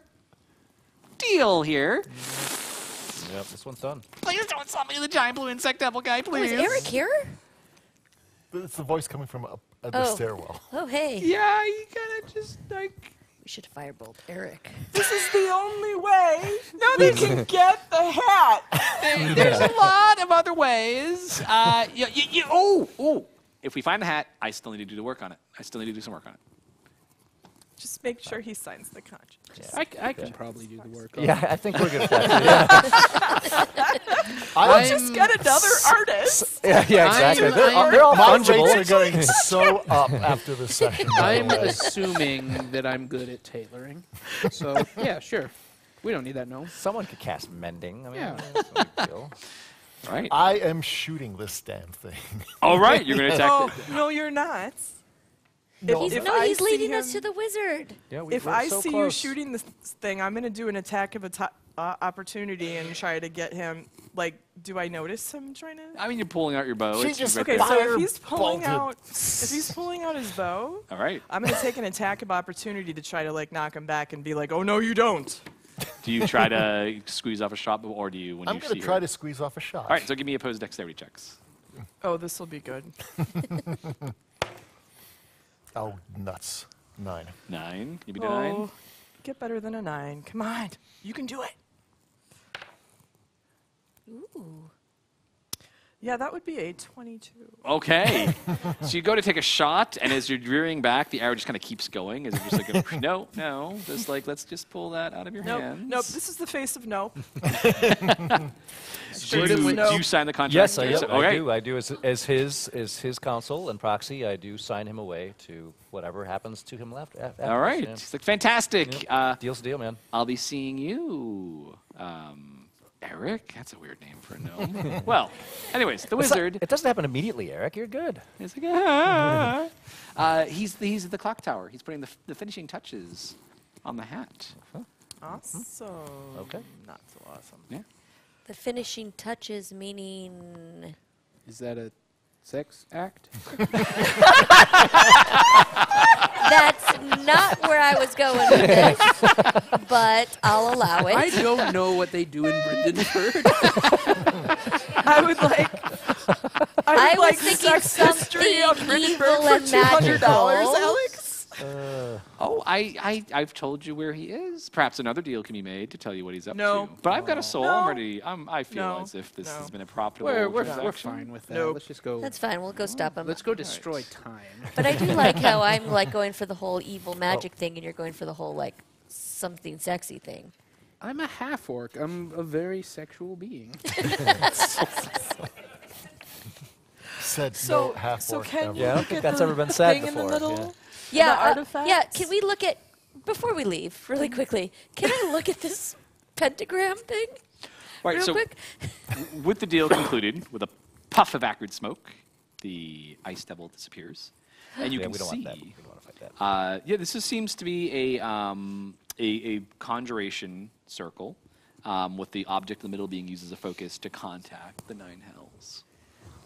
deal here. Yep, this one's done. Please don't sell me the giant blue insect devil guy, please. Oh, is Eric here? It's the voice coming from up at the oh. stairwell. Oh, hey. Yeah, you gotta just like. We should firebolt Eric. This is the only way. Now they can get the hat. They, there's a lot of other ways. Uh, you, you, you, oh, oh. If we find the hat, I still need to do the work on it. I still need to do some work on it. Just make sure he signs the contract. Yeah, I, I can probably do the work on yeah, it. Yeah, I think we're good. I'll just get another artist. Yeah, yeah, exactly. I'm, they're, I'm, they're all fungible. Rates are going so up after this session. I'm assuming that I'm good at tailoring. So, yeah, sure. We don't need that, no. Someone could cast mending. I mean, yeah. That's no big deal. Right. I am shooting this damn thing. All right, you're going to attack oh, it. No, you're not. No, he's, no he's leading him, us to the wizard. Yeah, we, if I so see close. you shooting this thing, I'm going to do an attack of a uh, opportunity and try to get him. Like, do I notice him trying to? I mean, you're pulling out your bow. She just okay, so if he's pulling bolted. out, if he's pulling out his bow, all right. I'm going to take an attack of opportunity to try to like knock him back and be like, oh no, you don't. Do you try to squeeze off a shot, or do you? When I'm you I'm going to try her? to squeeze off a shot. All right, so give me opposed dexterity checks. Oh, this will be good. Oh, nuts. Nine. Nine? Can you be oh, nine? Get better than a nine. Come on. You can do it. Ooh. Yeah, that would be a twenty-two. Okay. So you go to take a shot, and as you're rearing back, the arrow just kind of keeps going. As you're just like, a, no, no. Just like, let's just pull that out of your nope, hands. Nope. This is the face of nope. Do you, do you sign the contract? Yes, I, yep, okay. I do. I do as, as his as his counsel and proxy. I do sign him away to whatever happens to him left. After, all right, yeah. It's like, fantastic. Yep. Uh, Deal's a deal, man. I'll be seeing you, um, Eric. That's a weird name for a gnome. Well, anyways, the it's wizard. Not, it doesn't happen immediately, Eric. You're good. It's like ah. uh, he's the, he's at the clock tower. He's putting the, the finishing touches on the hat. Huh. Awesome. Okay. Not so awesome. Yeah. The finishing touches, meaning... Is that a sex act? That's not where I was going with this, but I'll allow it. I don't know what they do in Brindenford. I would like... I, would I was like thinking something evil and magical. Alex? Uh. Oh, I, I, I've told you where he is. Perhaps another deal can be made to tell you what he's up no. to. But I've got a soul. No. I'm ready. I'm, I feel no. as if this no. has been a profitable we're, we're, transaction. We're fine with that. Nope. Let's just go. That's fine. We'll go stop him. Let's go destroy right. time. But I do like how I'm like going for the whole evil magic oh. thing, and you're going for the whole like something sexy thing. I'm a half-orc. I'm a very sexual being. Said so, no half-orc so can ever. Yeah, I don't think that's ever been said before. Yeah, uh, yeah. Can we look at, before we leave, really quickly, can I look at this pentagram thing right, real so quick? With the deal concluded, with a puff of acrid smoke, the ice devil disappears. And you yeah, can we don't see. Want that. We don't want to fight that. Uh, yeah, this is, seems to be a, um, a, a conjuration circle um, with the object in the middle being used as a focus to contact the nine hells.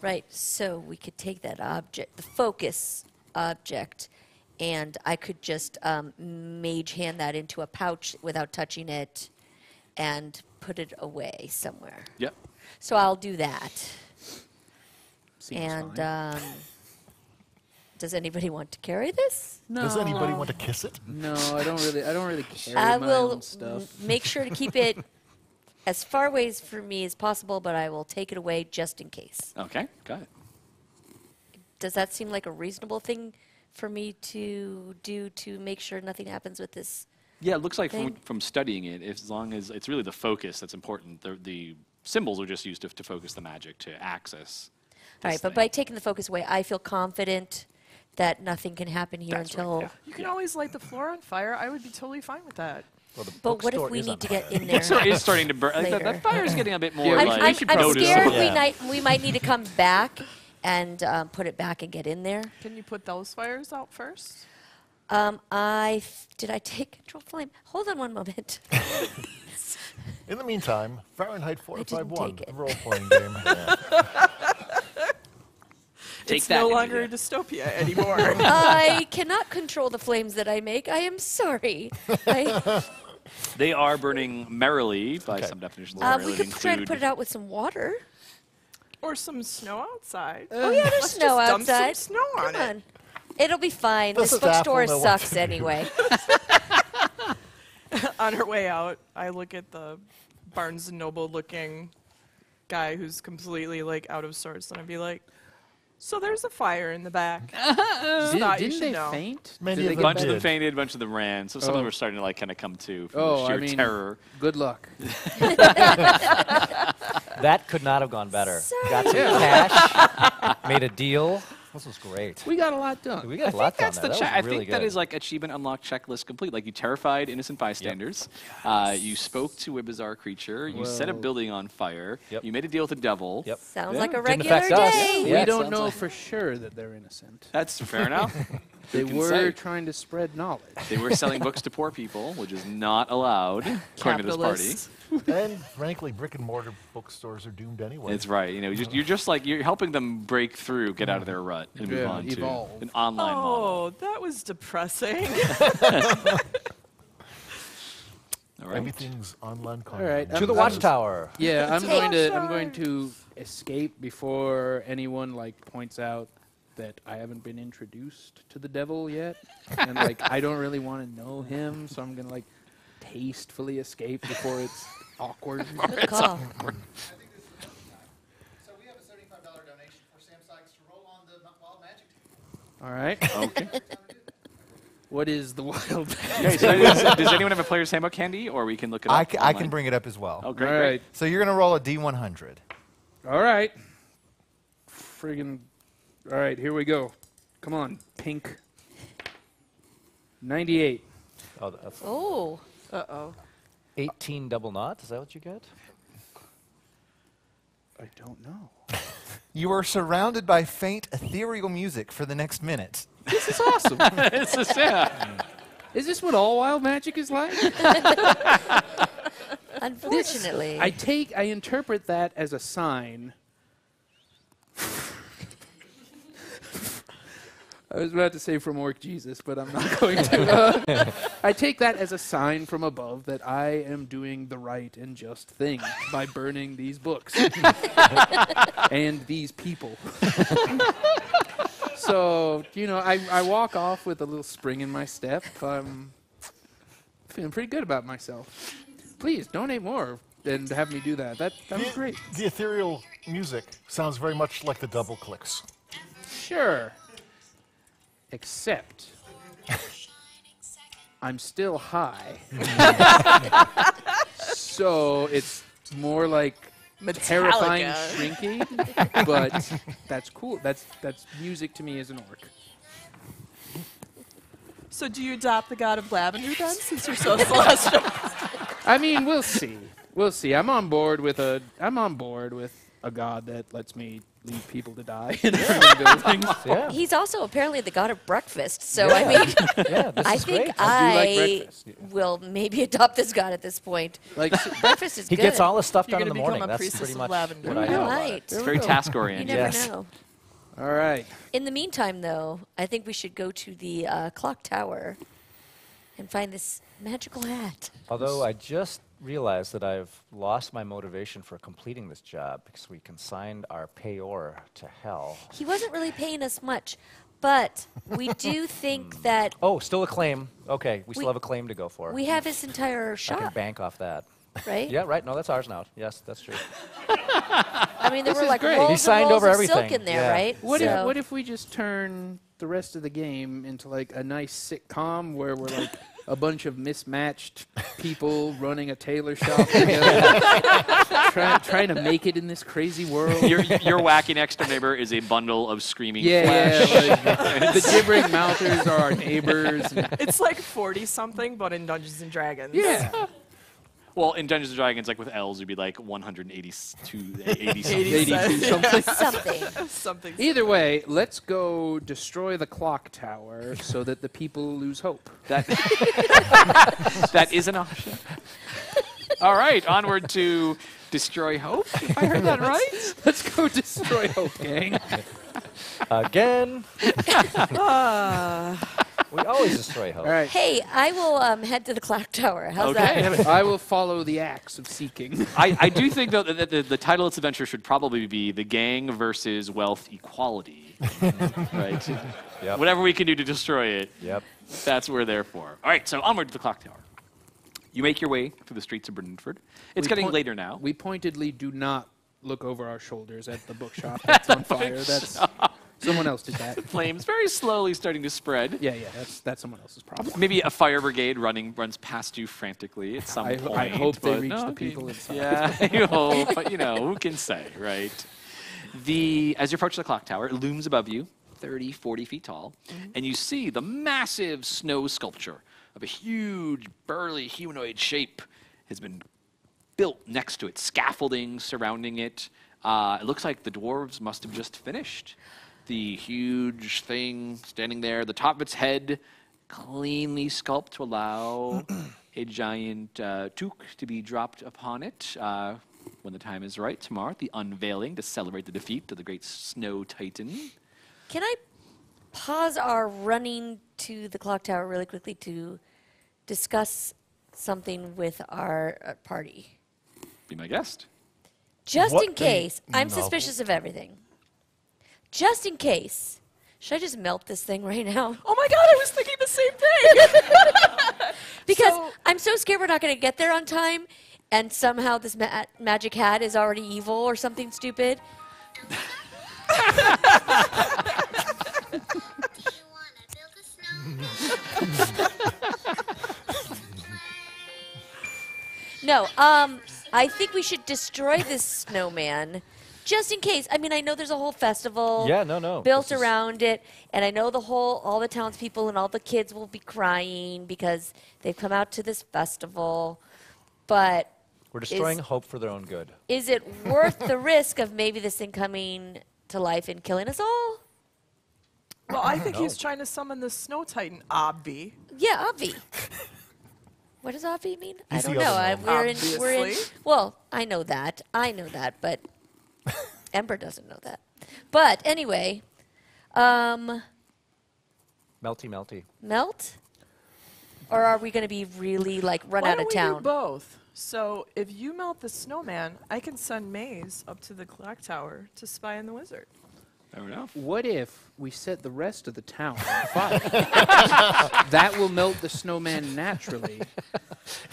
Right, so we could take that object, the focus object, and I could just um, mage hand that into a pouch without touching it and put it away somewhere. Yep. So I'll do that. Seems and um, does anybody want to carry this? No. Does anybody want to kiss it? No, I don't really I don't really carry I my will own stuff. Make sure to keep it as far away from me as possible, but I will take it away just in case. Okay, got it. Does that seem like a reasonable thing for me to do to make sure nothing happens with this? Yeah, it looks like from, from studying it, if, as long as it's really the focus that's important. The, the symbols are just used to, to focus the magic, to access. All right, thing. But by taking the focus away, I feel confident that nothing can happen here that's until... Right, yeah. You can yeah. always light the floor on fire. I would be totally fine with that. Well, but what if we need to get in there? Bookstore is starting to burn. That, that fire is getting a bit more... Yeah, like, I'm, I'm, I'm scared yeah. we, might, we might need to come back and um, put it back and get in there. Can you put those fires out first? Um, I f did I take control flame? Hold on one moment. In the meantime, Fahrenheit four five one, the role-playing game. Yeah. Take it's that no longer a dystopia anymore. I cannot control the flames that I make. I am sorry. I they are burning merrily, by okay. some definitions. Uh, we could try to put it out with some water. Or some snow outside. Uh, oh, yeah, there's snow just dump outside. Some snow on Come on. It. It'll be fine. This, this bookstore sucks anyway. On her way out, I look at the Barnes and Noble looking guy who's completely like out of sorts, and I'd be like, so there's a fire in the back. Just did, didn't they know. faint? Many did a bunch did. of them fainted, a bunch of them ran. So oh. some of them were starting to like kind of come to from oh, the sheer I mean, terror. Good luck. That could not have gone better. Sorry. Got some cash, made a deal. This was great. We got a lot done. We got a lot done. I think that is like achievement unlock checklist complete. Like you terrified innocent bystanders. Yep. Yes. Uh, you spoke to a bizarre creature. Whoa. You set a building on fire. Yep. You made a deal with the devil. Yep. Sounds yeah. like a regular day. Yeah. Yeah, we don't know like for sure that they're innocent. That's fair enough. They were say. trying to spread knowledge. They were selling books to poor people, which is not allowed according to this party. And frankly, brick and mortar bookstores are doomed anyway. That's right. You know, just, you're just like you're helping them break through, get out of their rut, and yeah, move on evolve. to an online oh, model. Oh, that was depressing. All right. Everything's online. All right. To I'm the watchtower. Yeah, I'm going to. I'm going to escape before anyone like points out that I haven't been introduced to the devil yet, and like I don't really want to know him, so I'm gonna like tastefully escape before it's awkward. It's awkward. So we have a seventy-five dollar donation for Sam Sykes to roll on the wild magic table. All right. Okay. What is the wild magic table? Does anyone have a player's handbook handy, or we can look it up? I, c I can bring it up as well. Oh, great! All right. Great. So you're gonna roll a D one hundred. All right. Friggin'. All right, here we go. Come on, pink. ninety-eight. Oh, that's oh. Uh oh. eighteen double knot. Is that what you get? I don't know. You are surrounded by faint ethereal music for the next minute. This is awesome. This is sad. Is this what all wild magic is like? Unfortunately, this, I take. I interpret that as a sign. I was about to say from Orc Jesus, but I'm not going to. Uh, I take that as a sign from above that I am doing the right and just thing by burning these books and these people. So, you know, I, I walk off with a little spring in my step. I'm feeling pretty good about myself. Please donate more and have me do that. That, that was great. The ethereal music sounds very much like the double clicks. Sure. Except I'm still high. So it's more like Metallica. Terrifying shrinky, but that's cool. That's that's music to me as an orc. So do you adopt the god of Lavender then, since you're so celestial? I mean, we'll see. We'll see. I'm on board with a I'm on board with a god that lets me leave people to die. Yeah. He's also apparently the god of breakfast, so yeah. I mean, yeah, this I is think great. I, I like will maybe adopt this god at this point. Like breakfast is he good. He gets all his stuff You're done in the morning. That's pretty much Lavender. what I know. Right. It's very task oriented. You never yes. know. All right. In the meantime, though, I think we should go to the uh, clock tower and find this magical hat. Although I just realize that I've lost my motivation for completing this job because we consigned our payor to hell. He wasn't really paying us much, but we do think that... Oh, still a claim. Okay, we, we still have a claim to go for. We have his entire shop. I can bank off that. Right? Yeah, right. No, that's ours now. Yes, that's true. I mean, there this were like rolls he signed and rolls over of everything. silk in there, yeah. right? What, so. if, what if we just turn the rest of the game into like a nice sitcom where we're like... a bunch of mismatched people running a tailor shop together, try, trying to make it in this crazy world. Your, your wacky next-door neighbor is a bundle of screaming yeah, flash. Yeah, like the gibbering mouthers are our neighbors. It's like forty-something, but in Dungeons and Dragons. Yeah. Well, in Dungeons and Dragons, like with elves, it'd be like one hundred eighty-two, eighty something. something. something. Either way, let's go destroy the clock tower so that the people lose hope. That, that is an option. All right, onward to destroy hope. I heard that right. Let's go destroy hope, gang. Again. uh. We always destroy hope. Right. Hey, I will um, head to the clock tower. How's okay. that? I will follow the axe of seeking. I, I do think, though, that the, the title of this adventure should probably be The Gang versus Wealth Equality. Right? Yep. Whatever we can do to destroy it, yep. that's what we're there for. All right, so onward to the clock tower. You make your way through the streets of Brindenford. It's we getting later now. We pointedly do not look over our shoulders at the bookshop that's on fire. That's... Someone else did that. The flames very slowly starting to spread. Yeah, yeah, that's that's someone else's problem. Maybe a fire brigade running runs past you frantically at some I, point. I hope they reach no, the people inside. Yeah, you hope, but you know, who can say, right? The as you approach the clock tower, it looms above you, thirty, forty feet tall, mm-hmm. and you see the massive snow sculpture of a huge, burly humanoid shape has been built next to it, scaffolding surrounding it. Uh, it looks like the dwarves must have just finished. The huge thing standing there, the top of its head, cleanly sculpted to allow a giant uh, toque to be dropped upon it uh, when the time is right tomorrow. The unveiling to celebrate the defeat of the great snow titan. Can I pause our running to the clock tower really quickly to discuss something with our uh, party? Be my guest. Just what in case, I'm no. suspicious of everything. Just in case. Should I just melt this thing right now? Oh my god, I was thinking the same thing! Because so, I'm so scared we're not going to get there on time, and somehow this ma magic hat is already evil or something stupid. Do you want to build a snow? No, um, I think we should destroy this snowman. Just in case. I mean, I know there's a whole festival yeah, no, no. built around it, and I know the whole, all the townspeople and all the kids will be crying because they've come out to this festival, but... We're destroying is, hope for their own good. Is it worth the risk of maybe this thing coming to life and killing us all? Well, I think no. he's trying to summon the snow titan, Obvi. Yeah, Obvi. What does Obvi mean? He's I don't know. I, we're, in, we're in... Well, I know that. I know that, but... Ember doesn't know that. But anyway, um, melty, melty. Melt? Or are we going to be really like run Why out of town? We do both. So if you melt the snowman, I can send Maze up to the clock tower to spy on the wizard. Fair enough. What if we set the rest of the town on fire? That will melt the snowman naturally.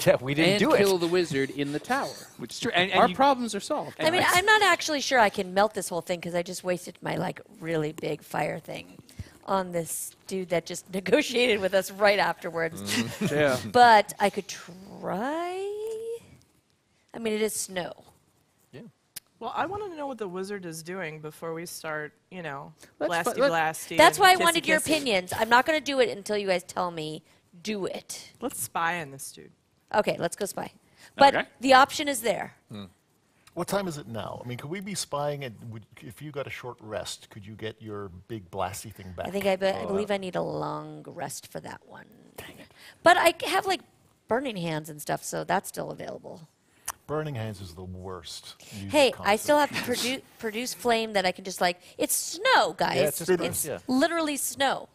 Yeah, we didn't and do it. Kill the wizard in the tower. Which is true. And, and Our problems are solved. I mean, I'm not actually sure I can melt this whole thing because I just wasted my like really big fire thing on this dude that just negotiated with us right afterwards. Mm. Yeah. But I could try. I mean, it is snow. Well, I want to know what the wizard is doing before we start, you know, blasty blasty. That's why I wanted your opinions. I'm not going to do it until you guys tell me do it. Let's spy on this dude. Okay, let's go spy. But okay. the option is there. Hmm. What time is it now? I mean, could we be spying? At, would, if you got a short rest, could you get your big blasty thing back? I think I, be oh, I believe uh, I need a long rest for that one. Dang it. But I have, like, burning hands and stuff, so that's still available. Burning hands is the worst. Hey, concert. I still have to produ produce flame that I can just like, it's snow, guys. Yeah, it's just it it's yeah. literally snow.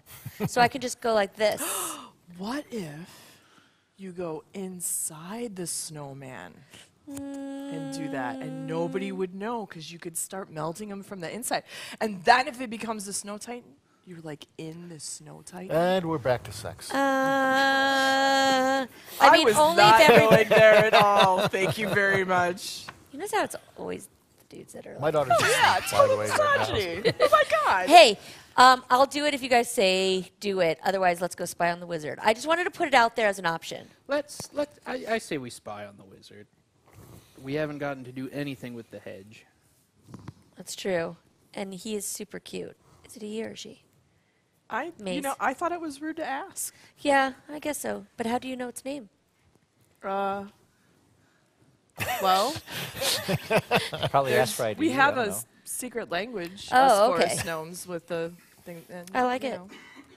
So I can just go like this. What if you go inside the snowman mm. and do that and nobody would know because you could start melting them from the inside. And then if it becomes the snow titan, you're like in the snow titan. And we're back to sex. Uh, I, I mean, was only not going there at all. Thank you very much. You know how it's always the dudes that are. My like, daughter's. Oh yeah, total misogyny. Right oh my god. Hey, um, I'll do it if you guys say do it. Otherwise, let's go spy on the wizard. I just wanted to put it out there as an option. Let's let. I, I say we spy on the wizard. We haven't gotten to do anything with the hedge. That's true, and he is super cute. Is it he or she? I, Maze. You know, I thought it was rude to ask. Yeah, I guess so. But how do you know its name? Uh, well, probably asked right. We have a know. secret language oh, as okay. forest gnomes with the thing. And, I like it. Know.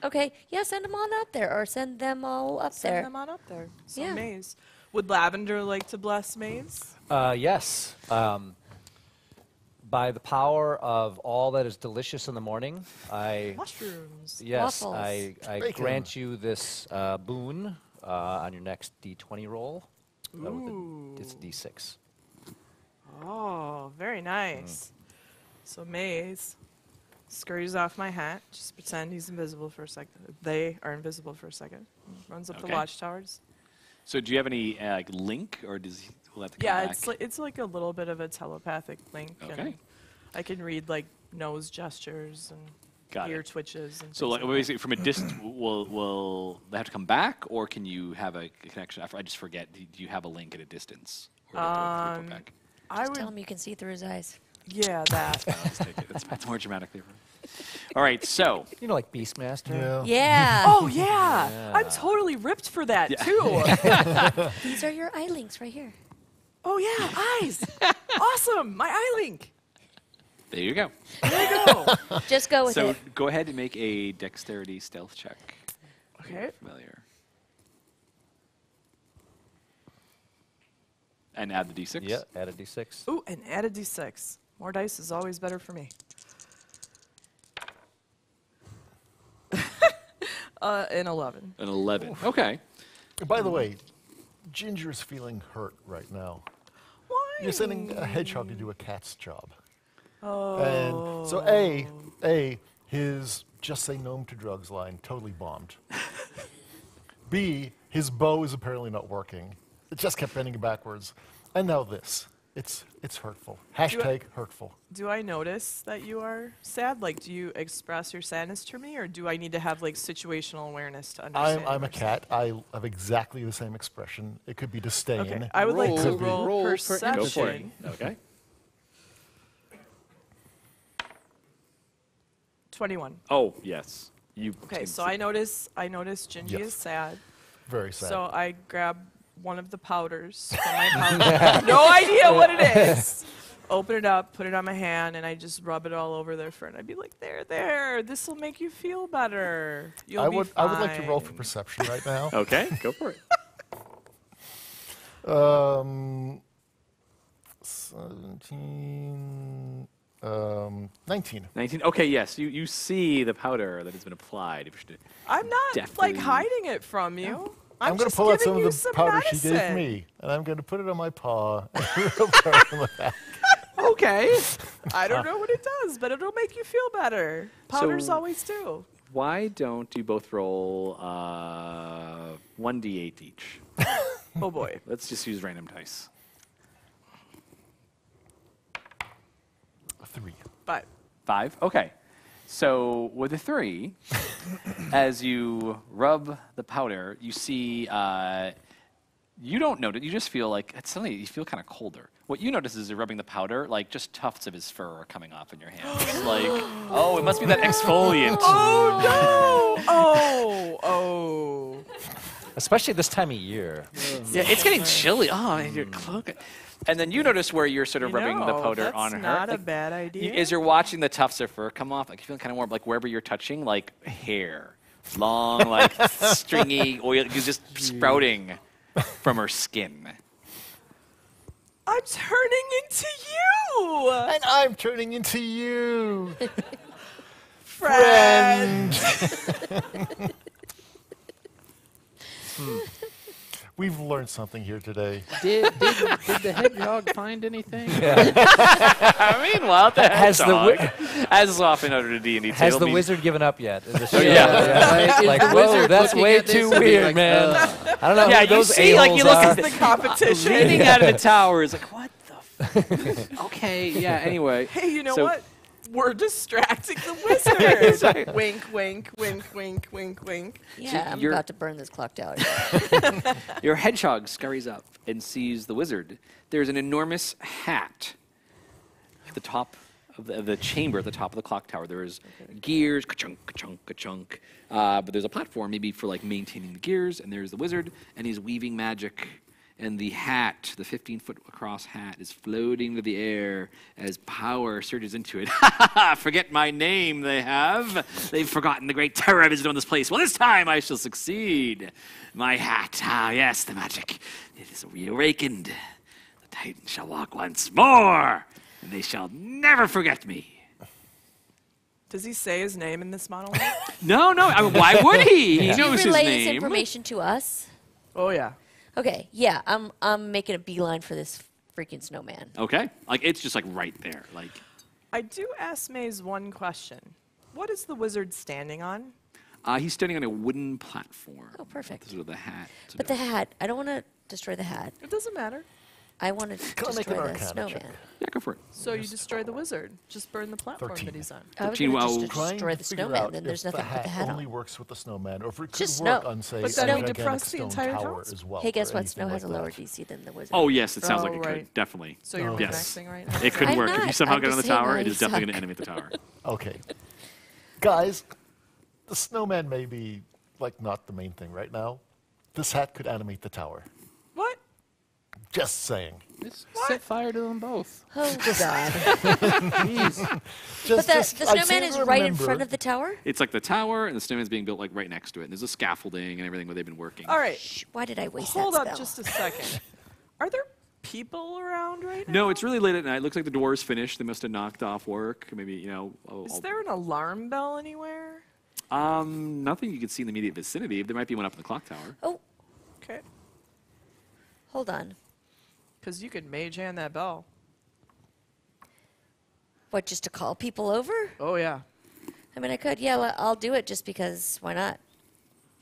Okay, yeah, send them on out there, or send them all up send there. Send them on up there. So yeah. Maze. Would Lavender like to bless Maze? Uh, yes. Um, By the power of all that is delicious in the morning, I... Mushrooms. Yes, waffles, I, I grant you this uh, boon uh, on your next D twenty roll. Ooh. The, it's D six. Oh, very nice. Mm. So Maze scurries off my hat. Just pretend he's invisible for a second. They are invisible for a second. Runs up okay. to watchtowers. So do you have any uh, link, or does he... Yeah, back. it's like it's like a little bit of a telepathic link. Okay. And I can read like nose gestures and Got ear it. twitches. And so like, like basically from a distance, will will they have to come back, or can you have a connection? I just forget. Do you have a link at a distance? Or um, do back? I just would tell him you can see through his eyes. Yeah, that. That's, that's, that's more dramatic. All right, so you know, like Beastmaster. Yeah. yeah. Oh yeah. yeah, I'm totally ripped for that yeah. too. These are your eye links right here. Oh yeah, eyes! Awesome, my eye link. There you go. There you go. Just go with so it. So go ahead and make a dexterity stealth check. Okay. Familiar. And add the D six. Yeah, add a D six. Ooh, and add a D six. More dice is always better for me. uh, an eleven. An eleven. Oof. Okay. By the way, Ginger's feeling hurt right now. Why? You're sending a hedgehog to do a cat's job. Oh. And so A, A, his just say no to drugs line totally bombed. B, his bow is apparently not working. It just kept bending backwards. And now this. It's it's hurtful. Hashtag do I, hurtful. Do I notice that you are sad? Like, do you express your sadness to me, or do I need to have like situational awareness to understand? I'm, I'm a cat. I have exactly the same expression. It could be disdain. Okay. I would roll. like to roll, roll perception. Go for it. Okay. Twenty-one. Oh yes. You. Okay, so I notice. I notice Gingy yes. is sad. Very sad. So I grab one of the powders from my powder. No idea what it is. Open it up, put it on my hand, and I just rub it all over their fur. And I'd be like, there, there, this will make you feel better. You'll I be would, fine. I would like to roll for perception right now. Okay, go for it. um, seventeen, um, nineteen. nineteen, okay, yes. You, you see the powder that has been applied. I'm not, like, hiding it from you. No. I'm, I'm going to pull out some of the some powder medicine. she gave me, and I'm going to put it on my paw. Okay. I don't know what it does, but it'll make you feel better. Powders so always do. Why don't you both roll uh, one D eight each? Oh, boy. Let's just use random dice. Three. Five. Five? Okay. So with a three, as you rub the powder, you see, uh, you don't notice, you just feel like, suddenly you feel kind of colder. What you notice is you're rubbing the powder, like just tufts of his fur are coming off in your hands. Like, oh, it must be that exfoliant. Oh, no. Oh, oh. Especially this time of year. Yeah, it's getting chilly. Oh, your cloak. And then you notice where you're sort of you rubbing know, the powder on her. That's not like, a bad idea. As you're watching the tufts of fur come off, like, you feel kind of warm, like wherever you're touching, like hair, long, like stringy, oil, it's just sprouting from her skin. I'm turning into you. And I'm turning into you. Friend. Friend. hmm. We've learned something here today. Did, did, did the hedgehog find anything? Yeah. I mean, well, the has hedgehog, the as is often under the D and D has the wizard given up yet? Is the oh, yeah. yeah, yeah. Right? Like, whoa, that's way too weird, like, man. Uh, I don't know yeah, who those see, like, you look are. At the competition. Leaning yeah. out of the tower is like, what the f Okay, yeah, anyway. Hey, you know so what? We're distracting the wizard. Like, wink, wink, wink, wink, wink, wink. Yeah, so I'm about to burn this clock tower. Your hedgehog scurries up and sees the wizard. There's an enormous hat at the top of the, of the chamber, at the top of the clock tower. There's okay. gears, ka-chunk, ka-chunk, ka-chunk. Uh, but there's a platform maybe for like maintaining the gears, and there's the wizard, and he's weaving magic. And the hat, the fifteen-foot across hat, is floating to the air as power surges into it. Ha ha! Forget my name, they have. They've forgotten the great terror I visited on this place. Well, this time I shall succeed. My hat, ah, yes, the magic. It is reawakened. The Titan shall walk once more. and they shall never forget me. Does he say his name in this monologue? No, no. I mean, why would he? Yeah. He knows his name. Relay this information to us. Oh yeah. Okay. Yeah. I'm. I'm making a beeline for this freaking snowman. Okay. Like it's just like right there. Like. I do ask Maze one question. What is the wizard standing on? Uh, he's standing on a wooden platform. Oh, perfect. With a hat. But the hat. I don't want to destroy the hat. It doesn't matter. I wanted to destroy the snowman. Yeah, go for it. So you destroy the wizard. Just burn the platform that he's on. I was going to just destroy the snowman, then there's nothing but the hat on. Only works with the snowman, or if it could work on, say, a gigantic stone tower as well. Hey, guess what? Snow has a lower D C than the wizard. Oh, yes, it sounds like it could, definitely. So you're relaxing right now? It could work. If you somehow get on the tower, it is definitely going to animate the tower. Okay. Guys, the snowman may be, like, not the main thing right now. This hat could animate the tower. What? Just saying. Just set fire to them both. Oh, God. Jeez. Just, but the, just, the snowman is right in front of the tower? It's like the tower, and the snowman's being built like right next to it. And there's a scaffolding and everything where they've been working. All right. Shh, why did I waste Hold that Hold up just a second. Are there people around right now? No, it's really late at night. It looks like the door's finished. They must have knocked off work. Maybe, you know. I'll, is I'll there an alarm bell anywhere? Um, nothing you can see in the immediate vicinity. There might be one up in the clock tower. Oh. Okay. Hold on. Because you could mage hand that bell. What, just to call people over? Oh, yeah. I mean, I could. Yeah, I'll do it just because why not?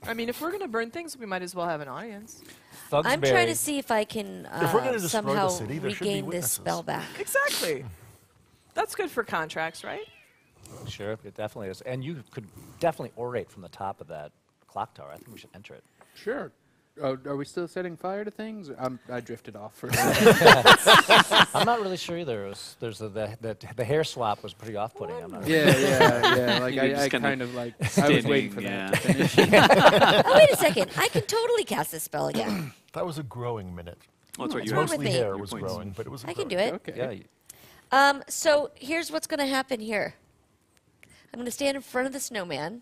I mean, if we're going to burn things, we might as well have an audience. Thugsberry. I'm trying to see if I can uh, if somehow city, regain this spell back. Exactly. That's good for contracts, right? Sure, it definitely is. And you could definitely orate from the top of that clock tower. I think we should enter it. Sure. Oh, are we still setting fire to things? I'm, I drifted off for a second. I'm not really sure either. It was, there's a, the, the, the hair swap was pretty off-putting. I'm not yeah, sure. yeah, yeah. Like I, I kind of like, I was waiting for yeah. that to finish. Oh, wait a second. I can totally cast this spell again. That was a growing minute. Oh, that's right. You mostly with hair was growing, but it was a I growing. Can do it. Okay. Yeah. Um, so here's what's going to happen here. I'm going to stand in front of the snowman.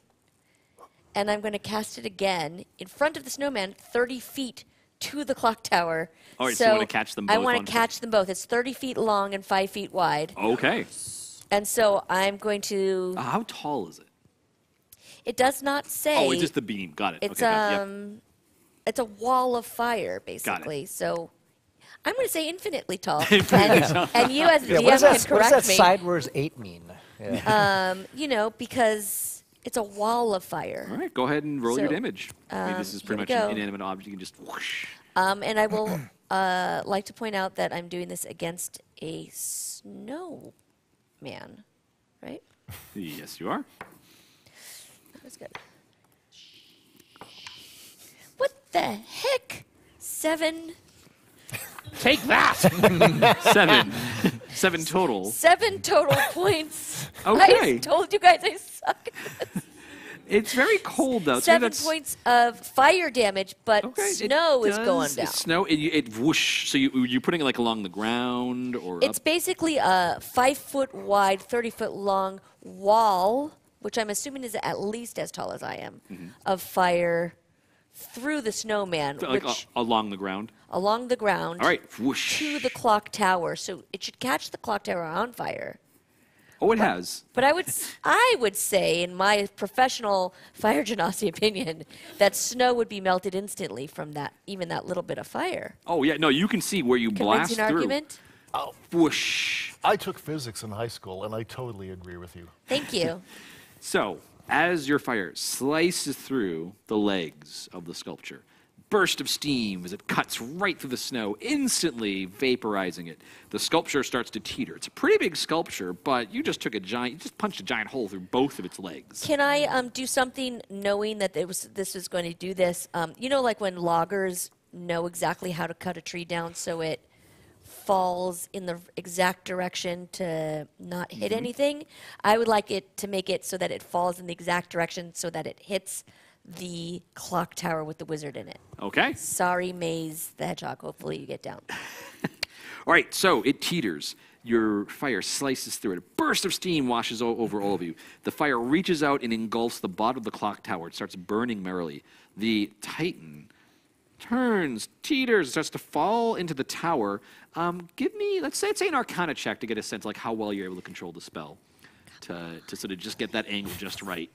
And I'm going to cast it again in front of the snowman, thirty feet to the clock tower. All right, so, so you want to catch them both? I want to catch them both. It's thirty feet long and five feet wide. Okay. And so I'm going to... Uh, how tall is it? It does not say. Oh, it's just the beam. Got it. It's, okay, got it. Um, yep. It's a wall of fire, basically. Got it. So I'm going to say infinitely tall. Infinitely and, tall. And you as the yeah, D M can correct me. What does that sideways eight mean? Yeah. Um, you know, because... It's a wall of fire. All right, go ahead and roll so, your damage. Um, I mean, this is pretty much an inanimate object. You can just whoosh. Um, and I will uh, like to point out that I'm doing this against a snowman, right? Yes, you are. That was good. What the heck? Seven. Take that! Seven. Seven total. Seven total points. Okay. I told you guys I suck at this. It's very cold, though. Seven so points of fire damage, but okay, snow is going down. It's snow, it, it whoosh. So you, you're putting it like along the ground or It's up? Basically a five-foot wide, thirty-foot long wall, which I'm assuming is at least as tall as I am, mm-hmm. of fire through the snowman. So like which a, along the ground? Along the ground. All right. Whoosh. To the clock tower. So it should catch the clock tower on fire. Oh, it but, has. But I would I would say, in my professional fire genasi opinion, that snow would be melted instantly from that, even that little bit of fire. Oh, yeah. No, you can see where you Convincing blast through. Argument? Oh, whoosh. I took physics in high school, and I totally agree with you. Thank you. So... As your fire slices through the legs of the sculpture, burst of steam as it cuts right through the snow, instantly vaporizing it. The sculpture starts to teeter. It's a pretty big sculpture, but you just took a giant, you just punched a giant hole through both of its legs. Can I um, do something knowing that it was, this is going to do this? Um, you know, like when loggers know exactly how to cut a tree down so it falls in the exact direction to not hit mm-hmm. anything. I would like it to make it so that it falls in the exact direction so that it hits the clock tower with the wizard in it. Okay. Sorry, Maze the Hedgehog. Hopefully you get down. All right, so it teeters. Your fire slices through it. A burst of steam washes over all of you. The fire reaches out and engulfs the bottom of the clock tower. It starts burning merrily. The Titan turns, teeters, starts to fall into the tower. Um, give me, let's say, let's say an Arcana check to get a sense of, like, how well you're able to control the spell, to to sort of just get that angle just right.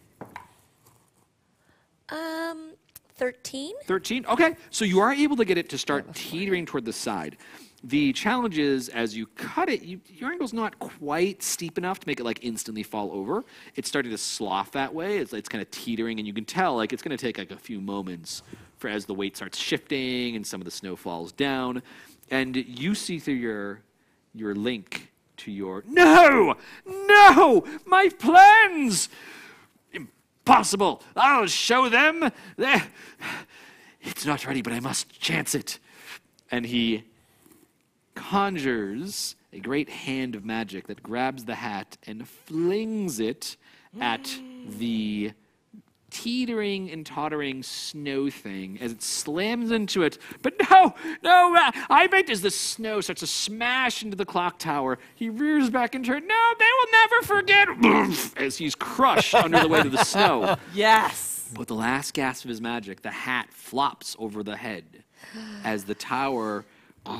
Um, thirteen. Thirteen. Okay, so you are able to get it to start teetering toward the side. The challenge is, as you cut it, you, your angle's not quite steep enough to make it, like, instantly fall over. It's starting to slough that way. It's, it's kind of teetering, and you can tell, like, it's going to take, like, a few moments for as the weight starts shifting and some of the snow falls down. And you see through your, your link to your... No! No! My plans! Impossible! I'll show them! They're... It's not ready, but I must chance it. And he... conjures a great hand of magic that grabs the hat and flings it at the teetering and tottering snow thing as it slams into it. But no, no, I bet as the snow starts to smash into the clock tower, he rears back into it. No, they will never forget, as he's crushed under the weight of the snow. Yes. With the last gasp of his magic, the hat flops over the head as the tower...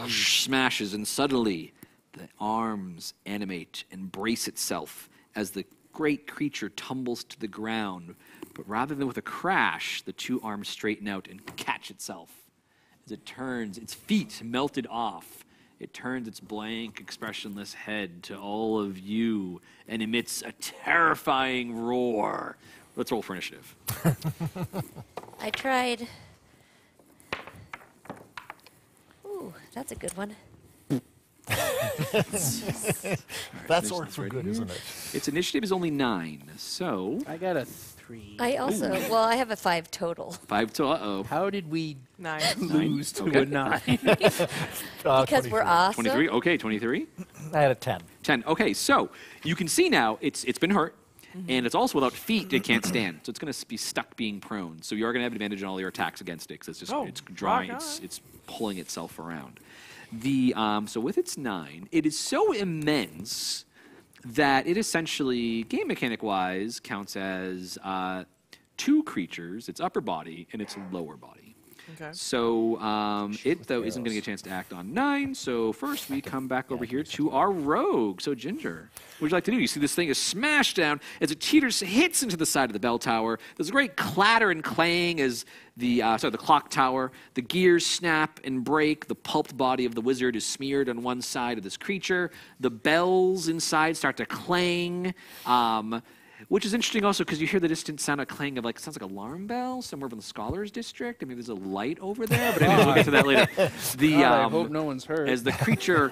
smashes, and suddenly the arms animate and brace itself as the great creature tumbles to the ground. But rather than with a crash, the two arms straighten out and catch itself. As it turns, its feet melted off. It turns its blank, expressionless head to all of you and emits a terrifying roar. Let's roll for initiative. I tried... Ooh, that's a good one. That's all for good, isn't it? Its initiative is only nine, so... I got a three. I also... Ooh. Well, I have a five total. Five total, uh-oh. How did we nine. lose nine. to okay. a nine? uh, because we're awesome. twenty-three, okay, twenty-three. I had a ten. ten, okay, so you can see now it's it's been hurt, mm-hmm. and it's also without feet, it can't stand, so it's going to be stuck being prone. So you are going to have an advantage on all your attacks against it, because it's just oh, it's drawing, it's... it's pulling itself around. The um, so with its nine, it is so immense that it essentially, game mechanic-wise, counts as uh, two creatures, its upper body and its lower body. Okay. So um, it, though, isn't going to get a chance to act on nine, so first we come back over here to our rogue. So, Ginger, what would you like to do? You see this thing is smashed down as it teeters, hits into the side of the bell tower. There's a great clatter and clang as the, uh, sorry, the clock tower. The gears snap and break. The pulped body of the wizard is smeared on one side of this creature. The bells inside start to clang. Um... Which is interesting also because you hear the distant sound, a clang of, like, it sounds like an alarm bell somewhere from the Scholars District. I mean, there's a light over there, but anyways, we'll get to that later. The, um, God, I hope no one's heard. As the creature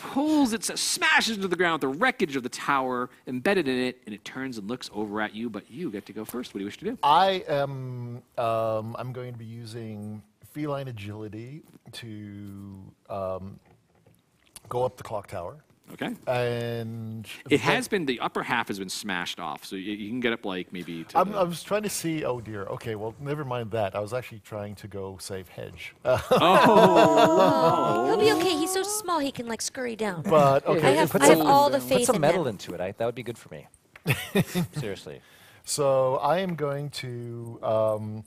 pulls itself, smashes into the ground with the wreckage of the tower embedded in it, and it turns and looks over at you, but you get to go first. What do you wish to do? I am, um, I'm going to be using feline agility to um, go up the clock tower. Okay. And it has been, the upper half has been smashed off, so you, you can get up, like, maybe to I'm, I was trying to see, oh dear, okay, well, never mind that. I was actually trying to go save Hedge. Oh. Oh. He'll be okay. He's so small he can, like, scurry down. But, okay. I have, I have all the faith in him. Put some metal into it. I, that would be good for me. Seriously. So I am going to... Um,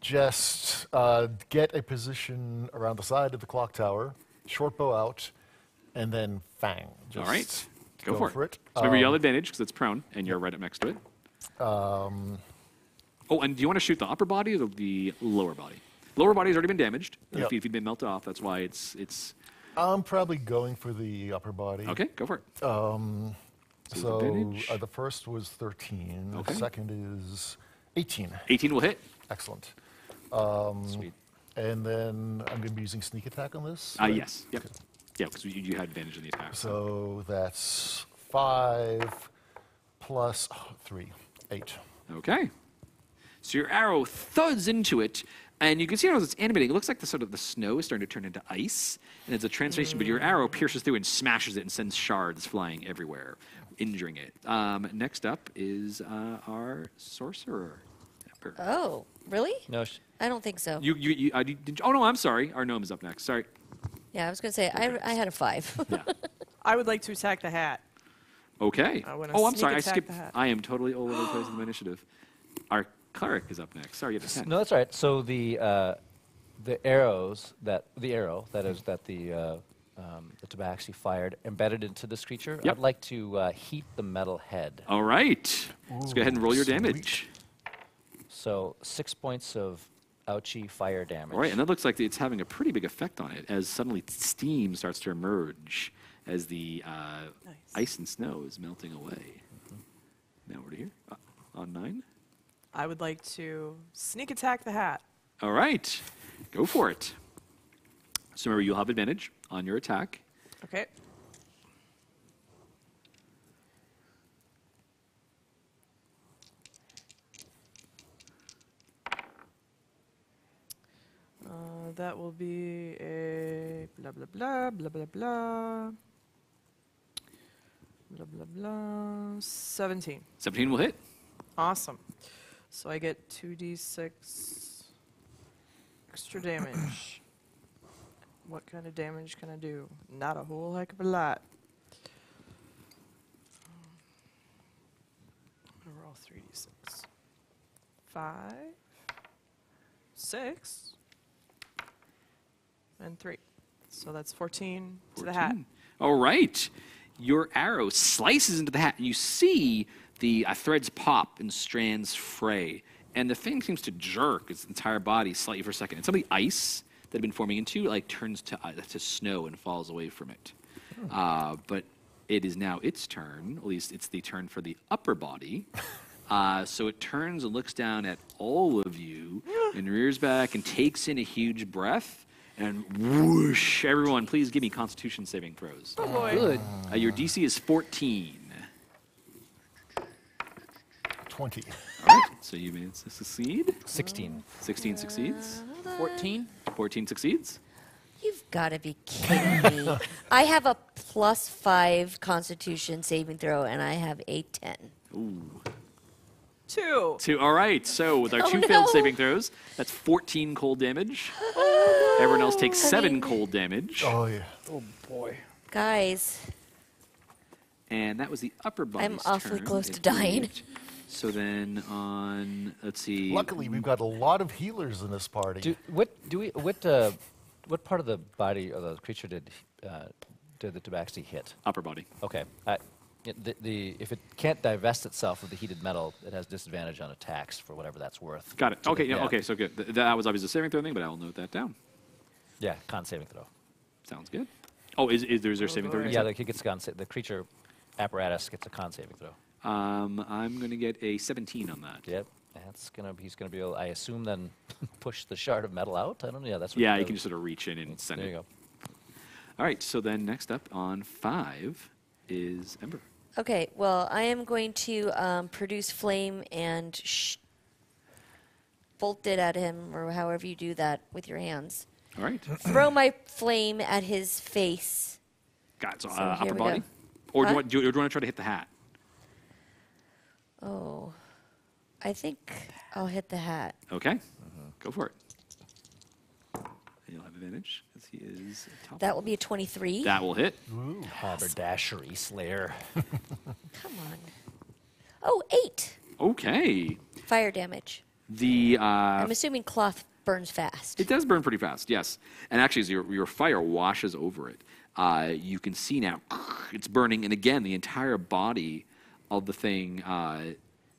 just uh, get a position around the side of the clock tower, short bow out, and then fang. Just all right, go, go for, for it. it. So um, remember, you have advantage because it's prone, and you're right up next to it. Um, oh, and do you want to shoot the upper body or the lower body? Lower body's already been damaged. Yep. If, if you've been melted off, that's why it's it's. I'm probably going for the upper body. Okay, go for it. Um, so so uh, the first was thirteen. Okay. The second is eighteen. eighteen will hit. Excellent. Um, Sweet. And then I'm going to be using sneak attack on this. Ah, uh, right? Yes. Yep. Okay. Yeah, because you, you had advantage in the attack. So that's five plus oh, three, eight. Okay. So your arrow thuds into it, and you can see how it's animating. It looks like the sort of the snow is starting to turn into ice, and it's a transformation. Mm. But your arrow pierces through and smashes it and sends shards flying everywhere, injuring it. Um, next up is uh, our sorcerer. Ember. Oh, really? No, sh I don't think so. You, you, you, uh, did you. Oh no, I'm sorry. Our gnome is up next. Sorry. Yeah, I was going to say, I, I had a five. Yeah. I would like to attack the hat. Okay. I oh, I'm sorry, I skipped. I am totally all over the place in my initiative. Our cleric is up next. Sorry, you have a ten. No, that's all right. So the, uh, the arrows that the arrow that is that the uh, um, the Tabaxi fired embedded into this creature. Yep. I'd like to uh, heat the metal head. All right, ooh, let's go ahead and roll your damage. Sweet. So six points of ouchie fire damage. All right, and that looks like it's having a pretty big effect on it as suddenly steam starts to emerge as the uh, nice. ice and snow is melting away. Mm-hmm. Now we're here uh, on nine. I would like to sneak attack the hat. All right, go for it. So remember, you'll have advantage on your attack. Okay. Uh, that will be a blah blah blah blah blah blah blah blah blah. Seventeen. Seventeen will hit. Awesome. So I get two d six extra damage. What kind of damage can I do? Not a whole heck of a lot. I'm gonna roll three d six. Five, six, and three. So that's fourteen, fourteen to the hat. All right. Your arrow slices into the hat, and you see the uh, threads pop and strands fray, and the thing seems to jerk its entire body slightly for a second. And some of the ice that had been forming into like turns to uh, to snow and falls away from it. Oh. Uh, but it is now its turn. At least it's the turn for the upper body. uh, so it turns and looks down at all of you and rears back and takes in a huge breath. And whoosh! Everyone, please give me Constitution saving throws. Oh boy! Good. Uh, your D C is fourteen. twenty. All right, so you made it succeed. sixteen. sixteen succeeds. fourteen. fourteen succeeds. You've got to be kidding me. I have a plus five Constitution saving throw, and I have a ten. Ooh. Two. Two. All right, so with our oh two no. failed saving throws, that's fourteen cold damage. Oh, no. Everyone else takes I seven mean, cold damage. Oh, yeah. Oh, boy. Guys. And that was the upper body's I'm awfully turn. Close to it dying. Moved. So then on, let's see. Luckily, we've got a lot of healers in this party. Do, what do we? What? Uh, what part of the body of the creature did uh, did the Tabaxi hit? Upper body. Okay. Uh, the, the if it can't divest itself of the heated metal, it has disadvantage on attacks for whatever that's worth. Got it. Okay. Yeah. Okay. So good. Th that was obviously a saving throw thing, but I will note that down. Yeah. Con saving throw. Sounds good. Oh, is is there is there oh, saving throw? Yeah. The, gets con the creature apparatus gets a con saving throw. Um, I'm gonna get a seventeen on that. Yep, that's gonna. He's gonna be able. I assume then, push the shard of metal out. I don't know. Yeah, that's. What yeah, you can just sort of reach in and send it. There you go. All right. So then, next up on five is Ember. Okay. Well, I am going to um, produce flame and sh bolt it at him, or however you do that with your hands. All right. Throw my flame at his face. Got it. So, so uh, upper body, go. Or huh? do you want, do, or do you want to try to hit the hat? Oh, I think I'll hit the hat. Okay, uh-huh. Go for it. And you'll have advantage because he is top. That will be a twenty-three. That will hit. Ooh, haberdashery slayer. Come on. Oh, eight. Okay. Fire damage. The uh, I'm assuming cloth burns fast. It does burn pretty fast, yes. And actually, as your your fire washes over it, uh, you can see now it's burning, and again, the entire body. Of the thing, uh,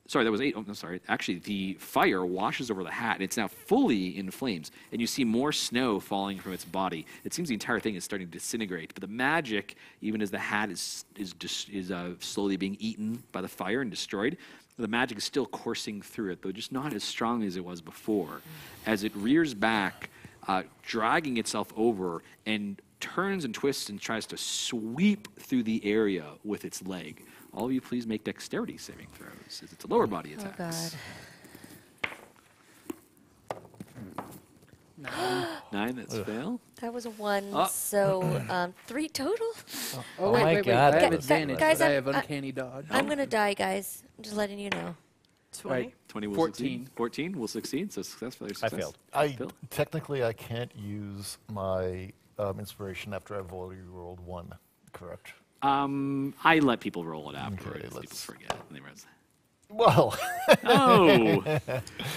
sorry, that was eight. Oh, no, sorry. Actually, the fire washes over the hat, and it's now fully in flames. And you see more snow falling from its body. It seems the entire thing is starting to disintegrate. But the magic, even as the hat is is just, is uh, slowly being eaten by the fire and destroyed, the magic is still coursing through it, though just not as strong as it was before. As it rears back, uh, dragging itself over, and turns and twists and tries to sweep through the area with its leg. All of you, please make dexterity saving throws, as it's a lower body attack. Oh, God. Nine. Nine, that's ugh. Fail. That was a one, oh. so um, three total. Oh, oh wait, my wait, God. Wait, I have advantage, guys, but I have uncanny dodge. I'm going to die, guys. I'm just letting you know. twenty. Right. twenty will fourteen. Succeed. fourteen will succeed, so successfully success. I failed. I failed. Technically, I can't use my um, inspiration after I've already rolled one, correct? Um, I let people roll it afterwards. Okay, people forget. Well, oh,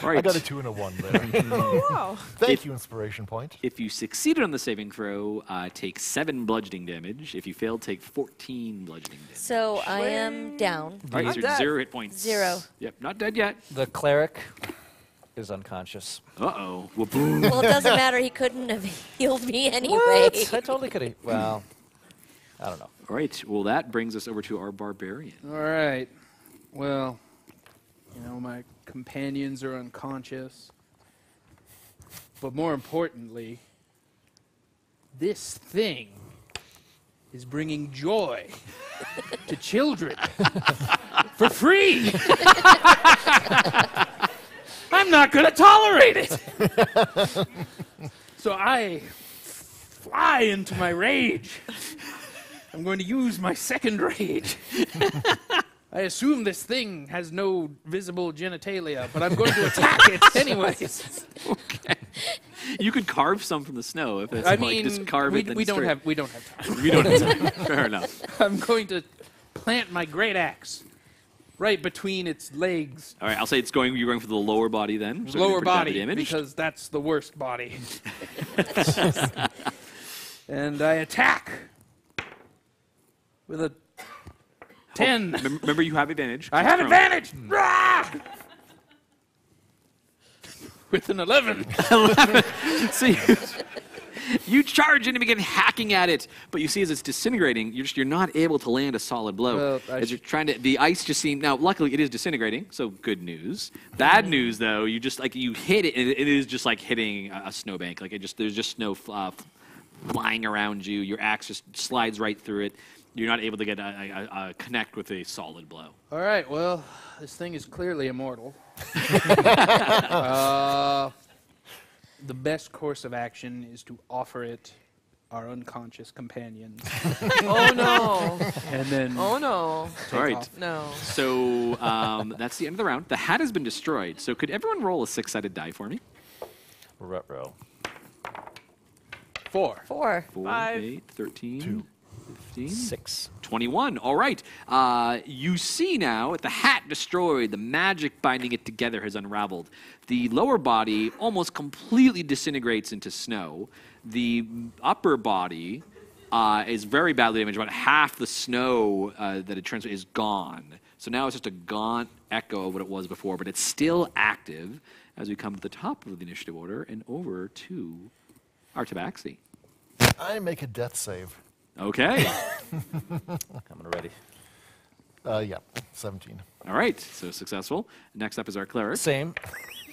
right. I got a two and a one there. Oh, wow. Thank if, you, Inspiration Point. If you succeeded on the saving throw, uh, take seven bludgeoning damage. If you fail, take fourteen bludgeoning damage. So I am down. All right, so you're zero hit points. Zero. Yep, not dead yet. The cleric is unconscious. Uh-oh. Well, well, it doesn't matter. He couldn't have healed me anyway. What? I totally could have. Well, I don't know. All right, well, that brings us over to our barbarian. All right. Well... You know, my companions are unconscious. But more importantly, this thing is bringing joy to children for free. I'm not going to tolerate it. So I fly into my rage. I'm going to use my second rage. I assume this thing has no visible genitalia, but I'm going to attack it anyways. Okay. You could carve some from the snow if it's I like mean, just carve we, it. We don't have we don't have time. We don't have time. Fair enough. I'm going to plant my great axe right between its legs. All right, I'll say it's going. You're going for the lower body then. So lower body, because that's the worst body. And I attack with a. ten. Oh, remember, you have advantage. I have advantage! Mm. With an eleven. eleven. So you, you charge in and begin hacking at it, but you see as it's disintegrating, you're, just, you're not able to land a solid blow. Well, as you're trying to, the ice just seemed, now luckily it is disintegrating, so good news. Bad news though, you just like, you hit it and it is just like hitting a, a snowbank. Like it just, there's just snow uh, flying around you. Your axe just slides right through it. You're not able to get a, a, a connect with a solid blow. All right, well, this thing is clearly immortal. uh, the best course of action is to offer it our unconscious companions. Oh, no. And then... Oh, no. All right. Off. No. So um, that's the end of the round. The hat has been destroyed, so could everyone roll a six-sided die for me? Ruh-roh. Four. Four. Four, five. Eight, thirteen. Two. fifteen? Six. twenty-one. All right. Uh, you see now, with the hat destroyed, the magic binding it together has unraveled. The lower body almost completely disintegrates into snow. The upper body uh, is very badly damaged. About half the snow uh, that it transferred is gone. So now it's just a gaunt echo of what it was before, but it's still active as we come to the top of the initiative order and over to Artabaxi. I make a death save. Okay. Coming already. Uh, yeah, seventeen. All right, so successful. Next up is our cleric. Same.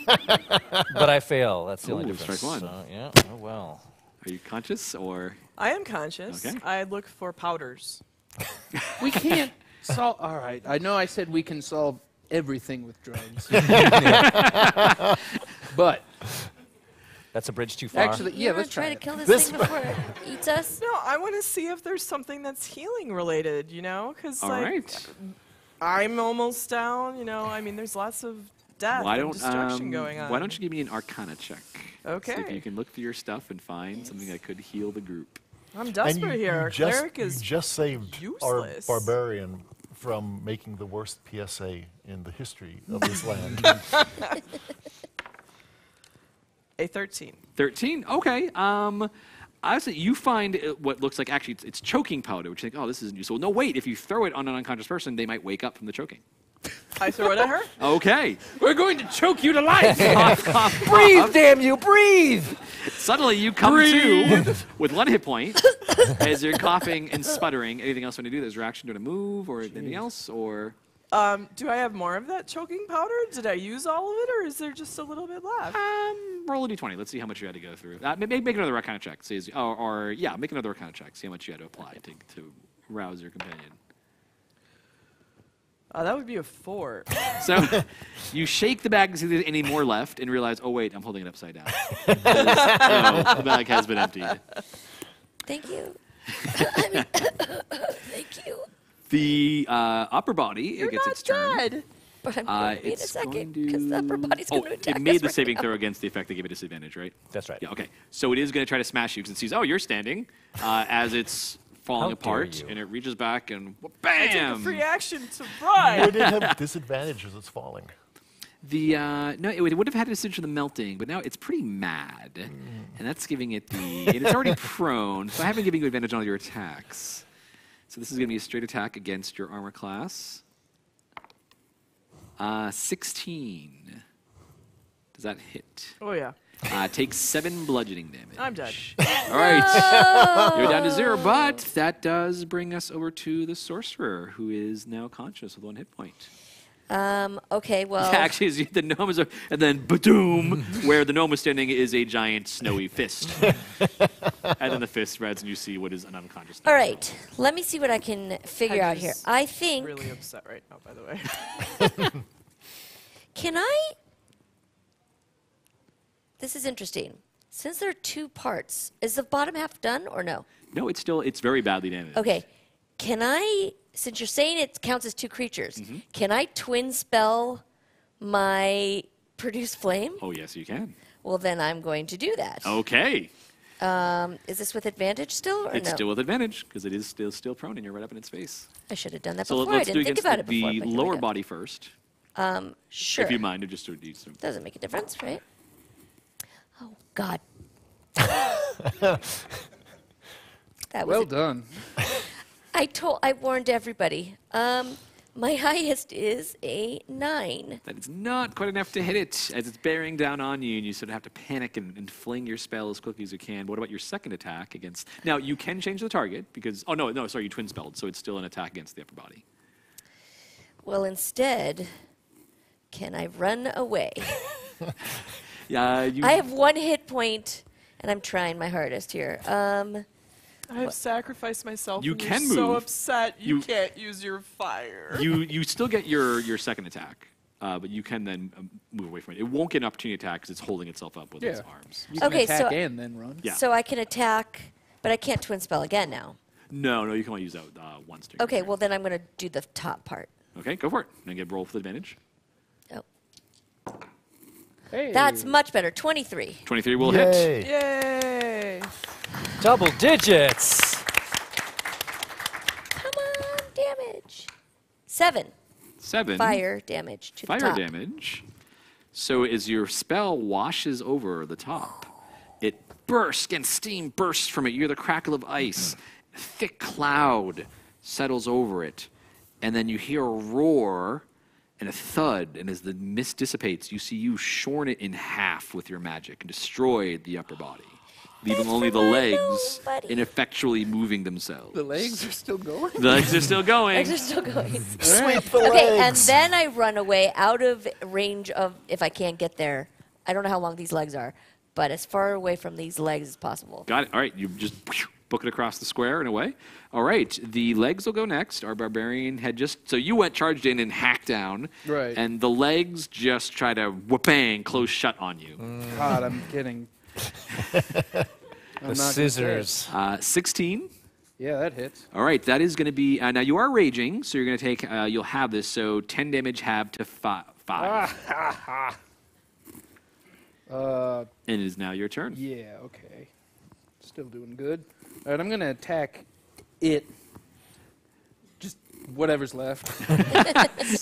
But I fail. That's the Ooh, only difference. Strike one. Uh, yeah. Oh well. Are you conscious or? I am conscious. Okay. I look for powders. We can't solve. All right. I know I said we can solve everything with drugs. But. That's a bridge too far. Actually, yeah, let's try, try to kill this, this thing before it eats us. No, I want to see if there's something that's healing related, you know, because like right. I'm almost down. You know, I mean, there's lots of death why and destruction um, going on. Why don't you give me an Arcana check? Okay. See if you can look through your stuff and find yes. something that could heal the group. I'm desperate and you, here. You our just, cleric is you just saved useless. Our barbarian from making the worst P S A in the history of this land. A thirteen. Thirteen. Okay. Um, honestly, you find what looks like actually it's, it's choking powder, which you think, oh, this isn't useful. No, wait. If you throw it on an unconscious person, they might wake up from the choking. I throw it at her. Okay. We're going to choke you to life. Cough, cough, breathe, cough. Damn you, breathe. Suddenly, you come breathe. to with one hit point as you're coughing and sputtering. Anything else you want to do? There's reaction. Do you want to move or Jeez. anything else or? Um, do I have more of that choking powder? Did I use all of it, or is there just a little bit left? Um, roll a d twenty. Let's see how much you had to go through. Uh, make, make another Arcana check. See, as, or, or, yeah, make another Arcana check. See how much you had to apply to, to rouse your companion. Uh, that would be a four. So you shake the bag and see if there's any more left, and realize, oh, wait, I'm holding it upside down. So the bag has been emptied. Thank you. I mean, thank you. The uh, upper body You're it gets not its turn. Dead. But I'm uh, wait a second, because the upper body's oh, going to attack. It made us the right saving now. throw against the effect that gave it disadvantage, right? That's right. Yeah. Okay. So it is going to try to smash you because it sees, oh, you're standing, uh, as it's falling How apart, and it reaches back and bam! I take a free action to run. Would it have disadvantage as it's falling? The uh, no, it would, it would have had disadvantage of the melting, but now it's pretty mad, mm. and that's giving it the. And it's already prone, so I haven't given you advantage on all your attacks. So this is going to be a straight attack against your armor class. Uh, sixteen. Does that hit? Oh yeah. Uh, takes seven bludgeoning damage. I'm dead. All right. No! You're down to zero, but that does bring us over to the sorcerer, who is now conscious with one hit point. Um, okay, well... Yeah, actually, the gnome is... A, and then, ba-doom, where the gnome is standing is a giant snowy fist. And then the fist spreads, and you see what is an unconscious gnome. All right. Let me see what I can figure I'm out here. I think... really upset right now, by the way. Can I... This is interesting. Since there are two parts, is the bottom half done or no? No, it's still, it's very badly damaged. Okay. Can I, since you're saying it counts as two creatures, mm-hmm. can I twin spell my produce flame? Oh, yes, you can. Well, then I'm going to do that. Okay. Um, is this with advantage still? Or it's no? still with advantage because it is still, still prone and you're right up in its face. I should have done that so before. Let's I didn't do think about it before. The lower body first. Um, sure. If you mind, it just do some. Doesn't make a difference, right? Oh, God. That was well done. I told, I warned everybody. Um, my highest is a nine. That is not quite enough to hit it as it's bearing down on you, and you sort of have to panic and, and fling your spell as quickly as you can. But what about your second attack against... Now, you can change the target because... Oh, no, no, sorry, you twin-spelled, so it's still an attack against the upper body. Well, instead, can I run away? Yeah, you I have one hit point, and I'm trying my hardest here. Um, I have sacrificed myself. You can move. So upset, you, you can't use your fire. You you still get your your second attack, uh, but you can then um, move away from it. It won't get an opportunity attack because it's holding itself up with yeah. its arms. You okay, can attack so and then run. Yeah. So I can attack, but I can't twin spell again now. No, no, you can only use that uh, once. Okay, well then I'm going to do the top part. Okay, go for it. And get roll with advantage. Hey. That's much better. twenty-three. twenty-three will Yay. hit. Yay! Double digits. Come on, damage. Seven. Seven. Fire damage to Fire the top. Fire damage. So as your spell washes over the top, it bursts and steam bursts from it. You hear the crackle of ice. A thick cloud settles over it. And then you hear a roar. And a thud, and as the mist dissipates, you see you shorn it in half with your magic and destroyed the upper body, leaving only the legs ineffectually moving themselves. The legs are still going? The legs are still going. legs are still going. Sweep the legs. Okay, and then I run away out of range of, if I can't get there, I don't know how long these legs are, but as far away from these legs as possible. Got it. All right, you just book it across the square and away. All right, the legs will go next. Our barbarian had just... So you went charged in and hacked down. Right. And the legs just try to wha-bang, close shut on you. Mm. God, I'm kidding. I'm the scissors. Uh, sixteen. Yeah, that hits. All right, that is going to be... Uh, now, you are raging, so you're going to take... Uh, you'll have this, so ten damage halved to fi five. uh, and it is now your turn. Yeah, okay. Still doing good. All right, I'm going to attack... It, just whatever's left.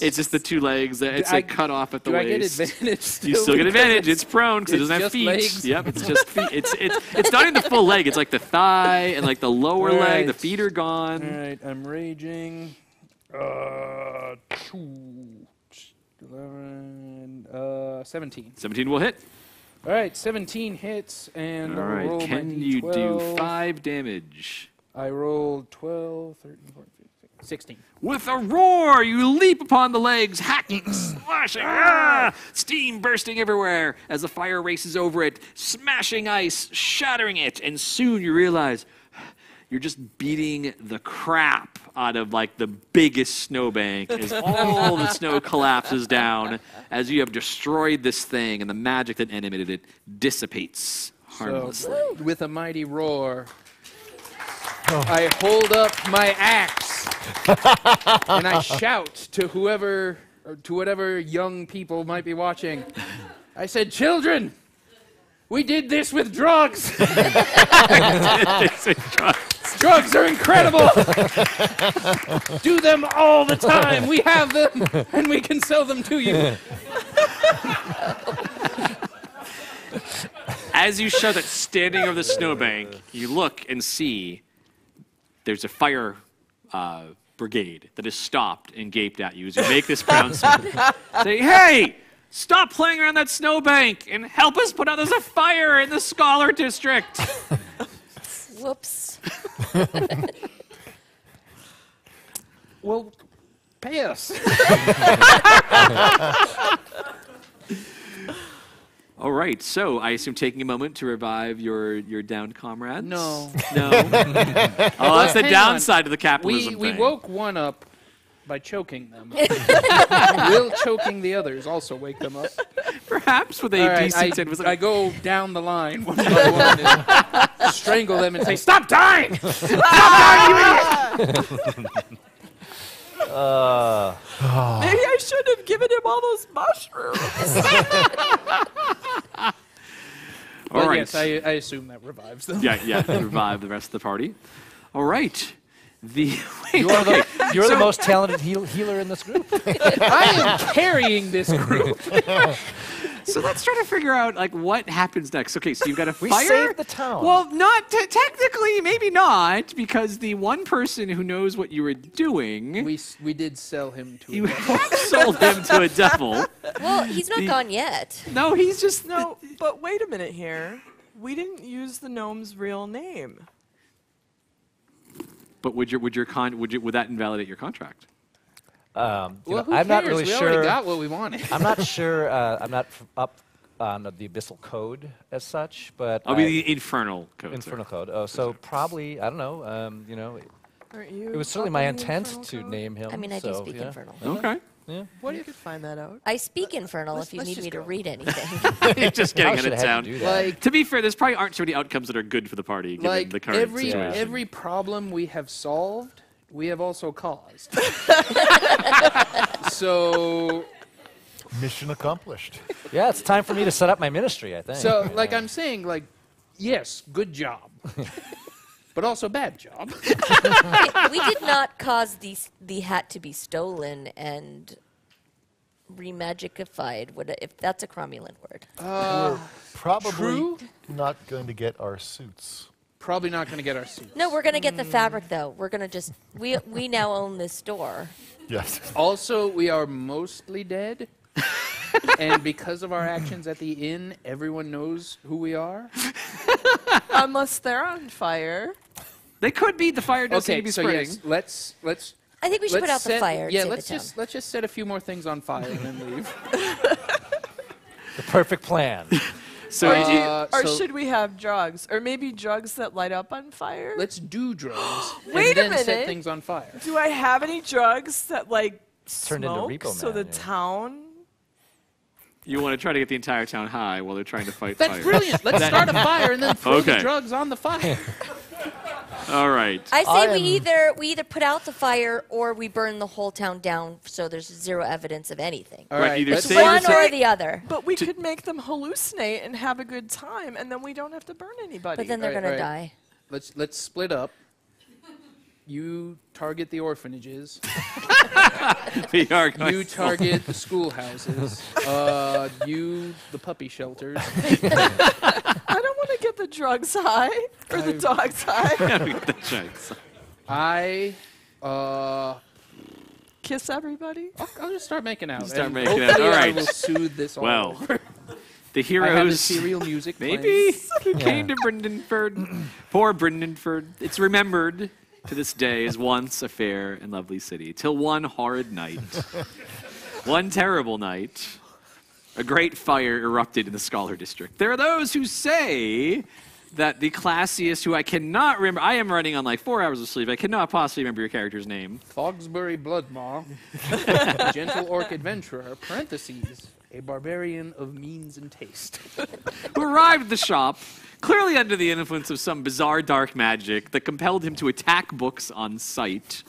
It's just the two legs that's like cut off at the do waist. Do I get advantage still? You still get advantage. It's prone because it doesn't have feet. Legs. Yep, it's just feet. It's, it's, it's not in the full leg. It's like the thigh and like the lower right. leg. The feet are gone. All right, I'm raging. Uh, uh, seventeen. seventeen will hit. All right, seventeen hits. And all right, roll can my you do five damage? I rolled twelve, thirteen, fourteen, fifteen, sixteen. With a roar, you leap upon the legs, hacking, slashing, ah, steam bursting everywhere as the fire races over it, smashing ice, shattering it, and soon you realize you're just beating the crap out of like the biggest snowbank as all the snow collapses down as you have destroyed this thing and the magic that animated it dissipates harmlessly. So, with a mighty roar... Oh. I hold up my axe and I shout to whoever, or to whatever young people might be watching. I said, "Children, we did this with drugs." This with drugs. Drugs are incredible. Do them all the time. We have them, and we can sell them to you. As you shout it, standing over the snowbank, you look and see there's a fire uh, brigade that has stopped and gaped at you as you make this pronouncement. Say, hey, stop playing around that snowbank and help us put out there's a fire in the Scholar District. Whoops. Well, pay us. All right, so I assume taking a moment to revive your, your downed comrades? No. No? Oh, that's the downside of the capitalism we, thing. We woke one up by choking them. Will choking the others also wake them up? Perhaps with a right, decent... I, like I go down the line one by one and strangle them and say, stop dying! Stop dying, you idiot! Uh, oh. Maybe I should have given him all those mushrooms. All well, right. Yes, I, I assume that revives them. Yeah, yeah, revive the rest of the party. All right. The you are the, you're so the most talented heal, healer in this group. I am carrying this group. So let's try to figure out like what happens next. Okay, so you've got a fire. We saved the town. Well, not t technically, maybe not, because the one person who knows what you were doing, we we did sell him to. You a devil. Sold him to a devil. Well, he's not the, gone yet. No, he's just no. But wait a minute here. We didn't use the gnome's real name. But would your would your con would you, would that invalidate your contract? Um, you well, know, who I'm cares? Not really we sure. Already got what we wanted. I'm not sure. Uh, I'm not f up on the Abyssal Code as such, but I'll I be the Infernal Code. Infernal Code. Oh, so probably I don't know. Um, you know, Aren't you it was certainly my intent to code? Name him. I mean, I so, do speak yeah. Infernal. Okay. Yeah. Well, you could find that out. I speak Infernal let's, if you need me to go. Read anything. You're just getting out of town. To, like, to be fair, there's probably aren't so many outcomes that are good for the party, given like the current every, situation. Every problem we have solved, we have also caused. So... Mission accomplished. Yeah, it's time for me to set up my ministry, I think. So, yeah. Like I'm saying, like, yes, good job. But also bad job. We did not cause the, the hat to be stolen and remagicified, if that's a Cromulent word. Uh, We're probably true? Not going to get our suits. Probably not going to get our suits. No, we're going to get the fabric, though. We're going to just... We, we now own this store. Yes. Also, we are mostly dead. And because of our actions at the inn, everyone knows who we are. Unless they're on fire. They could be. The fire doesn't okay, need to be so spreading. Yes, let's, let's... I think we should put out set, the fire. Yeah, let's just, let's just set a few more things on fire and then leave. The perfect plan. So or, do you, uh, or so should we have drugs? Or maybe drugs that light up on fire? Let's do drugs Wait and then a minute. Set things on fire. Do I have any drugs that, like, Turned smoke into Repo so Man, the yeah. town... You want to try to get the entire town high while they're trying to fight That's fire. That's brilliant. Let's start a fire and then throw okay. the drugs on the fire. All right. I say I we either we either put out the fire or we burn the whole town down so there's zero evidence of anything. All right. right. Either save one or the other. But we could make them hallucinate and have a good time, and then we don't have to burn anybody. But then they're right, going right. to die. Let's let's split up. You target the orphanages. We are going you target the schoolhouses. Uh, you the puppy shelters. I don't want to get the drugs high or I, the dogs high. I don't get the drugs. I uh, kiss everybody. I'll, I'll just start making out. Start making out. All right. I will soothe this all well. Over. The heroes, serial music maybe who yeah. came to Brindenford. Poor Brindenford. It's remembered. To this day is once a fair and lovely city, till one horrid night, one terrible night, a great fire erupted in the Scholar District. There are those who say that the classiest, who I cannot remember, I am running on like four hours of sleep, I cannot possibly remember your character's name. Thogsbury Bloodmaw, gentle orc adventurer, parentheses, a barbarian of means and taste, who arrived at the shop, clearly under the influence of some bizarre dark magic that compelled him to attack books on sight.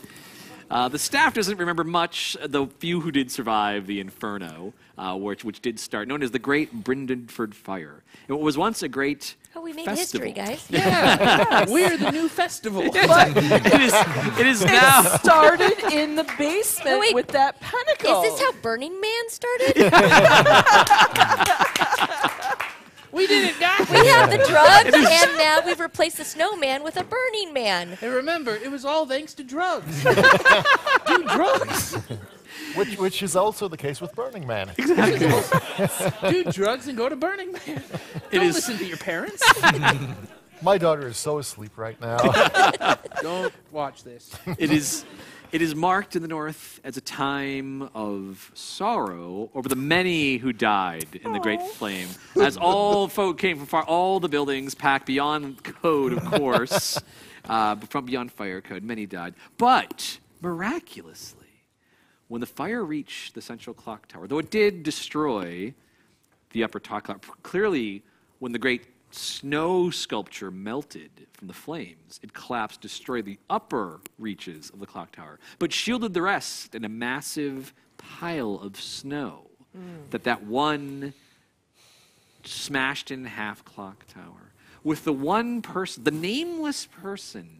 Uh, the staff doesn't remember much, the few who did survive the Inferno, uh, which, which did start, known as the Great Brindenford Fire. It was once a great Oh, we made festival. history, guys. Yeah, yes. We're the new festival. But it is, it is now. It started in the basement oh, wait. with that pentacle. Is this how Burning Man started? We did it, guys. We have the drugs, and now we've replaced the snowman with a Burning Man. And remember, it was all thanks to drugs. Do drugs. Which, which is also the case with Burning Man. Exactly. Do drugs and go to Burning Man. It Don't is. listen to your parents. My daughter is so asleep right now. Don't watch this. It is, it is marked in the North as a time of sorrow over the many who died in Aww. the Great Flame. As all folk came from far, all the buildings packed beyond code, of course, uh, from beyond fire code, many died. But miraculously, when the fire reached the central clock tower, though it did destroy the upper clock tower, clearly when the great snow sculpture melted from the flames, it collapsed, destroyed the upper reaches of the clock tower, but shielded the rest in a massive pile of snow mm. that that one smashed in half clock tower. With the one person, the nameless person,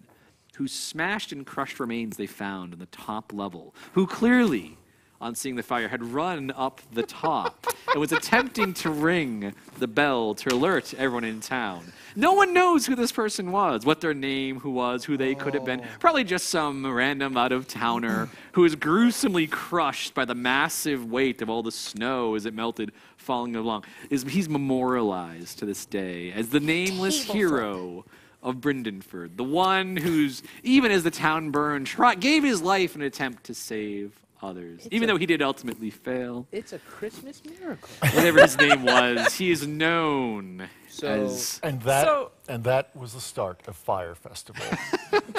whose smashed and crushed remains they found in the top level, who clearly, on seeing the fire, had run up the top and was attempting to ring the bell to alert everyone in town. No one knows who this person was, what their name, who was, who they oh. could have been. Probably just some random out-of-towner who is gruesomely crushed by the massive weight of all the snow as it melted, falling along. Is He's memorialized to this day as the nameless Table hero flip. of Brindenford, the one who's, even as the town burned, tried, gave his life in an attempt to save others, it's even though he did ultimately fail. It's a Christmas miracle. Whatever his name was, he is known so, as... And that, so, and that was the start of Fire Festival.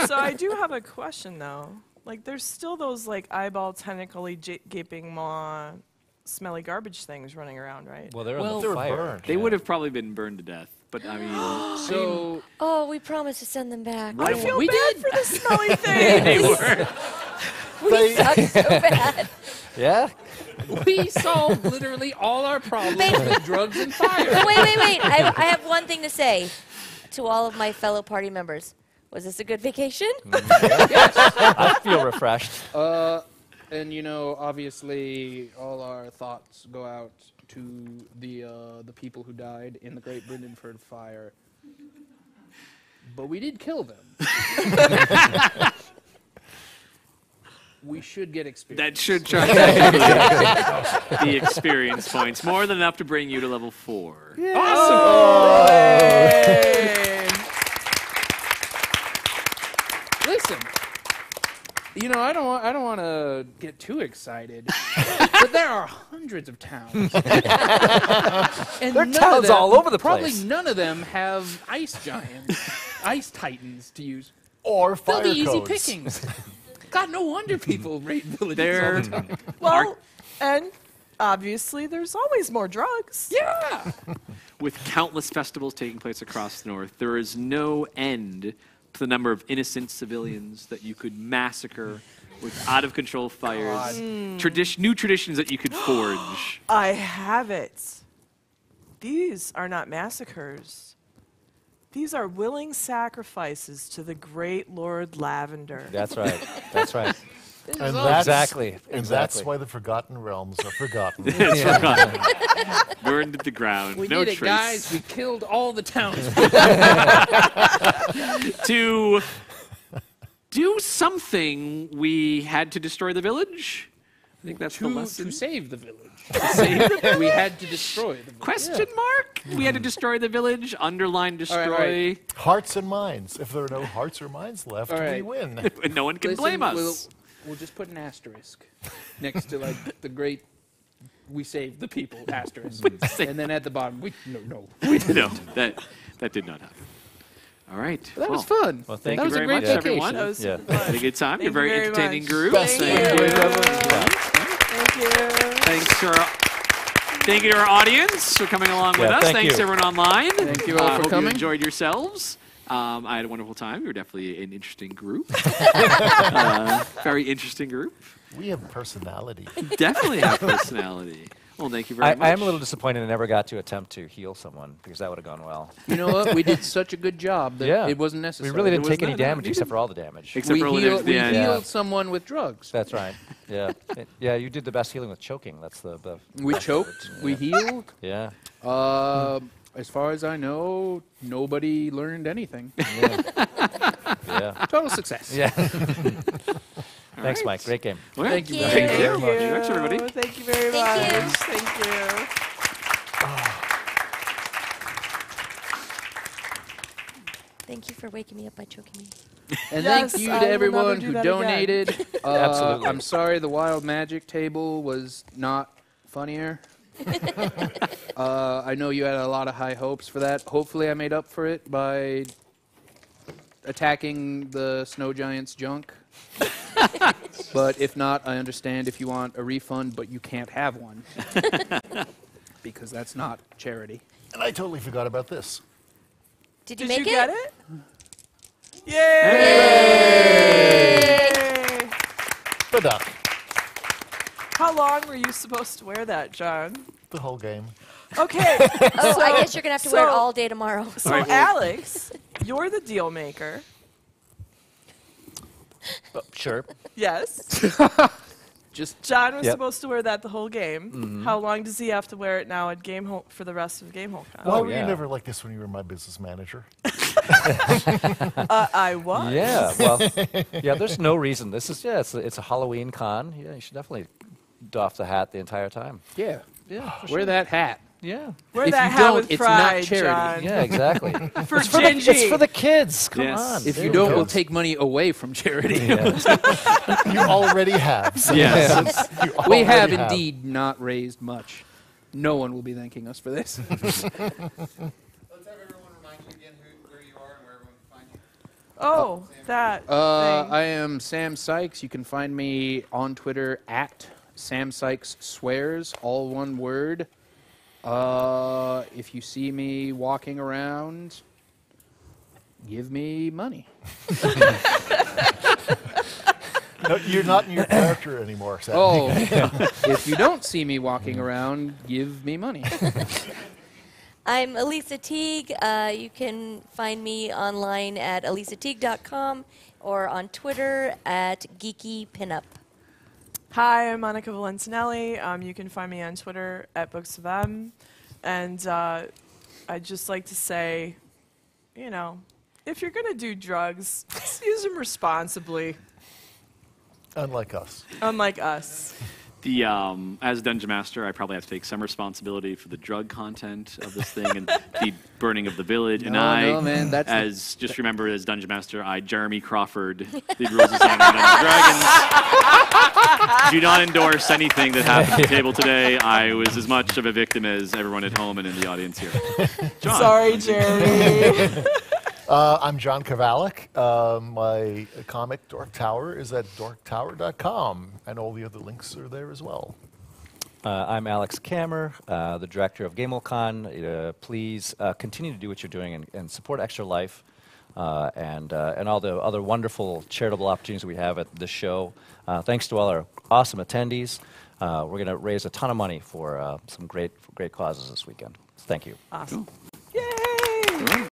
So I do have a question, though. Like, there's still those, like, eyeball, tentacly, gaping maw, smelly garbage things running around, right? Well, they're well, on the they fire. Burned, they yeah. would have probably been burned to death. But I mean, so. Oh, we promised to send them back. I feel we bad did. for the smelly thing. They were. We they suck so bad. Yeah. We solved literally all our problems wait. with drugs and fire. Wait, wait, wait. I, I have one thing to say to all of my fellow party members. Was this a good vacation? Mm, yes. I feel refreshed. Uh, and you know, obviously, all our thoughts go out to the uh, the people who died in the Great Brindenford Fire, but we did kill them. We should get experience. That should charge the experience points, more than enough to bring you to level four. Yay. Awesome! Oh. Yay. Listen, you know, I don't want I don't want to get too excited. But there are hundreds of towns. And there are towns all over the probably place. Probably none of them have ice giants, ice titans to use. Or fire codes. They'll be easy pickings. God, no wonder people rate villages there all the time. Well, and obviously there's always more drugs. Yeah! With countless festivals taking place across the North, there is no end to the number of innocent civilians that you could massacre with out-of-control fires, mm. tradi- new traditions that you could forge. I have it. These are not massacres. These are willing sacrifices to the great Lord Lavender. That's right. That's right. And that's, exactly. And exactly. that's why the Forgotten Realms are forgotten. It's forgotten. Burned to the ground. We no did it, trace. Guys. We killed all the towns. to... do something, we had to destroy the village. I think that's to, the lesson. To save the village. To save the village? We had to destroy the village. Question yeah. mark? Mm. We had to destroy the village. Underline destroy. All right, all right. Hearts and minds. If there are no hearts or minds left, right. we win. No one can Listen, blame us. We'll, we'll just put an asterisk next to like the great we saved the people asterisk. And then at the bottom, we no, no. We didn't. No, that, that did not happen. All right. Well, that well, was fun. Well, thank that you very much, vacation. everyone. That was yeah. had a good time. You're a very, very entertaining much. group. Thank, thank you. you. Thank you. Thanks to our, thank you to our audience for coming along yeah, with us. Thank Thanks, you. everyone online. Thank you all uh, for hope coming. You enjoyed yourselves. Um, I had a wonderful time. You were definitely an interesting group. uh, very interesting group. We have personality. Definitely have personality. Well, thank you very I, much. I am a little disappointed I never got to attempt to heal someone, because that would have gone well. You know what? We did such a good job that yeah. it wasn't necessary. We really didn't take any damage except for all the damage. Except we for all heal, the we yeah. healed someone with drugs. That's right. Yeah. It, yeah, you did the best healing with choking. That's the, the We choked. Yeah. We healed. Yeah. Uh, hmm. As far as I know, nobody learned anything. Yeah. yeah. Total success. Yeah. Thanks, right. Mike. Great game. Well, thank, thank you. Thank you very much. Thanks, everybody. Thank you very thank much. You. Thank you. Oh. Thank you for waking me up by choking me. And yes, thank you to I everyone do who donated. uh, Absolutely. I'm sorry the Wild Magic table was not funnier. uh, I know you had a lot of high hopes for that. Hopefully I made up for it by attacking the Snow Giant's junk. But if not, I understand if you want a refund, but you can't have one. Because that's not charity. And I totally forgot about this. Did you Did make you it? Get it? Yay! Yay! Yay! Good luck. How long were you supposed to wear that, John? The whole game. Okay. oh, so, I guess you're going to have to so, wear it all day tomorrow. So, right, Alex, you're the deal maker. Oh, sure. Yes. Just John was yep. supposed to wear that the whole game. Mm-hmm. How long does he have to wear it now at Gamehole for the rest of Gamehole Con? Why well, oh, were yeah. you never like this when you were my business manager? uh, I was. Yeah. Well. Yeah. There's no reason. This is yeah. It's a, it's a Halloween con. Yeah. You should definitely doff the hat the entire time. Yeah. Yeah. Wear sure. that hat. Yeah. Wear if that you hat don't, with it's pride, not charity. John. Yeah, exactly. for it's, for the, it's for the kids. Come yes. on. If there you don't, goes. We'll take money away from charity. Yeah. you already have. So yes. yes. You already we have, have indeed not raised much. No one will be thanking us for this. Let's have everyone remind you again who, where you are and where everyone can find you. Oh, Sam that. Uh, thing. I am Sam Sykes. You can find me on Twitter at Sam Sykes Swears, all one word. Uh, if you see me walking around, give me money. no, you're not in your character anymore. Sam. Oh, if you don't see me walking around, give me money. I'm Elisa Teague. Uh, you can find me online at elisa teague dot com or on Twitter at geeky pinup. Hi, I'm Monica Valentinelli. Um, you can find me on Twitter at Books of M. And uh, I'd just like to say, you know, if you're going to do drugs, use them responsibly. Unlike us. Unlike us. The, um, as Dungeon Master, I probably have to take some responsibility for the drug content of this thing and the burning of the village. No, and I, no, man, that's as just remember, as Dungeon Master, I, Jeremy Crawford, the rules of Dungeons and Dragons, do not endorse anything that happened at the table today. I was as much of a victim as everyone at home and in the audience here. John. Sorry, Jeremy. Uh, I'm John Kovalic. Uh, my comic, Darktower, is at darktower dot com, and all the other links are there as well. Uh, I'm Alex Kammer, uh, the director of Gamehole Con. Uh, please uh, continue to do what you're doing and, and support Extra Life uh, and, uh, and all the other wonderful charitable opportunities we have at this show. Uh, thanks to all our awesome attendees. Uh, we're going to raise a ton of money for uh, some great, great causes this weekend. So thank you. Awesome. Cool. Yay!